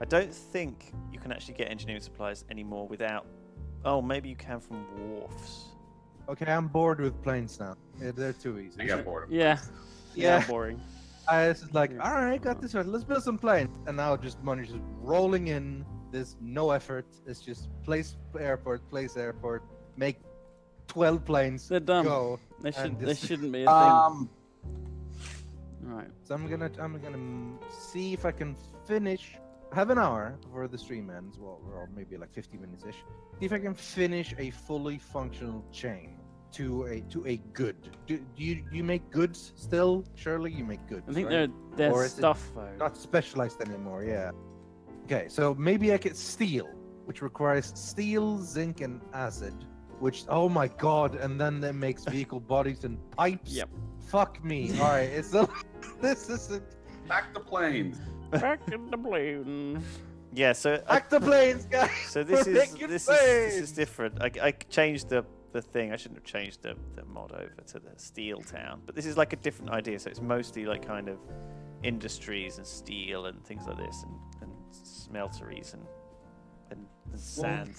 I don't think you can actually get engineering supplies anymore without... Oh, maybe you can from wharfs. Okay, I'm bored with planes now. Yeah, they're too easy. I got bored of yeah. planes. Yeah. Yeah, boring. I was like, all right, got this one. Let's build some planes. And now just money just rolling in. There's no effort. It's just place airport, place airport, make twelve planes, they're dumb. go. They, should, they shouldn't be a um, thing. All right. So I'm gonna, I'm gonna see if I can finish... I have an hour before the stream ends, well, or maybe like fifty minutes-ish. See if I can finish a fully functional chain to a to a good. Do, do you do you make goods still? Surely you make goods. I think right? they're they're stuff though. Not specialized anymore. Yeah. Okay, so maybe I could steel, which requires steel, zinc, and acid. Which oh my god! And then that makes vehicle bodies and pipes. Yep. Fuck me. All right, it's a, this is a, back to planes. Back in the planes. Yeah, so back I, the planes, guys. So this is this, planes. is this is different. I, I changed the the thing. I shouldn't have changed the the mod over to the steel town, but this is like a different idea. So it's mostly like kind of industries and steel and things like this, and, and smelteries and and sand.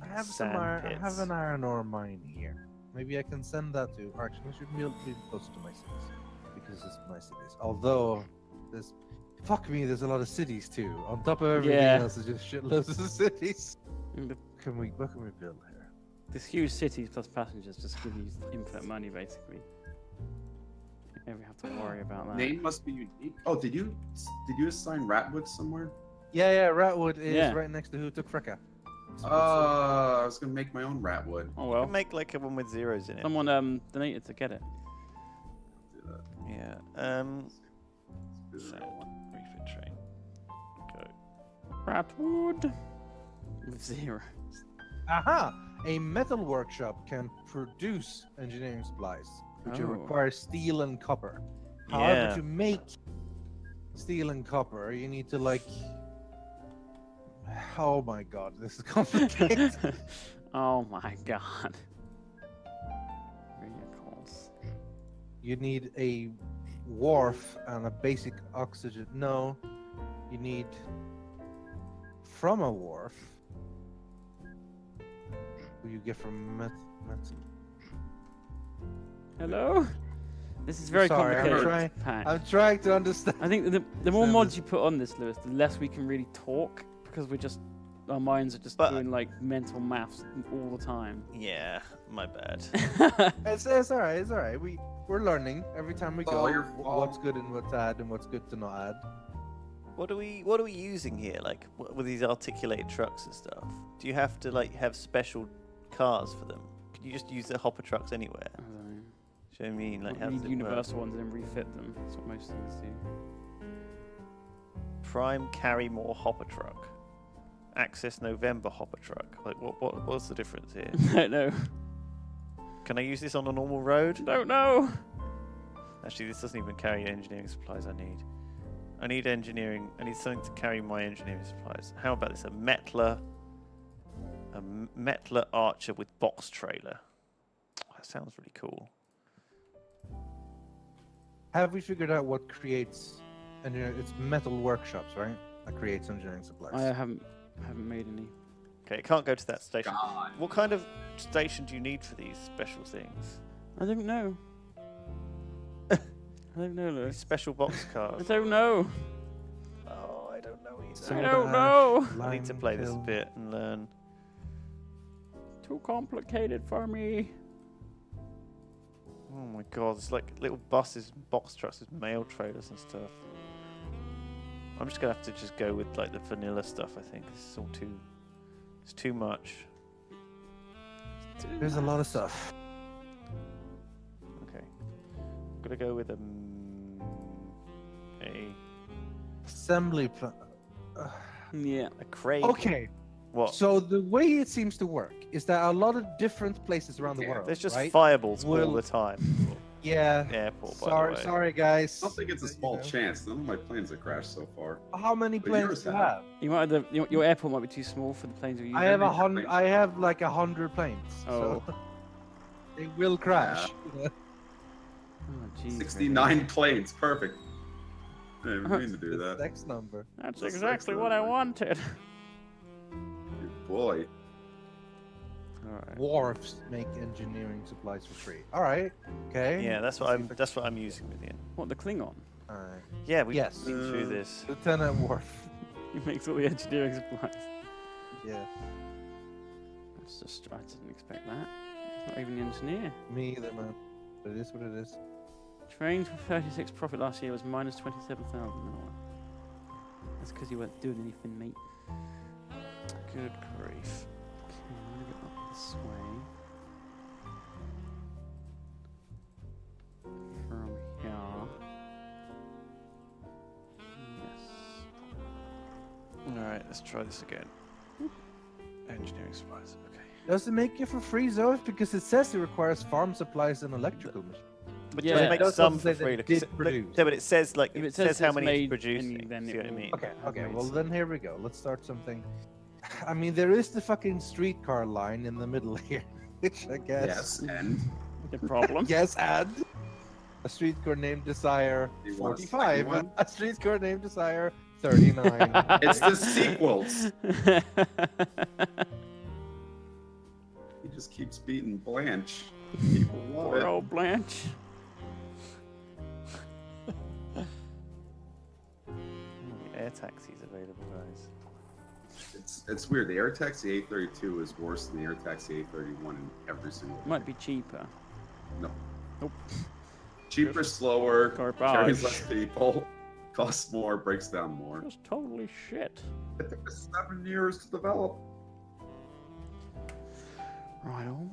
Well, I have sand some iron, I have an iron ore mine here. Maybe I can send that to. Actually, I should be close to my cities because it's my cities. Although. There's, fuck me, there's a lot of cities too. On top of everything yeah. else, there's just shitloads of cities. What can we, what can we build here? This huge cities plus passengers just give you infinite money, basically. You never have to worry about that. Name must be unique. Oh, did you, did you assign Ratwood somewhere? Yeah, yeah, Ratwood is yeah. right next to Who Took Freka. Oh, uh, I was gonna make my own Ratwood. Oh well. Make like a one with zeros in it. Someone um donated to get it. Yeah. Um. So, refit train. Go. Ratwood. With zeros. Aha! A metal workshop can produce engineering supplies, which oh. require steel and copper. Yeah. However, to make steel and copper, you need to like. Oh my god, this is complicated. Oh my god. Vehicles. You need a wharf and a basic oxygen. No, you need from a wharf. Who you get from met metal. Hello? This is very Sorry, complicated. I'm trying, I'm trying to understand. I think the, the more mods you put on this, Lewis, the less we can really talk. Because we're just, our minds are just but, doing like mental maths all the time. Yeah, my bad. it's it's all right. It's all right. We we're learning every time we go. Oh, what's good and what's bad and what's good to not add. What are we What are we using here? Like what, with these articulated trucks and stuff. Do you have to like have special cars for them? Could you just use the hopper trucks anywhere? I don't know. Do you know what I mean? Like have universal ones and then refit them. That's what most things do. Prime carry more hopper truck. Access November hopper truck. Like what? What? What's the difference here? I don't know. Can I use this on a normal road? Don't know. Actually, this doesn't even carry engineering supplies I need. I need engineering. I need something to carry my engineering supplies. How about this? A metler, a metler archer with box trailer. That sounds really cool. Have we figured out what creates? And it's metal workshops, right? That creates engineering supplies. I haven't. I haven't made any. Okay, I can't go to that station. God. What kind of station do you need for these special things? I don't know. I don't know, Lewis. These special boxcars. I don't know. Oh, I don't know either. So I don't know. I need to play this a bit and learn. Too complicated for me. Oh my god, it's like little buses, box trucks with mail trailers and stuff. I'm just gonna have to just go with like the vanilla stuff. I think this is all too. It's too much. It's too There's much. a lot of stuff. Okay, I'm gonna go with a a assembly plant. Uh, yeah, a crate. Okay. What? So the way it seems to work is that a lot of different places around yeah. the world. There's just right? fireballs we'll... all the time. Yeah. Airport, by sorry, the way. sorry, guys. I don't think it's a small you know. chance. None of my planes have crashed so far. How many but planes do you have? You might have the, your, your airport might be too small for the planes. You I have a hundred. I have like a hundred planes. Oh. So they will crash. Yeah. Oh, geez, Sixty-nine man. planes. Perfect. I didn't mean to do that. Next number. That's, That's exactly what number. I wanted. Good boy. All right. Wharfs make engineering supplies for free. All right. Okay. Yeah, that's what Let's I'm. That's what I'm using with Ian. What the Klingon? All right. Yeah, we yes. been through this. Lieutenant Wharf. He makes all the engineering supplies. Yeah. That's just. I didn't expect that. He's not even an engineer. Me either, man. But it is what it is. Trains for thirty-six profit last year was minus twenty-seven thousand. That's because you weren't doing anything, mate. Good grief. This way from here. Yes. Alright, let's try this again. Engineering supplies, okay. Does it make you for free, Zoef? Because it says it requires farm supplies and electrical machines. But yeah, it makes Those some for free. Did produce. No, but it says like it, it says, says how many it's producing. Then it what I mean? Okay, okay, well then here we go. Let's start something. I mean, there is the fucking streetcar line in the middle here, which I guess. Yes, and the problem. Yes, and a streetcar named Desire forty-five, a, a streetcar named Desire thirty-nine. It's the sequels. He just keeps beating Blanche. People love it. Poor old Blanche. taxis available, guys. It's it's weird. The air taxi A thirty-two is worse than the air taxi A thirty-one in every single way. Might be cheaper. No. Nope. Cheaper, just slower, garbage. Carries less people, costs more, breaks down more. Just totally shit. It took us seven years to develop. Right on.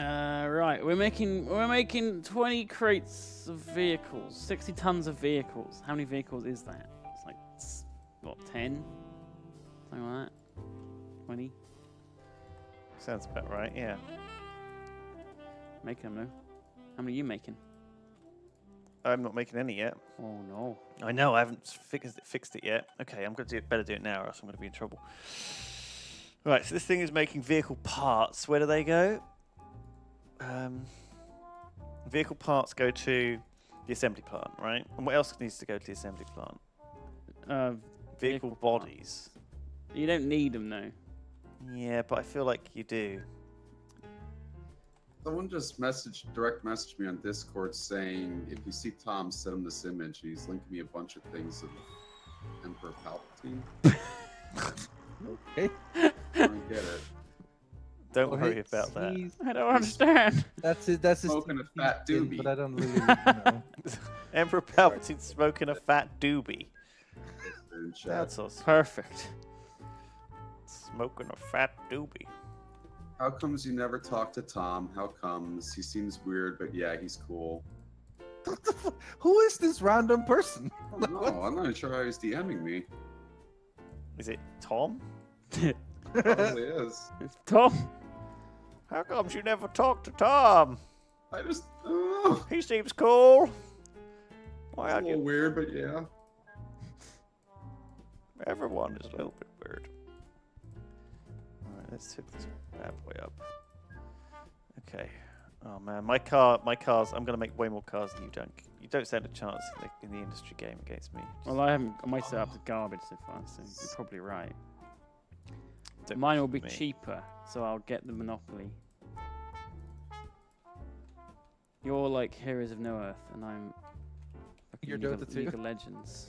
Uh, right, we're making we're making twenty crates of vehicles, sixty tons of vehicles. How many vehicles is that? It's like what, ten? Something like that. Twenty. Sounds about right. Yeah. Making them though. How many are you making? I'm not making any yet. Oh no. I know. I haven't fixed it, fixed it yet. Okay, I'm gonna do it, better do it now, or else I'm gonna be in trouble. Right. So this thing is making vehicle parts. Where do they go? Um, vehicle parts go to the assembly plant, right? And what else needs to go to the assembly plant? Uh, vehicle, vehicle bodies. Parts. You don't need them, though. Yeah, but I feel like you do. Someone just messaged, direct messaged me on Discord saying, if you see Tom, send him this image. And he's linking me a bunch of things of Emperor Palpatine. Okay. I don't get it. Don't oh, worry about that. I don't understand. That's it. That's smoking a fat doobie. But I don't really know. Emperor Palpatine smoking a fat doobie. That's awesome. Perfect. Smoking a fat doobie. How comes you never talk to Tom? How comes he seems weird, but yeah, he's cool. What the fuck? Who is this random person? I don't know. I'm not even sure how he's DMing me. Is it Tom? Probably is. It's Tom. How come you never talk to Tom? I just... Uh, he seems cool. Why it's are a little you... weird, but yeah. Everyone is a little bit weird. Alright, let's hook this bad boy up. Okay. Oh man, my car, my cars, I'm going to make way more cars than you, Dunk. You don't stand a chance in the, in the industry game against me. Just... Well, I haven't... My setup's garbage so far, so you're probably right. Don't Mine will be me. cheaper, so I'll get the monopoly. You're like Heroes of No Earth, and I'm You're League, Dota of, two. League of Legends.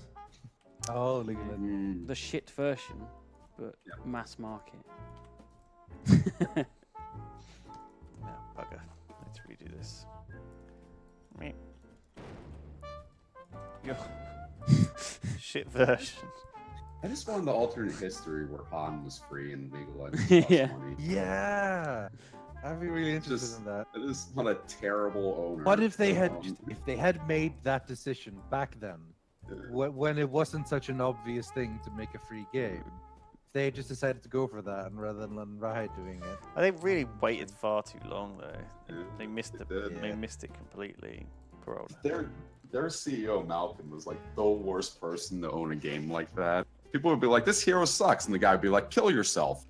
Oh, League of Legends. The shit version, but yep. mass market. Now, bugger. Let's redo this. Meep. Yo. Shit version. I just wanted the alternate history where Han was free and legal and yeah. money. Yeah, I'd be really interested just, in that. It is not a terrible owner. What if they had, um, if they had made that decision back then, yeah. when it wasn't such an obvious thing to make a free game? If they just decided to go for that and rather than Riot doing it. I think really waited far too long though. Yeah, they missed it. The, yeah. They missed it completely. Bro. Their their C E O Malcolm was like the worst person to own a game like that. People would be like, this hero sucks. And the guy would be like, kill yourself.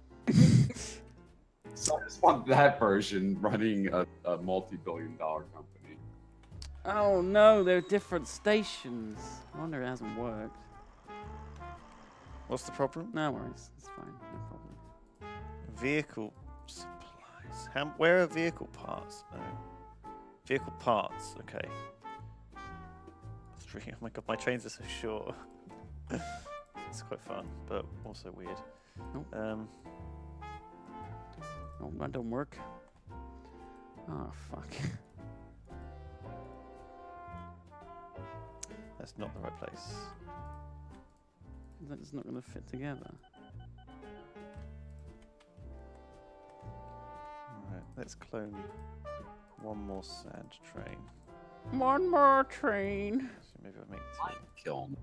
So I just want that version running a, a multi-billion dollar company. Oh no, they're different stations. I wonder it hasn't worked. What's the problem? No worries, it's fine, no problem. Vehicle supplies. How, where are vehicle parts? Oh. Vehicle parts, okay. Three. Oh my god, my trains are so short. It's quite fun, but also weird. Nope. Um, oh, that don't work. Oh, fuck. That's not the right place. That's not going to fit together. Alright, let's clone one more sad train. One more train! So maybe I'll make two. Kiln.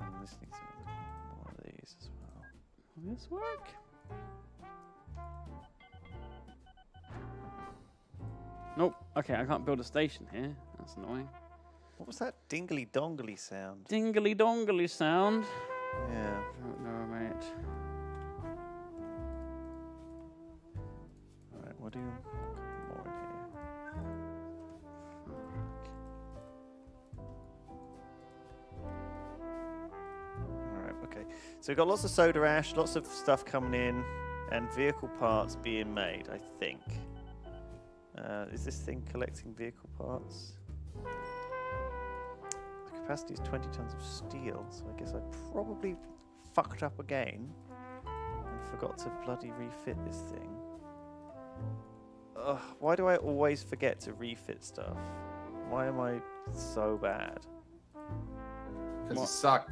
And this needs more of these as well. Will this work? Nope. Okay, I can't build a station here. That's annoying. What was that dingly dongly sound? Dingly dongly sound? Yeah. I don't know, mate. Alright, what do you... more in here? Okay, so we've got lots of soda ash, lots of stuff coming in, and vehicle parts being made, I think. Uh, is this thing collecting vehicle parts? The capacity is twenty tons of steel, so I guess I probably fucked up again and forgot to bloody refit this thing. Ugh, why do I always forget to refit stuff? Why am I so bad? Because you suck.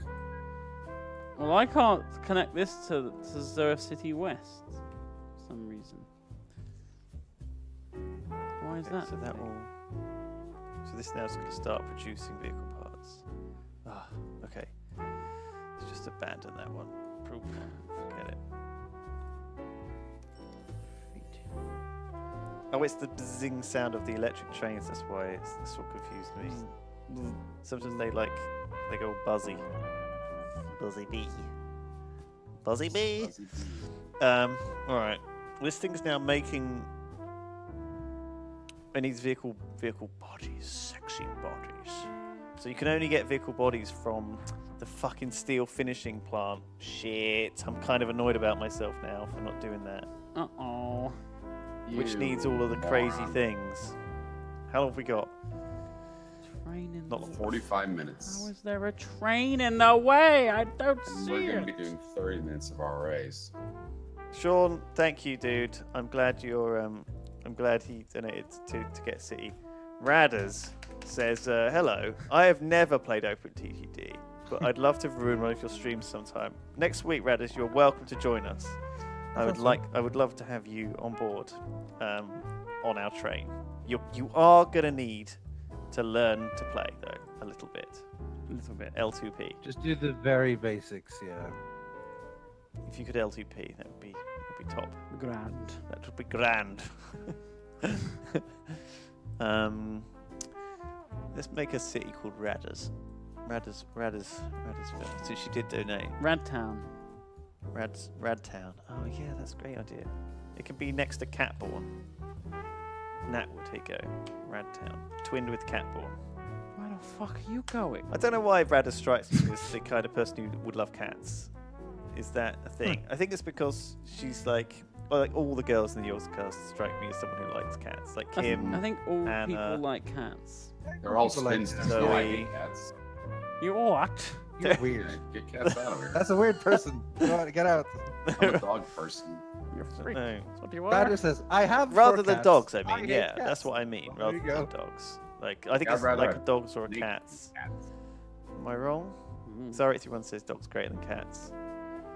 Well, I can't connect this to, to Zoef City West for some reason. Why is okay, that? So that will, so this now is going to start producing vehicle parts. Ah, oh, okay. Let's just abandon that one. Forget it. Oh, it's the zing sound of the electric trains. That's why it's, it's what confused me. Mm. Sometimes they like they go buzzy. Buzzy bee. Buzzy bee. Um, alright. This thing's now making it needs vehicle vehicle bodies, sexy bodies. So you can only get vehicle bodies from the fucking steel finishing plant. Shit. I'm kind of annoyed about myself now for not doing that. Uh oh. You Which needs all of the crazy man. things. How long have we got? Train in Not the forty-five way. minutes. How is there a train in the way? I don't and see we're it. We're going to be doing thirty minutes of our race. Sean, thank you, dude. I'm glad you're. Um, I'm glad he donated to to get City. Radders says, uh, "Hello. I have never played Open T T D, but I'd love to ruin one of your streams sometime. Next week, Radders, you're welcome to join us." I would like. I would love to have you on board, um, on our train. You you are gonna need to learn to play though a little bit, a little bit. L two P. Just do the very basics, yeah. If you could L two P, that would be that would be top. Grand. That would be grand. um, let's make a city called Radders. Radders, Radders, Raddersville. So she did donate. Radtown. Rad Radtown. Oh yeah, that's a great idea. It could be next to Catborn. Nat would take go. Radtown. Twinned with Catborn. Where the fuck are you going? I don't know why Radder strikes me as the kind of person who would love cats. Is that a thing? I think it's because she's like, well, like all the girls in the Yorkscast strike me as someone who likes cats. Like Kim. I, th I think all Anna, people like cats. They're all spinsters. Like, I hate cats. You what? You're weird. Get cats out of here. That's a weird person. Get out. I'm a dog person. You're a freak. No. That's what you are. Badger says, I have Rather than cats. dogs, I mean. I yeah, cats. that's what I mean. Well, rather than dogs. Like, I think it's like dogs or cats. cats. Am I wrong? Mm. Sorry, eight three one says dogs greater than cats.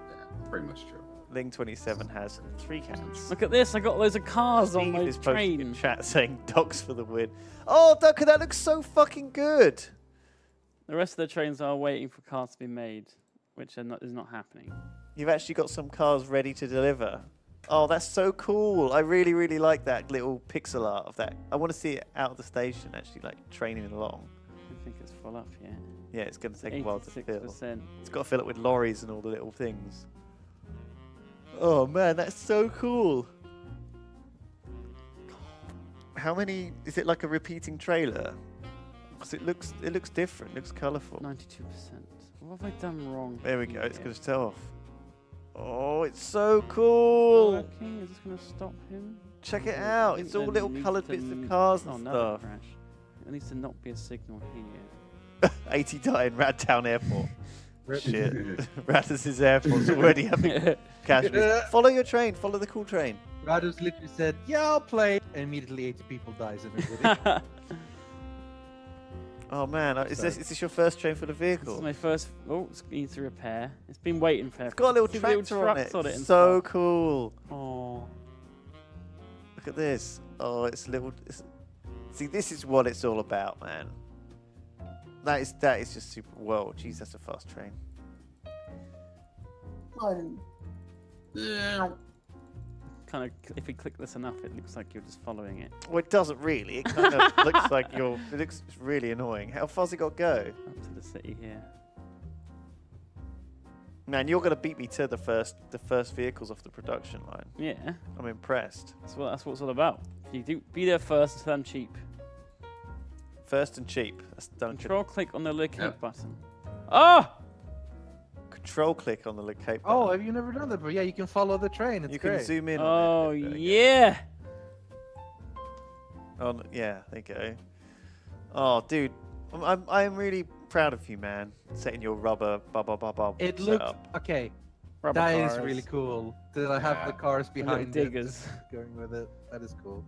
Yeah, pretty much true. Ling twenty-seven has three cats. Look at this. I got loads of cars Steve on my train. In chat saying dogs for the win. Oh, Duncan, that looks so fucking good. The rest of the trains are waiting for cars to be made, which are not, is not happening. You've actually got some cars ready to deliver. Oh, that's so cool. I really, really like that little pixel art of that. I want to see it out of the station, actually, like, training along. I think it's full up, yeah. Yeah, it's going to take a while to fill. It's got to fill it with lorries and all the little things. Oh, man, that's so cool. How many... Is it like a repeating trailer? Because it looks, it looks different. It looks colourful. Ninety-two percent. What have I done wrong? There we go. It's going to tell off. Oh, it's so cool. Is this going to stop him? Check it out. It's all little coloured bits of cars and stuff. There needs to not be a signal here. Eighty died in Radtown Airport. Shit. Radders' airport's already having casualties. Follow your train. Follow the cool train. Radders literally said, "Yeah, I'll play," and immediately eighty people dies. Everybody. Oh man, is this, is this your first train for the vehicle? This is my first. Oh, it needs to repair. It's been waiting for. It's got a little tractor on it. On it so stuff. cool. Oh, look at this. Oh, it's a little. It's, see, this is what it's all about, man. That is that is just super. Whoa, jeez, that's a fast train. Oh. Yeah. Kind of, if you click this enough, it looks like you're just following it. Well, it doesn't really. It kind of looks like you're. It looks really annoying. How far's it got to go? Up to the city here. Man, you're gonna beat me to the first, the first vehicles off the production line. Yeah. I'm impressed. That's what that's what it's all about. You do be there first, and then cheap. First and cheap. That's Duncan. Control click on the locate yep. button. Ah. Oh! Control click on the locate button. Oh, have you never done that? But yeah, you can follow the train. It's you great. can zoom in. Oh on it. yeah. Oh yeah, there you go. Oh, dude, I'm I'm really proud of you, man. Setting your rubber blah blah blah blah. It looks up. Okay. Rubber that cars. Is really cool. Did I have yeah. the cars behind the diggers it, going with it? That is cool.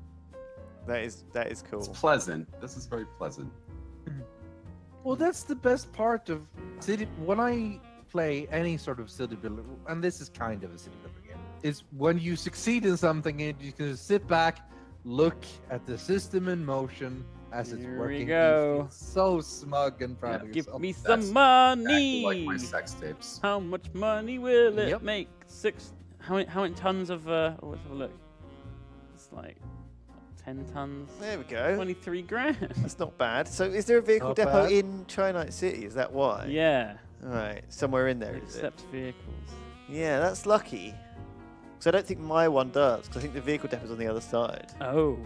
That is that is cool. It's pleasant. This is very pleasant. Well, that's the best part of city. When I play any sort of city builder, and this is kind of a city builder game, is when you succeed in something and you can just sit back, look at the system in motion as it's Here working. We go. So smug and proud yeah, of yourself. Give me that's some money. Exactly like my sex tapes. How much money will it yep. make? Six. How many? How many tons of? Uh, oh, let's have a look. It's like ten tons. There we go. Twenty-three grand. That's not bad. So, is there a vehicle not depot bad. in Chinite City? Is that why? Yeah. All right. Somewhere in there. It is accepts it? vehicles. Yeah, that's lucky. Because I don't think my one does. Because I think the vehicle depot's on the other side. Oh.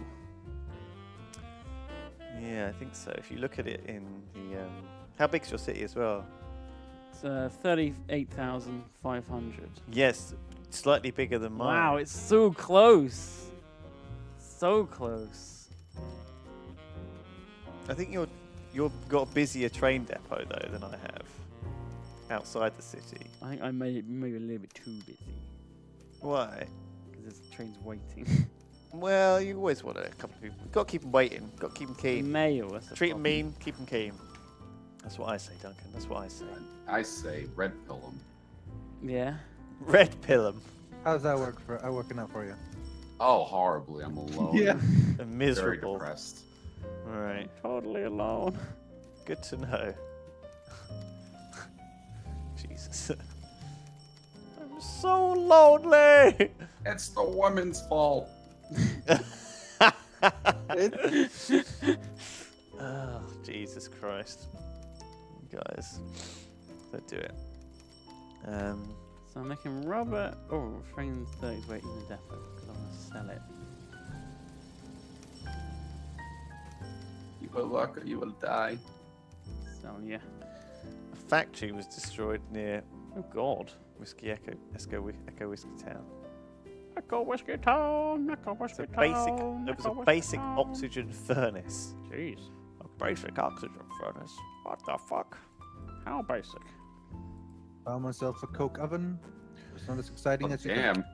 Yeah, I think so. If you look at it in the... Um, how big's your city as well? It's uh, thirty-eight thousand five hundred. Yes, slightly bigger than mine. Wow, it's so close. So close. I think you're, you've got a busier train depot, though, than I have. Outside the city. I think I made it maybe a little bit too busy. Why? Because the train's waiting. Well, you always want a couple of people. You've got to keep them waiting. Got to keep them keen. Mayo, that's the Treat problem. them mean, keep them keen. That's what I say, Duncan. That's what I say. I say red pill them. Yeah. Red pill them. How does that work for? I working out for you? Oh, horribly. I'm alone. Yeah. I'm miserable. Very depressed. All right. I'm totally alone. Good to know. Jesus. I'm so lonely. It's the woman's fault. Oh, Jesus Christ, you guys, don't do it. Um, so I'm making rubber. Oh, Frame's thirty is waiting in the depot because I want to sell it. You will work or you will die. So yeah, a factory was destroyed near. Oh God, Whiskey Echo, Echo, Echo Whiskey Town. Echo Whiskey Town, Echo Whiskey Town. Basic, there was a basic oxygen furnace. Jeez. A basic oxygen furnace? What the fuck? How basic? Found myself a Coke oven. It's not as exciting oh, as you damn. think.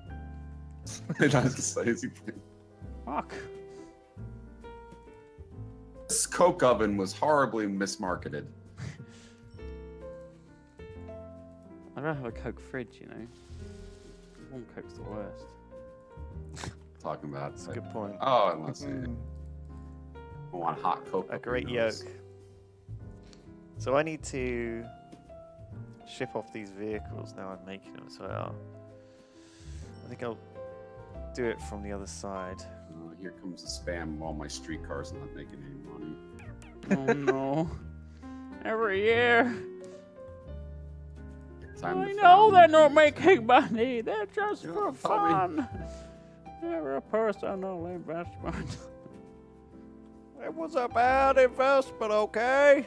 It's not as exciting as you think. Fuck. This Coke oven was horribly mismarketed. I don't have a Coke fridge, you know. Warm Coke's the worst. Talking about that's like, a good point. Oh, I want to see it. I want hot Coke. A great yoke. So I need to ship off these vehicles now. I'm making them as well. I think I'll do it from the other side. Uh, here comes the spam. While my streetcar's not making any money. Oh no! Every year. I know they're not making money. They're just for fun. They're a personal investment. It was a bad investment, okay?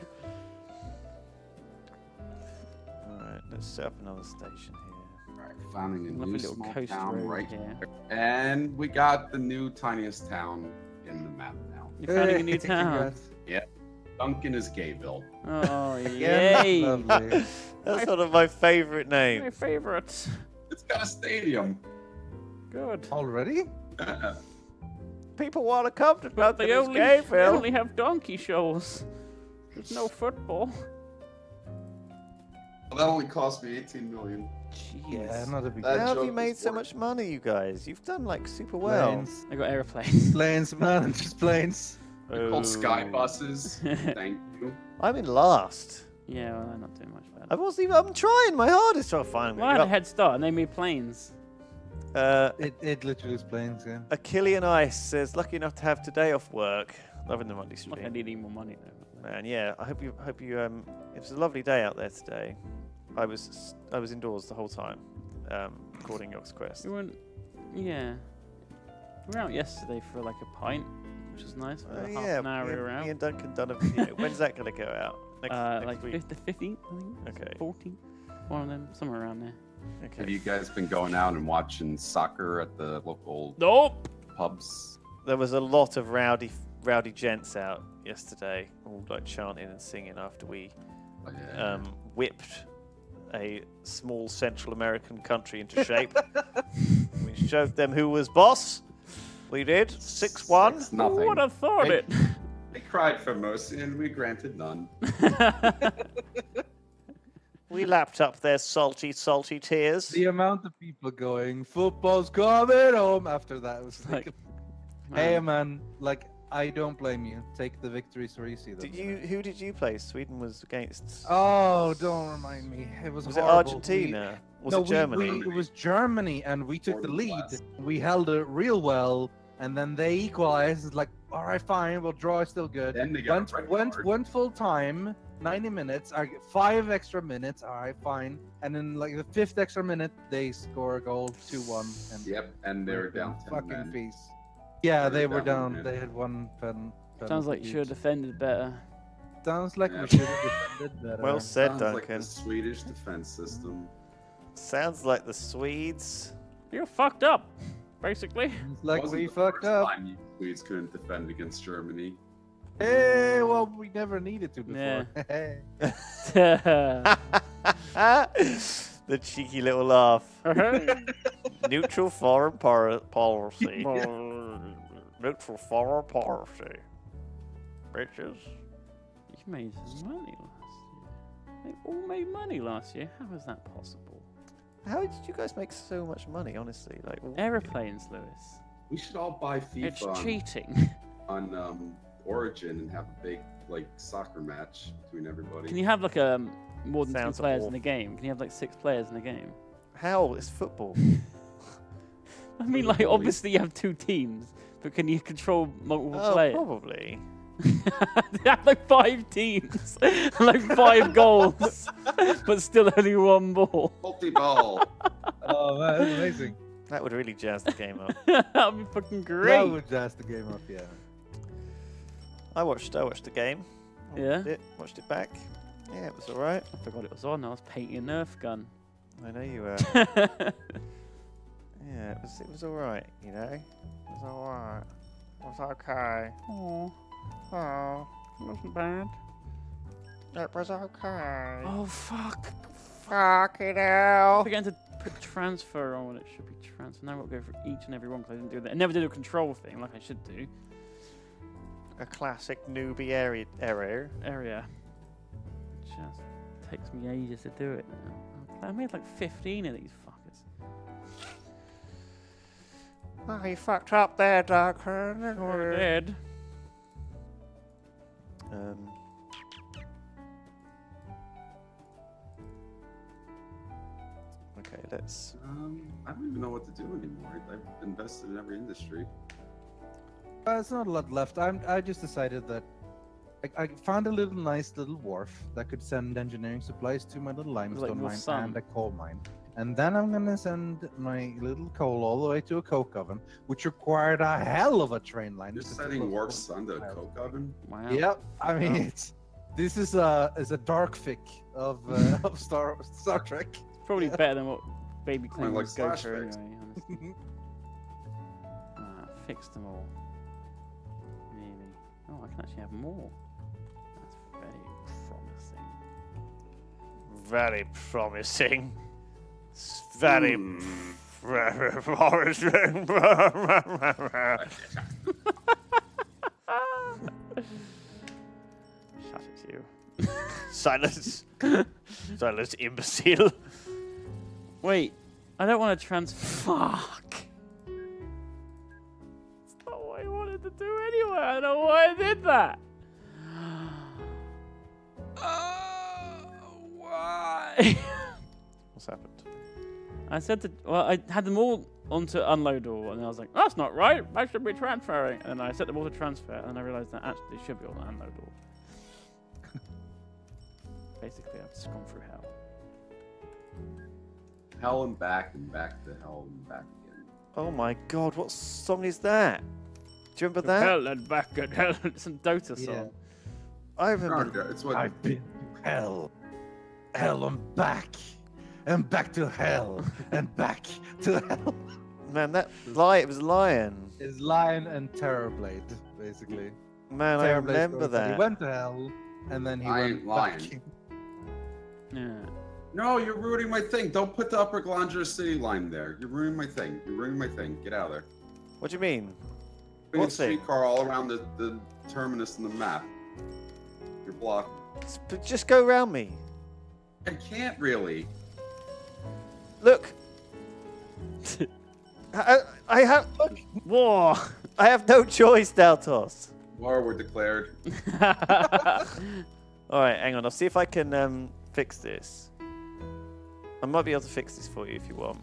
Alright, let's set up another station here. Alright, founding a new small town right here. And we got the new tiniest town in the map now. You're founding a new town? Yep. Duncan is Gayville. Oh, yay! Lovely. That's my, one of my favorite names. My favorite. It's got a stadium. Good. Already? Uh, People want to come to Duncan is Gayville. They only have donkey shows. There's no football. Well, that only cost me eighteen million. Jeez. Yeah, not a big deal. How have you made so much money, you guys? You've done like super well. Planes. I got airplanes. Planes, man. Just planes. They're oh. called sky buses. Thank you. I'm in last. Yeah, well, I'm not doing much better. I wasn't even, I'm trying my hardest to find. Well, I had a head start and they made planes. Uh, it, it literally is planes, yeah. Achillean Ice says, lucky enough to have today off work. Loving the Monday stream. I need more money, though. Man, yeah. I hope you, hope you, um, it was a lovely day out there today. I was, I was indoors the whole time, um, recording York's Quest. We weren't, yeah. We were out yesterday for like a pint. Which is nice. For uh, half yeah, an hour me, around. Me and Duncan done a video. When's that gonna go out? Next, uh, next like week? The fifteenth, I think. Okay. Fourteenth, one of them, somewhere around there. Okay. Have you guys been going out and watching soccer at the local nope. pubs? There was a lot of rowdy, rowdy gents out yesterday, all like chanting and singing after we oh, yeah. um, whipped a small Central American country into shape. We showed them who was boss. We did six one. Who would have thought they, it? They cried for mercy, and we granted none. We lapped up their salty, salty tears. The amount of people going, football's coming home after that was like, like hey man, like I don't blame you. Take the victories where you see them. Did you? Who did you play? Sweden was against. Oh, don't remind me. It was. Was horrible. It Argentina? We, was no, it Germany? We, we, it was Germany, and we took the lead. We held it real well, and then they equalized. It's like, all right, fine, we'll draw. Still good. Then they got went, went, went full time. Ninety minutes. Five extra minutes. All right, fine. And then like the fifth extra minute, they score a goal, two one. And yep, and they were down. Fucking ten, peace. Yeah, they were down. down. They had one pen. pen Sounds like you should have defended better. Sounds like yeah. we should have defended better. Well said, Sounds Duncan. Sounds like the Swedish defense system. Sounds like the Swedes. You're fucked up, basically. Sounds like Wasn't we the fucked first up. Time you Swedes couldn't defend against Germany. Hey, well, we never needed to before. Yeah. The cheeky little laugh. Neutral foreign policy. Neutral foreign policy. Bitches. You made some money last year. They all made money last year. How is that possible? How did you guys make so much money, honestly? Like aeroplanes, Lewis. We should all buy FIFA. It's on, cheating. On um, Origin and have a big like soccer match between everybody. Can you have like a um, more than Sounds two players awful. in the game? Can you have like six players in the game? How? It's football. I mean, like obviously you have two teams. But can you control multiple oh, players? Probably. They have like five teams, like five goals, but still only one ball. Multi-ball. Oh, man, that's amazing. That would really jazz the game up. That would be fucking great. That would jazz the game up, yeah. I watched, I watched the game. I yeah? Watched it, watched it back. Yeah, it was all right. I forgot it was on. I was painting an Nerf gun. I know you were. Yeah, it was, it was all right, you know? It was alright. It was okay. Oh, oh, it wasn't bad. It was okay. Oh fuck! Fuck it out. We're going to put transfer on. It should be transfer. Now we'll go for each and every one because I didn't do that. I never did a control thing like I should do. A classic newbie area error. Area. It just takes me ages to do it now. I made like fifteen of these. Oh, he fucked up there, Duncan. We're dead. Um. Okay, let's. Um, I don't even know what to do anymore. I've invested in every industry. Uh, there's not a lot left. I'm. I just decided that. I, I found a little nice little wharf that could send engineering supplies to my little limestone like mine sun. and a coal mine. And then I'm going to send my little coal all the way to a coke oven, which required a hell of a train line. You're sending warp sun to a coke oven? Wow. Yep. I mean, wow. it's, this is a, is a dark fic of, uh, of Star, Star Trek. It's probably better than what Baby Clean was going for anyway, honestly. Ah, fixed them all. Really? Oh, I can actually have more. That's very promising. Very promising. Very. Mm. Shut it, you. Silence. Silence, imbecile. Wait, I don't want to trans. Fuck. It's not what I wanted to do anyway. I don't know why I did that. Oh, why? What's happened? I said to, well, I had them all onto unload all, and I was like, that's not right, I should be transferring. And I set them all to transfer, and I realized that actually they should be on unload all. Basically, I've just gone through hell. Hell and back, and back to hell and back again. Oh my god, what song is that? Do you remember that? Hell and back and hell, it's a Dota song. Yeah. I remember, it's what I've been to hell, hell and back. And back to hell, and back to hell. Man, that lion, it was lion. It's lion and terrorblade, basically. Man, I remember that. He went to hell, and then he I went ain't lying. Yeah. No, you're ruining my thing. Don't put the Upper Gloucester City line there. You're ruining my thing. You're ruining my thing. Get out of there. What do you mean? We need a streetcar all around the, the terminus in the map. You're blocked. But just go around me. I can't really. Look. I, I have... Look. War. I have no choice, Daltos. War were declared. All right, hang on. I'll see if I can um, fix this. I might be able to fix this for you if you want.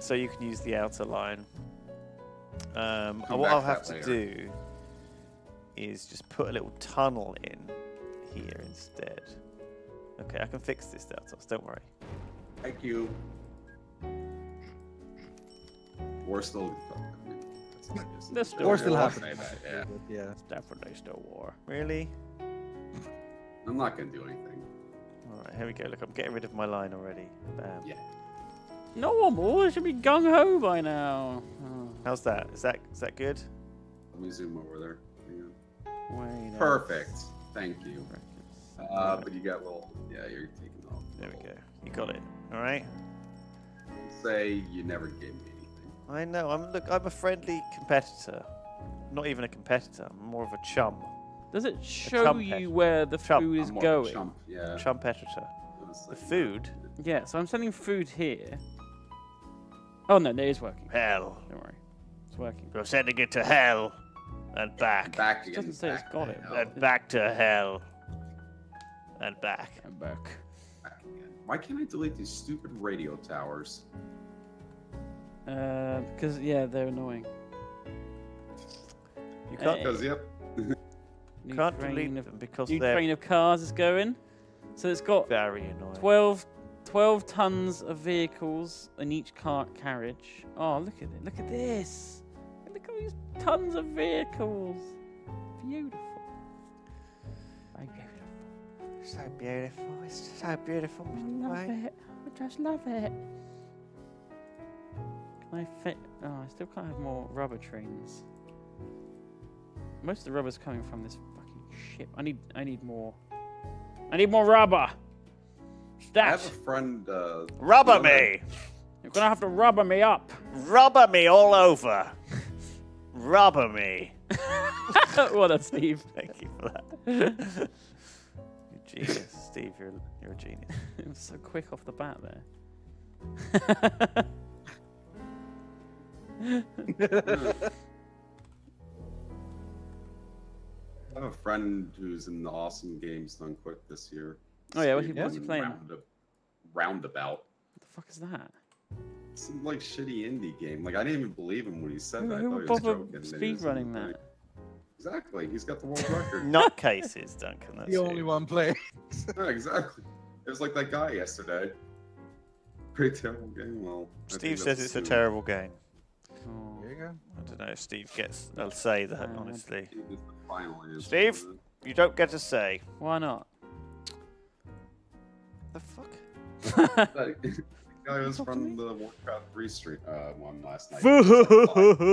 So you can use the outer line. Um, what I'll have to later. do is just put a little tunnel in here instead. Okay, I can fix this, Daltos. Don't worry. Thank you. War still... That's still war still happening. Yeah. Yeah. It's definitely still war. Really? I'm not going to do anything. Alright, here we go. Look, I'm getting rid of my line already. Bam. Yeah. No one more. It should be gung-ho by now. Oh. How's that? Is that is that good? Let me zoom over there. Wait Perfect. Up. Thank you. Perfect. Uh, but you got a little... Yeah, you're taking off. There we go. You got it. Alright? Say you never gave me anything. I know. I'm Look, I'm a friendly competitor. Not even a competitor. I'm more of a chum. Does it show you where the chump. food is going? Chump, yeah. Chumpetrator. The food? Yeah, so I'm sending food here. Oh no, it is working. Hell. Don't worry. It's working. We're sending it to hell and back. Back again. It doesn't say it's got it. And back to hell. And back. And back. Back again. Why can't I delete these stupid radio towers? Uh, because, yeah, they're annoying. You can't. Because, yep. New Can't delete of, them because new they're... train of cars is going. So it's got very twelve, twelve tons of vehicles in each cart carriage. Oh, look at it. Look at this. Look at all these tons of vehicles. Beautiful. Very beautiful. So beautiful. It's so beautiful. I love right? it. I just love it. Can I fit... Oh, I still can't have more rubber trains. Most of the rubber's coming from this... Shit, I need, I need more. I need more rubber. That. I have a friend. Uh, rubber me. You're gonna have to rubber me up. Rubber me all over. Rubber me. What up, Steve? Thank you for that. You're genius, Steve. You're, you're a genius. It was so quick off the bat there. I have a friend who's in the awesome games done quick this year. Oh yeah, what's he, what's he playing? Roundab roundabout. What the fuck is that? It's some like shitty indie game. Like I didn't even believe him when he said who, that. Who I thought he was joking. Speed running that. Like, exactly. He's got the world record. Nutcases, Duncan. That's the only one playing. Yeah, exactly. It was like that guy yesterday. Pretty terrible game. Well, Steve says it's too. a terrible game. Oh. There you go. I don't know if Steve gets I'll say that uh, honestly. Steve, you don't get to say. Why not? The fuck? The guy was from the Warcraft three stream uh, one last night. Oh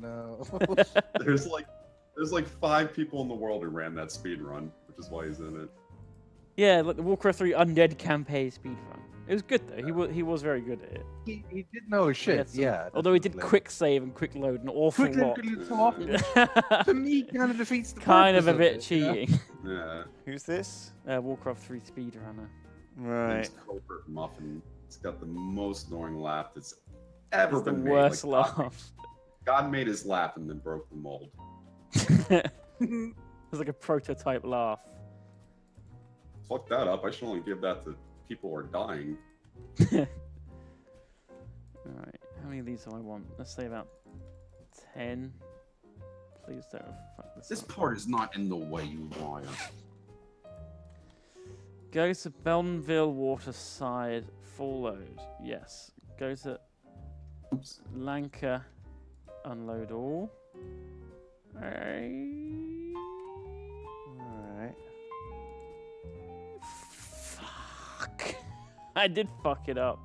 no. There's like there's like five people in the world who ran that speed run, which is why he's in it. Yeah, like the Warcraft three Undead campaign speed run. It was good though. Yeah. He was he was very good at it. He, he did know his shit. He yeah. Although he did quick save and quick load an awful quick lot. Quick To me, kind of defeats the kind of a bit of it, cheating. Yeah. Yeah. Who's this? Uh, Warcraft three speedrunner. Right. It's Covert Muffin. It's got the most annoying laugh that's ever it's been the made. Worst like, laugh. God made his laugh and then broke the mold. It was like a prototype laugh. Fuck that up. I should only give that to. People are dying. Alright, how many of these do I want? Let's say about ten. Please don't fuck this. This up. Part is not in the way, you liar. Go to Bellenville Waterside full load. Yes. Go to Oops. Lanka unload all. Alright. I did fuck it up.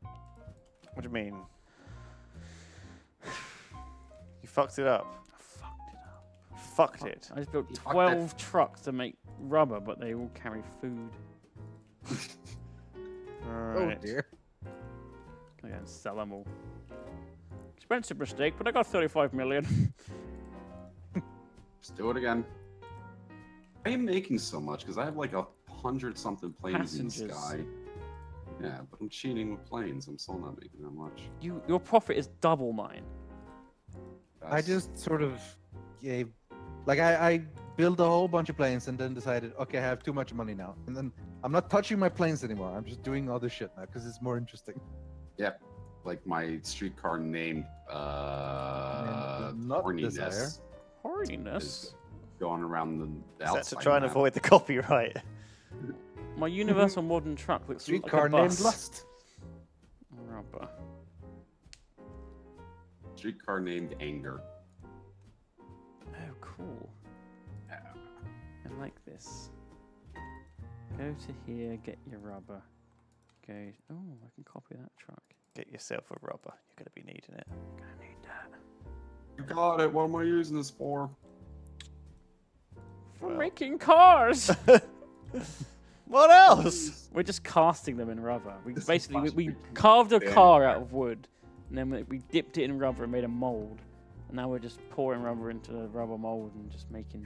What do you mean? You fucked it up. I fucked it up. fucked it. I just built twelve trucks to make rubber, but they all carry food. Alright. Oh dear. I'm gonna sell them all. Expensive mistake, but I got thirty-five million. Let's do it again. I am making so much because I have like a hundred something planes Passengers. in the sky. Yeah, but I'm cheating with planes. I'm still not making that much. You, your profit is double mine. That's... I just sort of gave, like I, I built a whole bunch of planes and then decided, okay, I have too much money now. And then I'm not touching my planes anymore. I'm just doing all this shit now because it's more interesting. Yeah, like my streetcar named uh, Horniness. Horniness? Going around the outside. Is that to try and map. avoid the copyright? My universal modern truck looks Street like car a bus. Named Lust. Rubber. Streetcar named Anger. Oh, cool. Yeah. I like this. Go to here, get your rubber. Go. Oh, I can copy that truck. Get yourself a rubber. You're gonna be needing it. I'm gonna need that. You got it. What am I using this for? For well. making cars. What else? We're just casting them in rubber. We this basically we, we carved a car out of wood, and then we, we dipped it in rubber and made a mold. And now we're just pouring rubber into the rubber mold and just making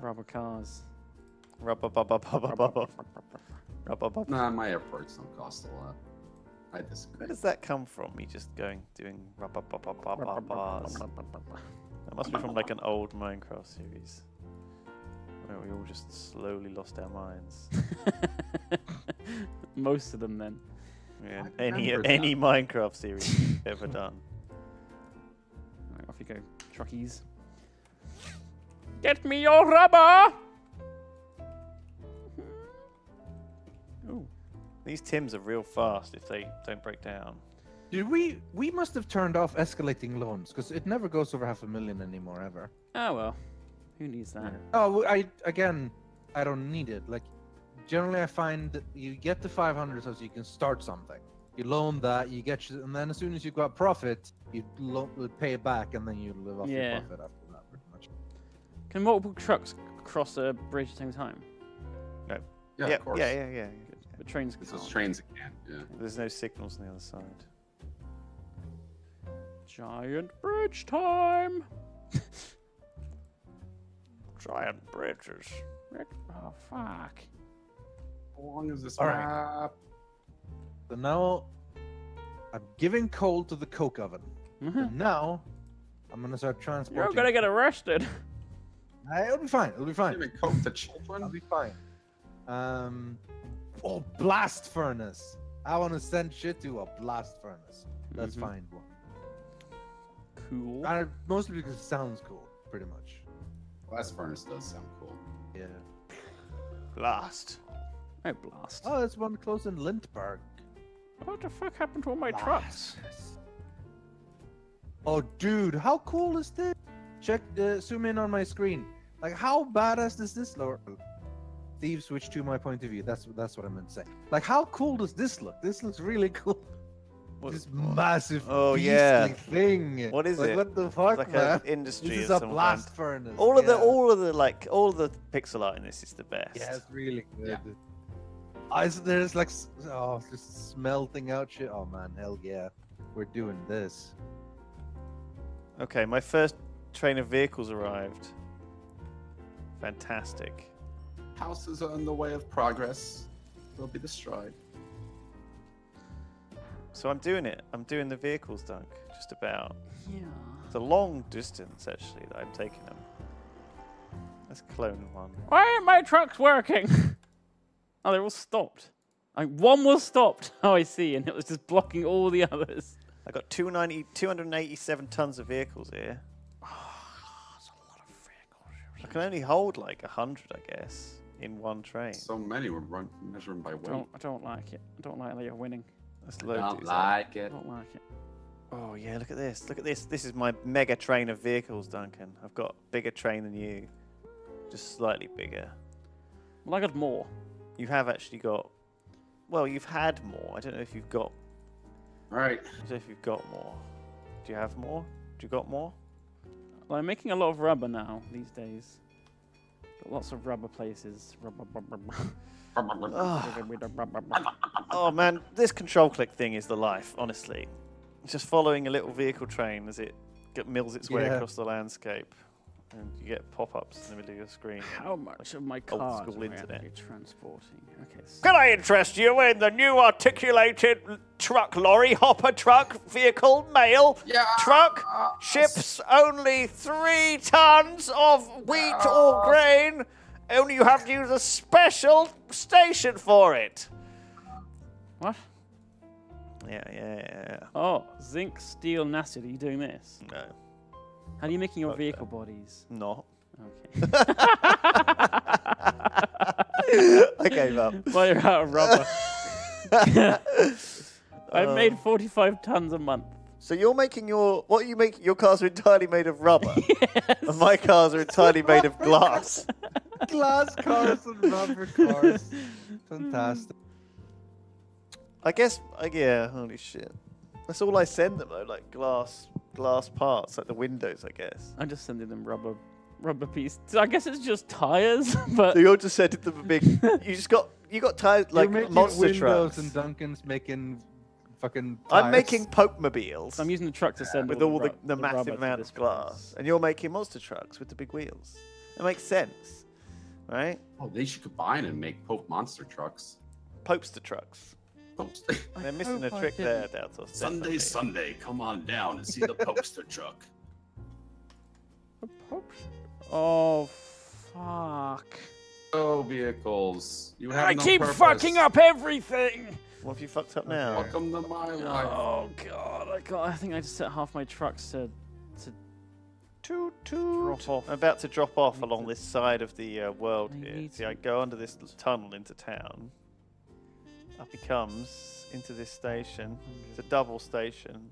rubber cars. Rubber, rubber, rubber, rubber, rubber, rubber. Nah, my efforts don't cost a lot. I disagree. Where does that come from? Me just going doing rubber, rubber, rubber bars. That must be from like an old Minecraft series. We all just slowly lost our minds. Most of them, then. Yeah. Any any that. Minecraft series ever done. Right, off you go, truckies. Get me your rubber. Ooh. These Tims are real fast if they don't break down. Dude, we we must have turned off escalating loans because it never goes over half a million anymore ever. Oh well. Who needs that? Oh, I again, I don't need it. Like, generally, I find that you get to five hundred so you can start something. You loan that, you get, and then as soon as you got profit, you loan, pay it back, and then you live off yeah. your profit after that, pretty much. Can multiple trucks cross a bridge at the same time? No. Yeah, yeah, of course. Yeah, yeah, yeah. Good. But trains can. Because trains can. Yeah. There's no signals on the other side. Giant bridge time. Giant bridges. Oh, fuck. How long is this map? Right. So now I'm giving coal to the coke oven. Mm-hmm. And now I'm going to start transporting. You're going to get arrested. I, it'll be fine. It'll be fine. Giving coke to children? It'll be fine. Um, oh, blast furnace. I want to send shit to a blast furnace. Let's mm-hmm. find one. Cool. I, mostly because it sounds cool, pretty much. Blast furnace does sound cool. Yeah. Blast. I blast. Oh, there's one close in Lindbergh. What the fuck happened to all my blast. trucks? Oh, dude, how cool is this? Check, uh, zoom in on my screen. Like, how badass is this look? Steve switched to my point of view. That's that's what I meant to say. Like, how cool does this look? This looks really cool. What? This massive oh, yeah. thing. What is like, it? What the fuck, like man? An industry this is a blast kind. furnace. All of yeah. the, all of the, like, all of the pixel art in this is the best. Yeah, it's really good. Yeah. I, there's like, oh, just smelting out shit. Oh man, hell yeah, we're doing this. Okay, my first train of vehicles arrived. Fantastic. Houses are in the way of progress. They'll be destroyed. So I'm doing it. I'm doing the vehicles, Dunk, just about. Yeah. It's a long distance, actually, that I'm taking them. Let's clone one. Why aren't my trucks working? Oh, they're all stopped. I, one was stopped. Oh, I see. And it was just blocking all the others. I got two hundred eighty-seven tons of vehicles here. Oh, that's a lot of vehicles. I can only hold, like, one hundred, I guess, in one train. So many were run measuring by weight. I don't, I don't like it. I don't like that you're winning. That's loaded, don't like it. I don't like it. Oh yeah, look at this. Look at this. This is my mega train of vehicles, Duncan. I've got a bigger train than you. Just slightly bigger. Well, I got more. You have actually got... Well, you've had more. I don't know if you've got... Right. I don't know if you've got more. Do you have more? Do you got more? Well, I'm making a lot of rubber now these days. Got lots of rubber places. Rubber, rubber, rubber. Oh. Oh man, this control click thing is the life, honestly. It's just following a little vehicle train as it mills its way yeah. across the landscape, and you get pop-ups in the middle of your screen. How much of my card are you transporting? Okay, so can I interest you in the new articulated truck lorry, hopper truck, vehicle, mail, yeah. truck, uh, ships only three tons of wheat uh, or grain? Only you have to use a special station for it. What? Yeah, yeah, yeah. Oh, zinc, steel, nacid. Are you doing this? No. How are you making your okay. vehicle bodies? Not. Okay. I gave up. Well, you're out of rubber. I um, made forty-five tons a month. So you're making your, what are you making? Your cars are entirely made of rubber. Yes. And my cars are entirely made of glass. Glass cars and rubber cars. Fantastic. I guess, I, yeah, holy shit. That's all I send them though, like glass glass parts, like the windows, I guess. I'm just sending them rubber rubber piece. So I guess it's just tires, but... So you're just sending them a big... You just got, you got tires, like monster windows trucks. And Duncan's making fucking tires. I'm making Pokemobiles. So I'm using the truck to send yeah, with all the, the, the, the massive amount of glass. Place. And you're making monster trucks with the big wheels. It makes sense. Right? Oh, they should combine and make Pope monster trucks. Popester trucks. Popester. They're missing a trick there, Daltos. Sunday, Sunday, come on down and see the Popester truck. The Popester? Oh, fuck. Oh, vehicles. You have I no keep purpose. Fucking up everything! What have you fucked up now? Welcome to my life. Oh, God. I, got, I think I just set half my trucks to... to Toot, toot. Drop off. I'm about to drop off along to... this side of the uh, world I here. See, to... I go under this tunnel into town. Up it comes into this station. It's a double station.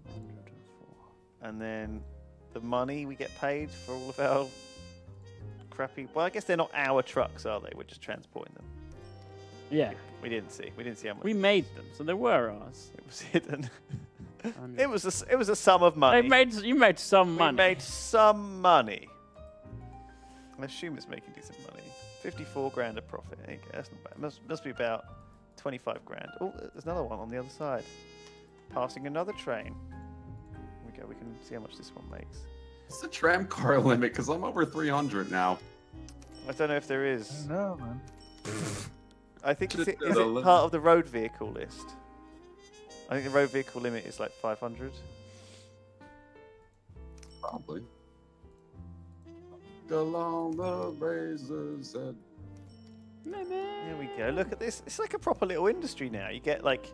And then the money we get paid for all of our crappy... Well, I guess they're not our trucks, are they? We're just transporting them. Yeah. We didn't see. We didn't see how much. We made them, so they were ours. It was hidden. It was a, it was a sum of money. I made, you made some money. We made some money. I assume it's making decent money. fifty-four grand a profit. That's not bad. Must, must be about twenty-five grand. Oh, there's another one on the other side. Passing another train. Here we go. We can see how much this one makes. What's the tram car limit? Because I'm over three hundred now. I don't know if there is. No, man. I think it's, is it part of the road vehicle list? I think the road vehicle limit is like five hundred. Probably. Along the razor's head. There we go. Look at this. It's like a proper little industry now. You get like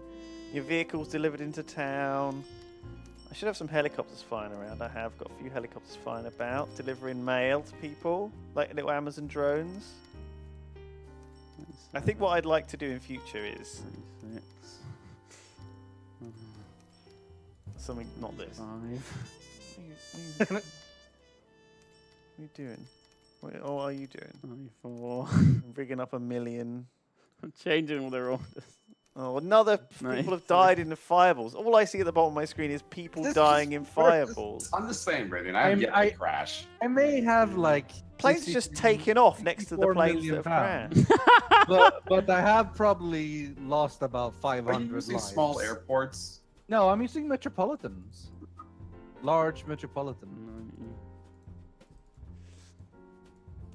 your vehicles delivered into town. I should have some helicopters flying around. I have got a few helicopters flying about, delivering mail to people, like little Amazon drones. I think what I'd like to do in future is... Something, not this. What are you doing? What are you doing? Four. I'm rigging up a million. I'm changing all their orders. Oh, another nice. People have died in the fireballs. All I see at the bottom of my screen is people this dying is, in fireballs. I'm the same, Rythian. I haven't I, yet crash. I may have like... Planes just taken off next to the planes that have crashed. but, but I have probably lost about five hundred lives. Are you using small airports? No, I'm using metropolitans. Large metropolitan. Mm-hmm.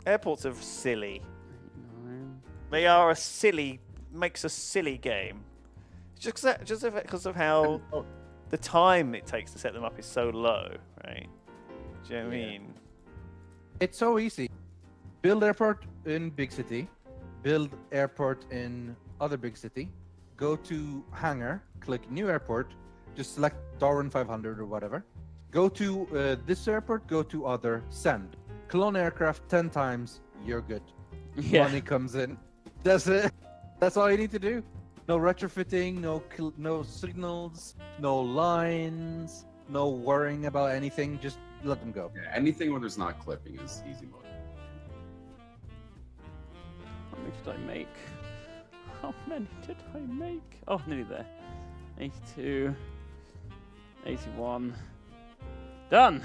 Airports are silly. They are a silly, makes a silly game. Just that, just because of how the time it takes to set them up is so low, right? Do you know what yeah. I mean? It's so easy. Build airport in big city. Build airport in other big city. Go to hangar, click new airport, just select Darwin five hundred or whatever. Go to uh, this airport, go to other, send. Clone aircraft ten times, you're good. Yeah. Money comes in. That's it. That's all you need to do. No retrofitting, no no signals, no lines, no worrying about anything. Just let them go. Yeah, anything where there's not clipping is easy mode. How much did I make? How many did I make? Oh, nearly there. eighty-two. eighty-one. Done!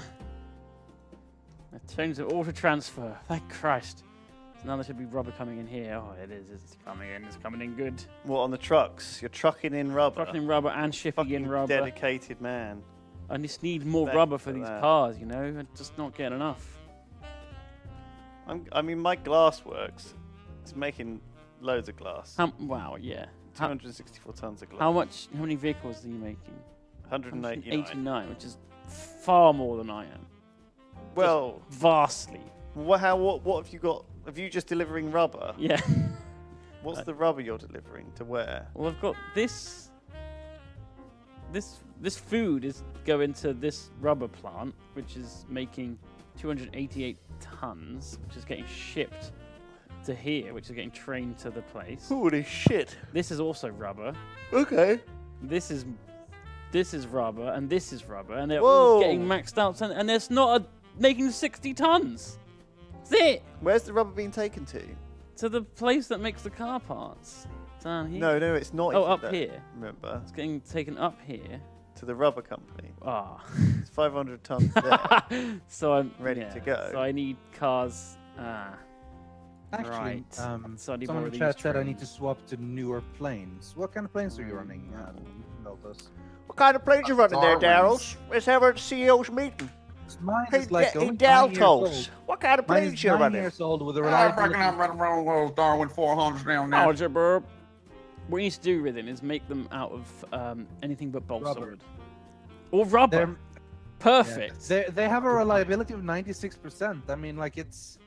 The terms of auto transfer. Thank Christ. So now there should be rubber coming in here. Oh, it is. It's coming in. It's coming in good. What, on the trucks? You're trucking in rubber. Trucking in rubber and shipping Fucking in rubber. Dedicated man. I just need more Thanks rubber for, for these that. cars, you know? I'm just not getting enough. I'm, I mean, my glass works. It's making loads of glass. Um, wow, yeah. two hundred sixty-four how, tons of glass. How much? How many vehicles are you making? one hundred eighty-nine. one hundred eighty-nine, which is far more than I am. Well, just vastly. What? How? What? What have you got? Have you just delivering rubber? Yeah. What's uh, the rubber you're delivering to where? Well, I've got this. This this food is going to this rubber plant, which is making two hundred eighty-eight tons, which is getting shipped to here, which is getting trained to the place. Holy shit! This is also rubber. Okay. This is this is rubber, and this is rubber, and they're Whoa. all getting maxed out, and, and there's not a making sixty tons. That's it. Where's the rubber being taken to? To the place that makes the car parts. Down here. No, no, it's not. Oh, up there, here. Remember, it's getting taken up here. To the rubber company. Ah, oh. It's five hundred tons there. So I'm ready yeah, to go. So I need cars. Ah. Uh, Actually, right. um, someone in the chat said I need to swap to newer planes. What kind of planes are you running, uh, Daltos? What kind of planes are you running there, Darrells? Let's have our C E O's meeting. Mine is hey, like hey, Daltos, what kind of planes are you running? Years old with a reliability. I reckon I'm running around with Darwin four hundreds now. now. Oh, what you need to do with them is make them out of um, anything but balsa wood. Or rubber. They're, Perfect. Yeah. They have a reliability of ninety-six percent. I mean, like, it's...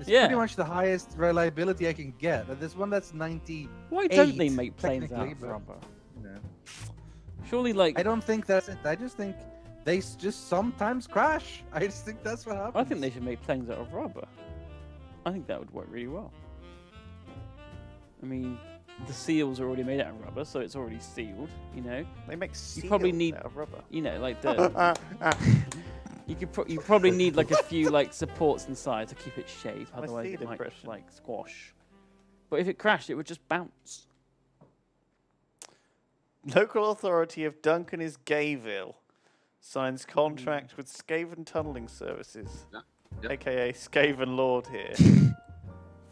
It's yeah. pretty much the highest reliability I can get. There's one that's ninety-eight. Why don't they make planes out of rubber? You know. Surely, like... I don't think that's it. I just think they just sometimes crash. I just think that's what happens. I think they should make planes out of rubber. I think that would work really well. I mean, the seals are already made out of rubber, so it's already sealed, you know? They make seals you probably need, out of rubber. You know, like the... You could pro you probably need like a few like supports inside to keep it shape, otherwise it might like squash. But if it crashed, it would just bounce. Local authority of Duncan is Gayville signs contract mm. with Skaven Tunneling Services, yeah. yep. aka Skaven Lord here,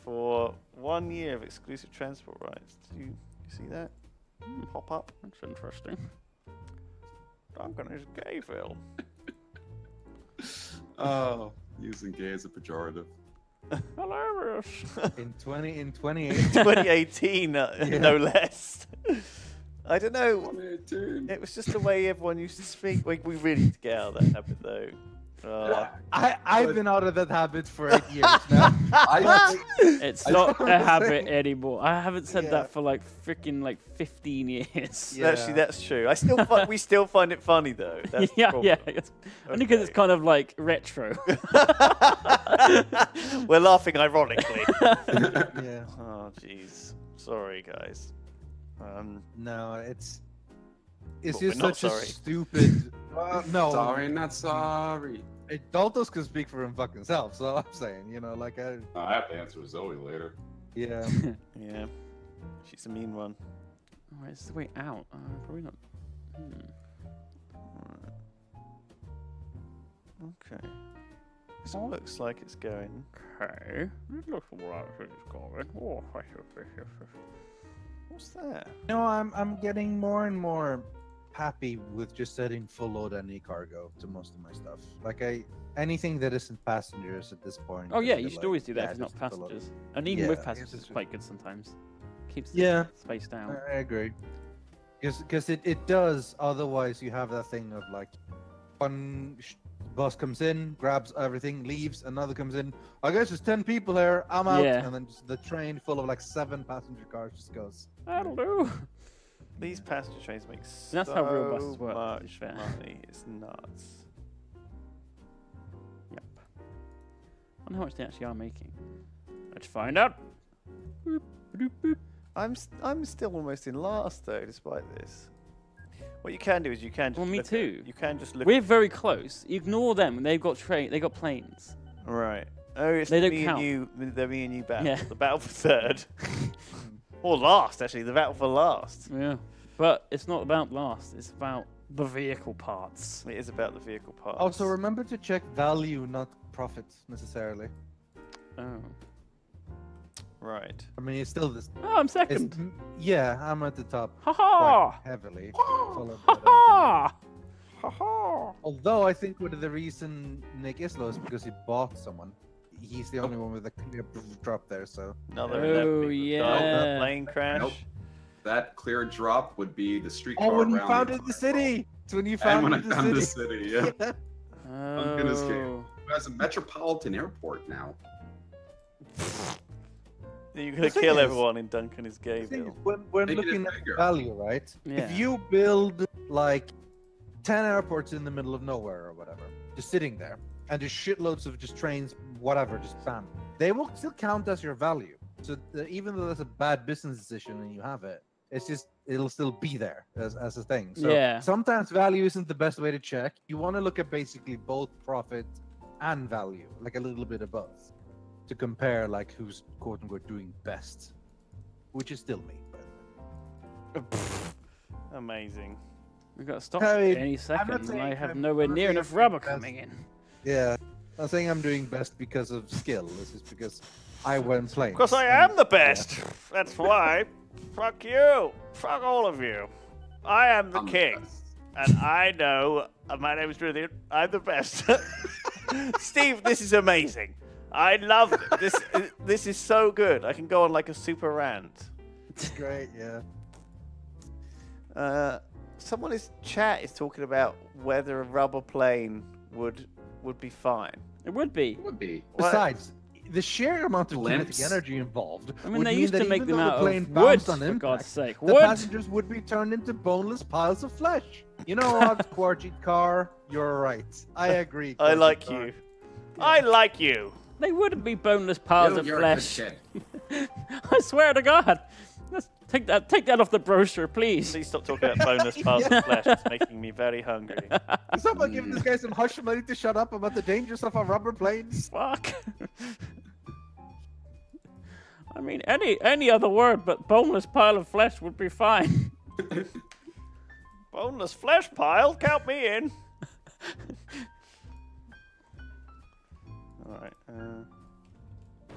for one year of exclusive transport rights. Do you see that mm. pop up? That's interesting. Duncan is Gayville. Oh, using gay as a pejorative. Hilarious. In twenty in twenty eighteen twenty eighteen uh, yeah. no less. I don't know. twenty eighteen. It was just the way everyone used to speak. Like, we really need to get out of that habit though. Uh, I I've been out of that habit for eight years now. I, it's I, not I, a habit anymore. I haven't said yeah. that for like freaking like fifteen years. Yeah. Actually, that's true. I still we still find it funny though. That's yeah, the yeah. It's, okay. Only because it's kind of like retro. We're laughing ironically. yeah. Oh jeez. Sorry guys. Um, no, it's. It's just such sorry. a stupid. Uh, no, sorry, not sorry. Daltos can speak for him fucking self, so I'm saying, you know, like I. No, I have to answer Zoe later. Yeah, yeah, she's a mean one. Oh, it's the way out. Uh, probably not. Hmm. Okay. This oh. looks like it's going. Okay. It looks alright. It's going. Oh, what's that? No, I'm I'm getting more and more happy with just setting full load and e-cargo to most of my stuff. Like I, anything that isn't passengers at this point. Oh yeah, you should like, always do that yeah, if it's not passengers. And even yeah, with passengers, it's quite good sometimes. Keeps the yeah. space down. I agree. Because it, it does, otherwise you have that thing of like, one bus comes in, grabs everything, leaves, another comes in, I guess there's ten people here, I'm out, yeah. and then just the train full of like seven passenger cars just goes. I don't know. These passenger trains make so That's how real buses work, much money. It's nuts. Yep. I wonder how much they actually are making. Let's find out. Boop, boop, boop. I'm st I'm still almost in last though, despite this. What you can do is you can. Just well, me look too. At, you can just look. We're very close. Ignore them. They've got train. They got planes. Right. Oh, it's they me don't count. And you. They're me and you battle. Yeah. The battle for third. Or last, actually, the battle for last. Yeah, but it's not about last. It's about the vehicle parts. It is about the vehicle parts. Also, remember to check value, not profits necessarily. Oh. Right. I mean, it's still this. Oh, I'm second. Yeah, I'm at the top. Ha ha! Quite heavily. Ha ha! Ha ha! Although I think one of the reason Nick is low is because he bought someone. He's the only oh. one with a clear drop there, so. Another oh, yeah. Plane crash. Nope. That clear drop would be the streetcar. Oh, when you founded the city! It's when you founded the city. And when I found the city, yeah. yeah. Oh. Duncan is king. Who has a metropolitan airport now? You're going to kill is, everyone in Duncan is gay. When we're looking at value, right? Yeah. If you build like ten airports in the middle of nowhere or whatever, just sitting there, and just shitloads of just trains, whatever, just bam, they will still count as your value. So the, even though that's a bad business decision and you have it, it's just, it'll still be there as, as a thing. So yeah. sometimes value isn't the best way to check. You want to look at basically both profit and value, like a little bit of both, to compare like who's quote unquote doing best, which is still me. Amazing. We've got to stop I mean, any second. I have I'm nowhere near enough rubber best. coming in. Yeah, I'm saying I'm doing best because of skill. This is because I went playing. Because I am and, the best. Yeah. That's why. Fuck you. Fuck all of you. I am the I'm king, the and I know. Uh, my name is Rythian. I'm the best. Steve, this is amazing. I love it. This. This is so good. I can go on like a super rant. It's great, yeah. Uh, someone in chat is talking about whether a rubber plane would would be fine. It would be. It would be. Well, besides, the sheer amount of kinetic energy involved. I mean, they used to make them out the of wood. On impact, for God's sake, the wood. Passengers would be turned into boneless piles of flesh. You know what, Quarjit Car? You're right. I agree. I like car. you. Yeah. I like you. They wouldn't be boneless piles you, of flesh. I swear to God. Let's take that take that off the brochure, please. Please stop talking about boneless piles yeah. of flesh. It's making me very hungry. Is someone mm. giving this guy some hush money to shut up about the dangers of our rubber planes? Fuck. I mean, any any other word but boneless pile of flesh would be fine. Boneless flesh pile? Count me in. Alright, uh,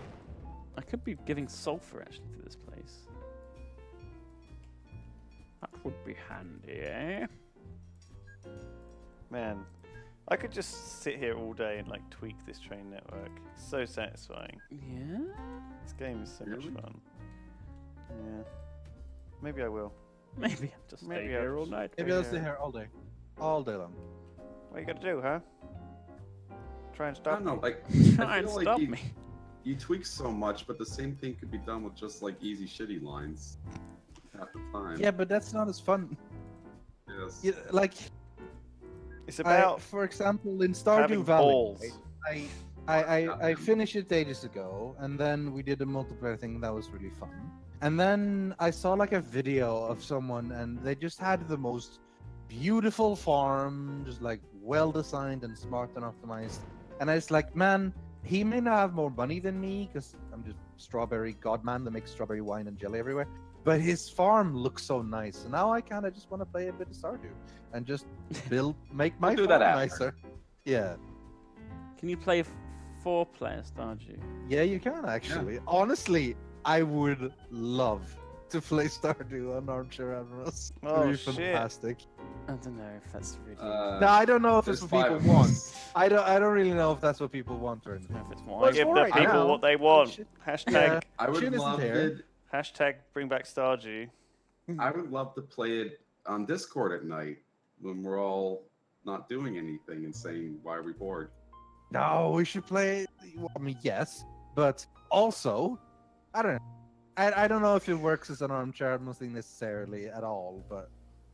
I could be giving sulfur actually to this place. That would be handy, eh? Man, I could just sit here all day and like tweak this train network. It's so satisfying. Yeah? This game is so really? much fun. Yeah. Maybe I will. Maybe I'll just Maybe stay I'll here all night. Maybe I'll stay here all day. All day long. What you gotta do, huh? Try and stop I don't know, me. Like, Try I feel and like stop you, me. You tweak so much, but the same thing could be done with just like easy shitty lines at the time. Yeah, but that's not as fun. Yes. You, like, it's about, I, for example, in Stardew Valley, I I, I I finished it ages ago, and then we did a multiplayer thing that was really fun. And then I saw like a video of someone, and they just had the most beautiful farm, just like well designed and smart and optimized. And I was like, man, he may not have more money than me because I'm just strawberry godman that makes strawberry wine and jelly everywhere. But his farm looks so nice. So now I kind of just want to play a bit of Stardew and just build, make my we'll farm nicer. Yeah. Can you play four player Stardew? Yeah, you can actually. Yeah. Honestly, I would love to play Stardew on Armchair Admirals. Oh, it'd be fantastic. Shit. I don't know if that's really. Uh, no, I don't know if it's what people want. I don't. I don't really know if that's what people want or anything. If it's well, I give the right people now. what they want. Should, Hashtag. Yeah. I would love it. Hashtag bring back Stardew. I would love to play it on Discord at night when we're all not doing anything and saying why are we bored. No, we should play. I mean, yes, but also, I don't know. I, I don't know if it works as an Armchair Admirals thing necessarily at all, but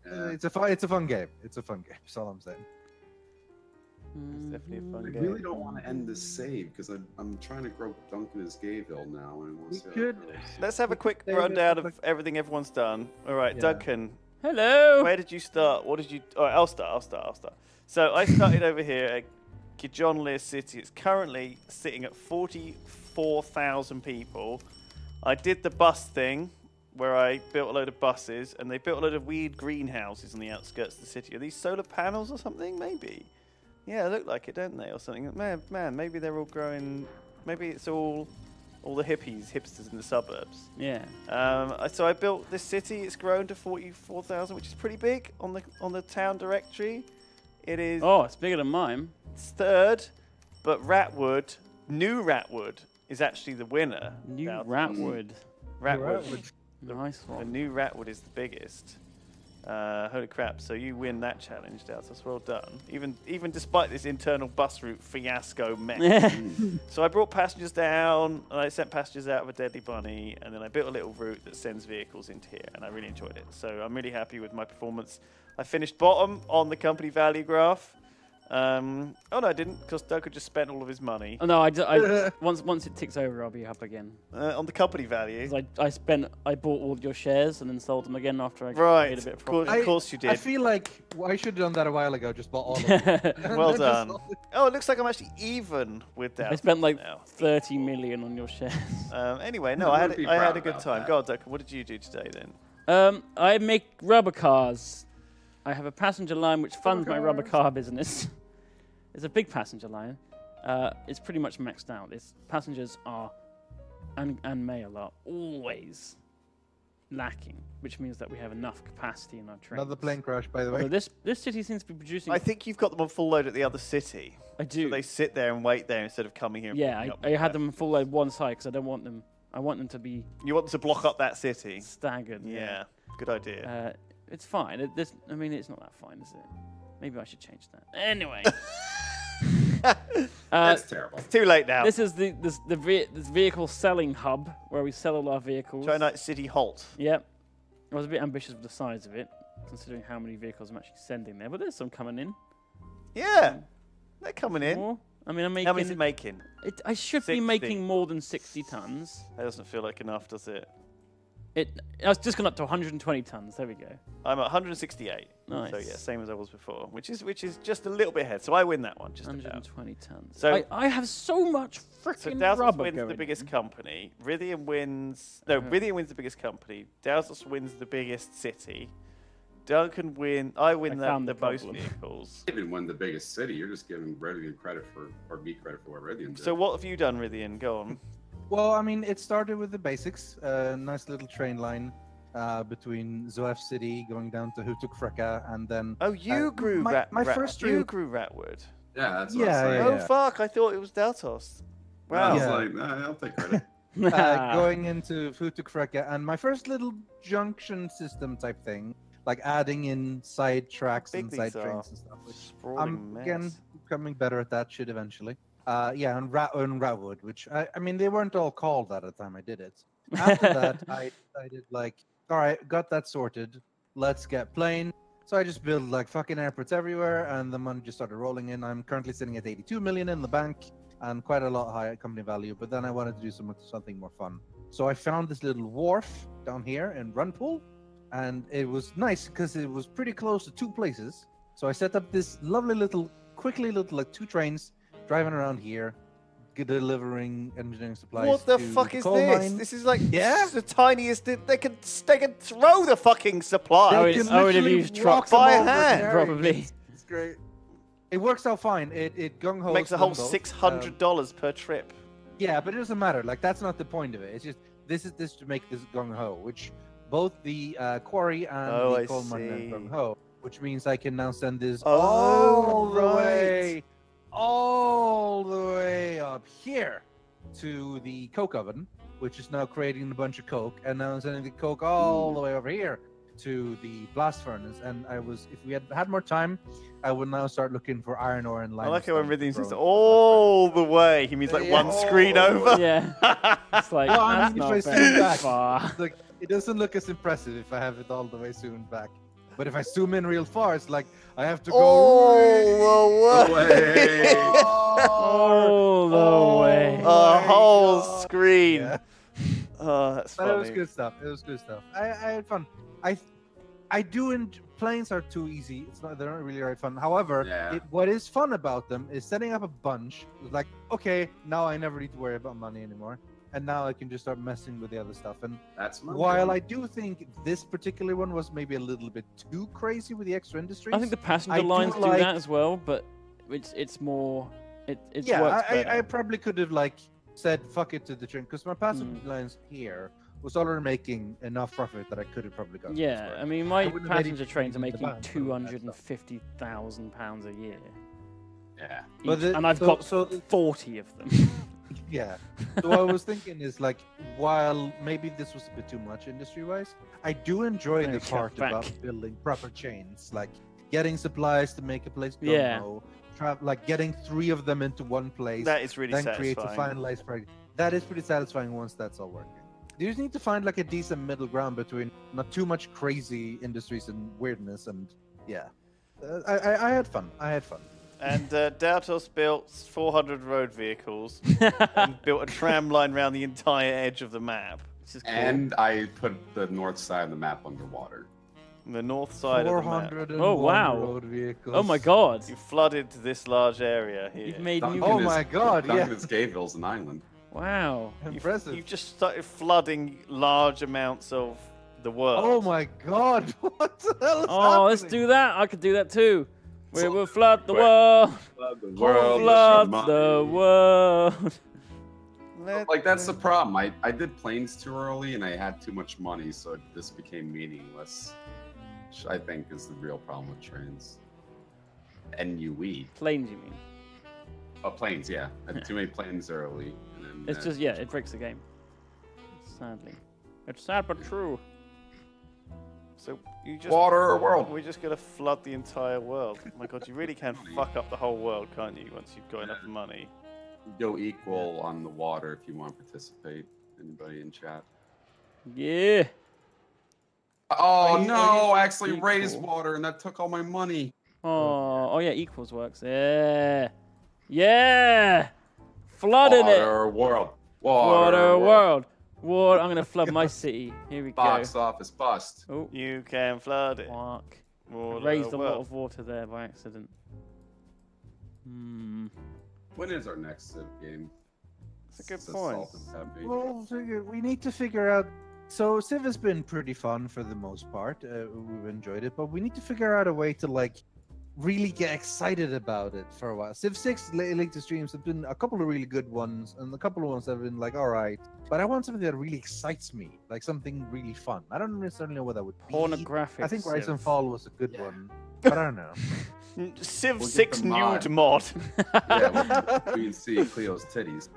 yeah. it's a fun, it's a fun game. It's a fun game. That's all I'm saying. It's definitely a fun I game. I really don't want to end this save because I'm I'm trying to grow Duncan's Gayville now, and we'll we see could. Let's have a quick rundown of everything everyone's done. All right, yeah. Duncan. Hello. Where did you start? What did you? All right, I'll start. I'll start. I'll start. So I started over here at Gijonlear City. It's currently sitting at forty-four thousand people. I did the bus thing where I built a load of buses, and they built a load of weird greenhouses on the outskirts of the city. Are these solar panels or something? Maybe. Yeah, they look like it, don't they, or something? Man, man, maybe they're all growing. Maybe it's all, all the hippies, hipsters in the suburbs. Yeah. Um, so I built this city. It's grown to forty-four thousand, which is pretty big on the on the town directory. It is. Oh, it's bigger than mine. It's third, but Ratwood, New Ratwood, is actually the winner. New Ratwood. Ratwood. Ratwood. Nice one. The New Ratwood is the biggest. Uh, holy crap! So you win that challenge, Daltos. Well done. Even even despite this internal bus route fiasco mess. So I brought passengers down, and I sent passengers out of a deadly bunny, and then I built a little route that sends vehicles into here, and I really enjoyed it. So I'm really happy with my performance. I finished bottom on the company value graph. Um, oh no, I didn't, because Duncan just spent all of his money. Oh no, I, I once once it ticks over, I'll be up again. Uh, on the company value, I I spent I bought all your shares and then sold them again after I right. made a bit of profit. Right, of course you did. I feel like I should have done that a while ago. Just bought all of them. Well done. Oh, it looks like I'm actually even with that. I spent like now. thirty million on your shares. Um, anyway, no, I, I had a, I had a good time. That. Go on, Duncan. What did you do today then? Um, I make rubber cars. I have a passenger line which funds my rubber car business. It's a big passenger line. Uh, it's pretty much maxed out. It's, passengers are, and, and mail are always lacking, which means that we have enough capacity in our trains. Another plane crash, by the way. Although this this city seems to be producing. I think you've got them on full load at the other city. I do. So they sit there and wait there instead of coming here. And yeah, I, up I had them full load one side because I don't want them. I want them to be. You want them to block up that city. Staggered. Yeah, yeah. Good idea. Uh, It's fine. It, this, I mean, it's not that fine, is it? Maybe I should change that. Anyway, uh, that's terrible. It's too late now. This is the this, the ve this vehicle selling hub where we sell all our vehicles. Chinaite City halt. Yep. I was a bit ambitious with the size of it, considering how many vehicles I'm actually sending there. But there's some coming in. Yeah, um, they're coming in. More. I mean, I'm making. How many is it making? It, I should sixty. Be making more than sixty tons. That doesn't feel like enough, does it? It, I was just gone up to one hundred twenty tons. There we go. I'm at one hundred sixty-eight. Nice. So yeah, same as I was before, which is which is just a little bit ahead. So I win that one. Just one hundred twenty about. Tons. So I, I have so much freaking rubber. So Daltos wins going. The biggest company. Rythian wins. No, okay. Rythian wins the biggest company. Daltos wins the biggest city. Duncan win. I win I the, the most vehicles. You even won the biggest city. You're just giving Rythian credit for, or me credit for what Rythian did. So what have you done, Rythian? Go on. Well, I mean, it started with the basics. A uh, nice little train line uh, between Zoef City going down to Who Took Freka, and then. Oh, you uh, grew my, Rat. My Rat first you route. grew Ratwood. Yeah, that's what yeah, I was yeah, like. Oh fuck! I thought it was Daltos. Wow. Yeah. I was like, nah, I'll take credit. uh, going into Who Took Freka, and my first little junction system type thing, like adding in side tracks and side trains and stuff. Which I'm mess. again becoming better at that shit eventually. Uh, yeah, and, Rat and Ratwood, which, I, I mean, they weren't all called at the time I did it. After that, I decided, like, all right, got that sorted. Let's get plane. So I just built, like, fucking airports everywhere, and the money just started rolling in. I'm currently sitting at eighty-two million in the bank, and quite a lot higher company value, but then I wanted to do some, something more fun. So I found this little wharf down here in Runpool, and it was nice because it was pretty close to two places. So I set up this lovely little, quickly little, like, two trains, driving around here, delivering engineering supplies. What the to fuck the is this? Mine. This is like yeah? the tiniest. They can they can throw the fucking supplies. Oh, it is trucks by hand, probably. It's great. It works out fine. It it gung ho makes a whole six hundred dollars um, per trip. Yeah, but it doesn't matter. Like that's not the point of it. It's just this is this to make this gung ho, which both the uh, quarry and oh, the coal mine gung ho, which means I can now send this oh, all the right. way. all the way up here to the coke oven, which is now creating a bunch of coke, and now I'm sending the coke all mm. the way over here to the blast furnace. And I was, if we had had more time, I would now start looking for iron ore and lime. I like how everything says all the way. He means like yeah, one screen over. Yeah. It's like, well, that's I mean, not very back, far. It's like, it doesn't look as impressive if I have it all the way soon back. But if I zoom in real far, it's like I have to go all the way. All the way. A whole screen. Yeah. Oh, that's funny. But it was good stuff. It was good stuff. I, I had fun. I I do enjoy, planes are too easy. It's not they're not really very fun. However, yeah. it, what is fun about them is setting up a bunch. It's like, okay, now I never need to worry about money anymore. And now I can just start messing with the other stuff. And that's while I do think this particular one was maybe a little bit too crazy with the extra industries. I think the passenger I lines do, do like... that as well, but it's it's more it it's yeah. Works I, I probably could have like said fuck it to the train because my passive mm. lines here was already making enough profit that I could have probably gotten. Yeah, I mean my I passenger trains are making two hundred and fifty thousand pounds a year. Yeah, but the, and I've so, got so forty of them. Yeah. So what I was thinking is like, while maybe this was a bit too much industry-wise, I do enjoy the part back. about building proper chains, like getting supplies to make a place. Go yeah. Go, tra like getting three of them into one place. That is really then satisfying. Then create a finalized project. That is pretty satisfying once that's all working. You just need to find like a decent middle ground between not too much crazy industries and weirdness, and yeah, uh, I, I I had fun. I had fun. And uh, Daltos built four hundred road vehicles and built a tram line around the entire edge of the map. Which is cool. And I put the north side of the map underwater. The north side of the map. Oh, wow. Road vehicles. Oh, my God. You flooded this large area here. You've made Duncan new... Oh, is, my God. Duncan's yeah. Gayville's an island. Wow. Impressive. You've, you've just started flooding large amounts of the world. Oh, my God. What the hell is oh, happening? Oh, let's do that. I could do that, too. We will flood the world. Flood the world. Flood the world. Like, that's the problem. I, I did planes too early and I had too much money, so this became meaningless. Which I think is the real problem with trains. And N U E. Planes, you mean? Oh, planes, yeah. I had too many planes early. And then it's just, yeah, it breaks the game. Sadly. It's sad but true. So you just water or world. We're just gonna flood the entire world. Oh my God, you really can fuck up the whole world, can't you? Once you've got yeah. enough money. Go equal on the water if you want to participate. Anybody in chat? Yeah. Oh no! I actually equal. raised water, and that took all my money. Oh, oh yeah, equals works. Yeah, yeah. Flooding water it. Water world. Water, water world. War, I'm going to flood my city. Here we Box go. Box office bust. Oh. You can flood it. Fuck. Raised a lot of water there by accident. Hmm. When is our next Civ game? That's a good it's point. Well, we need to figure out... So Civ has been pretty fun for the most part. Uh, we've enjoyed it, but we need to figure out a way to like really get excited about it for a while. Civ six late to streams have been a couple of really good ones, and a couple of ones that have been like, all right, but I want something that really excites me, like something really fun. I don't necessarily know what that would be. Pornographic. I think Rise and Fall was a good yeah. one, but I don't know. Civ six nude mod. Yeah, we, we can see Cleo's titties.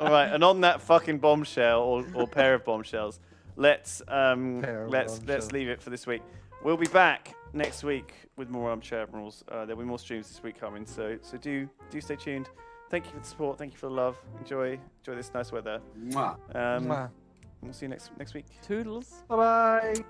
All right, and on that fucking bombshell, or, or pair of bombshells, let's um, let's bombshell. let's leave it for this week. We'll be back next week with more Armchair Admirals. Uh, there'll be more streams this week coming, so so do do stay tuned. Thank you for the support. Thank you for the love. Enjoy enjoy this nice weather. Mwah. Um, Mwah. We'll see you next next week. Toodles. Bye bye.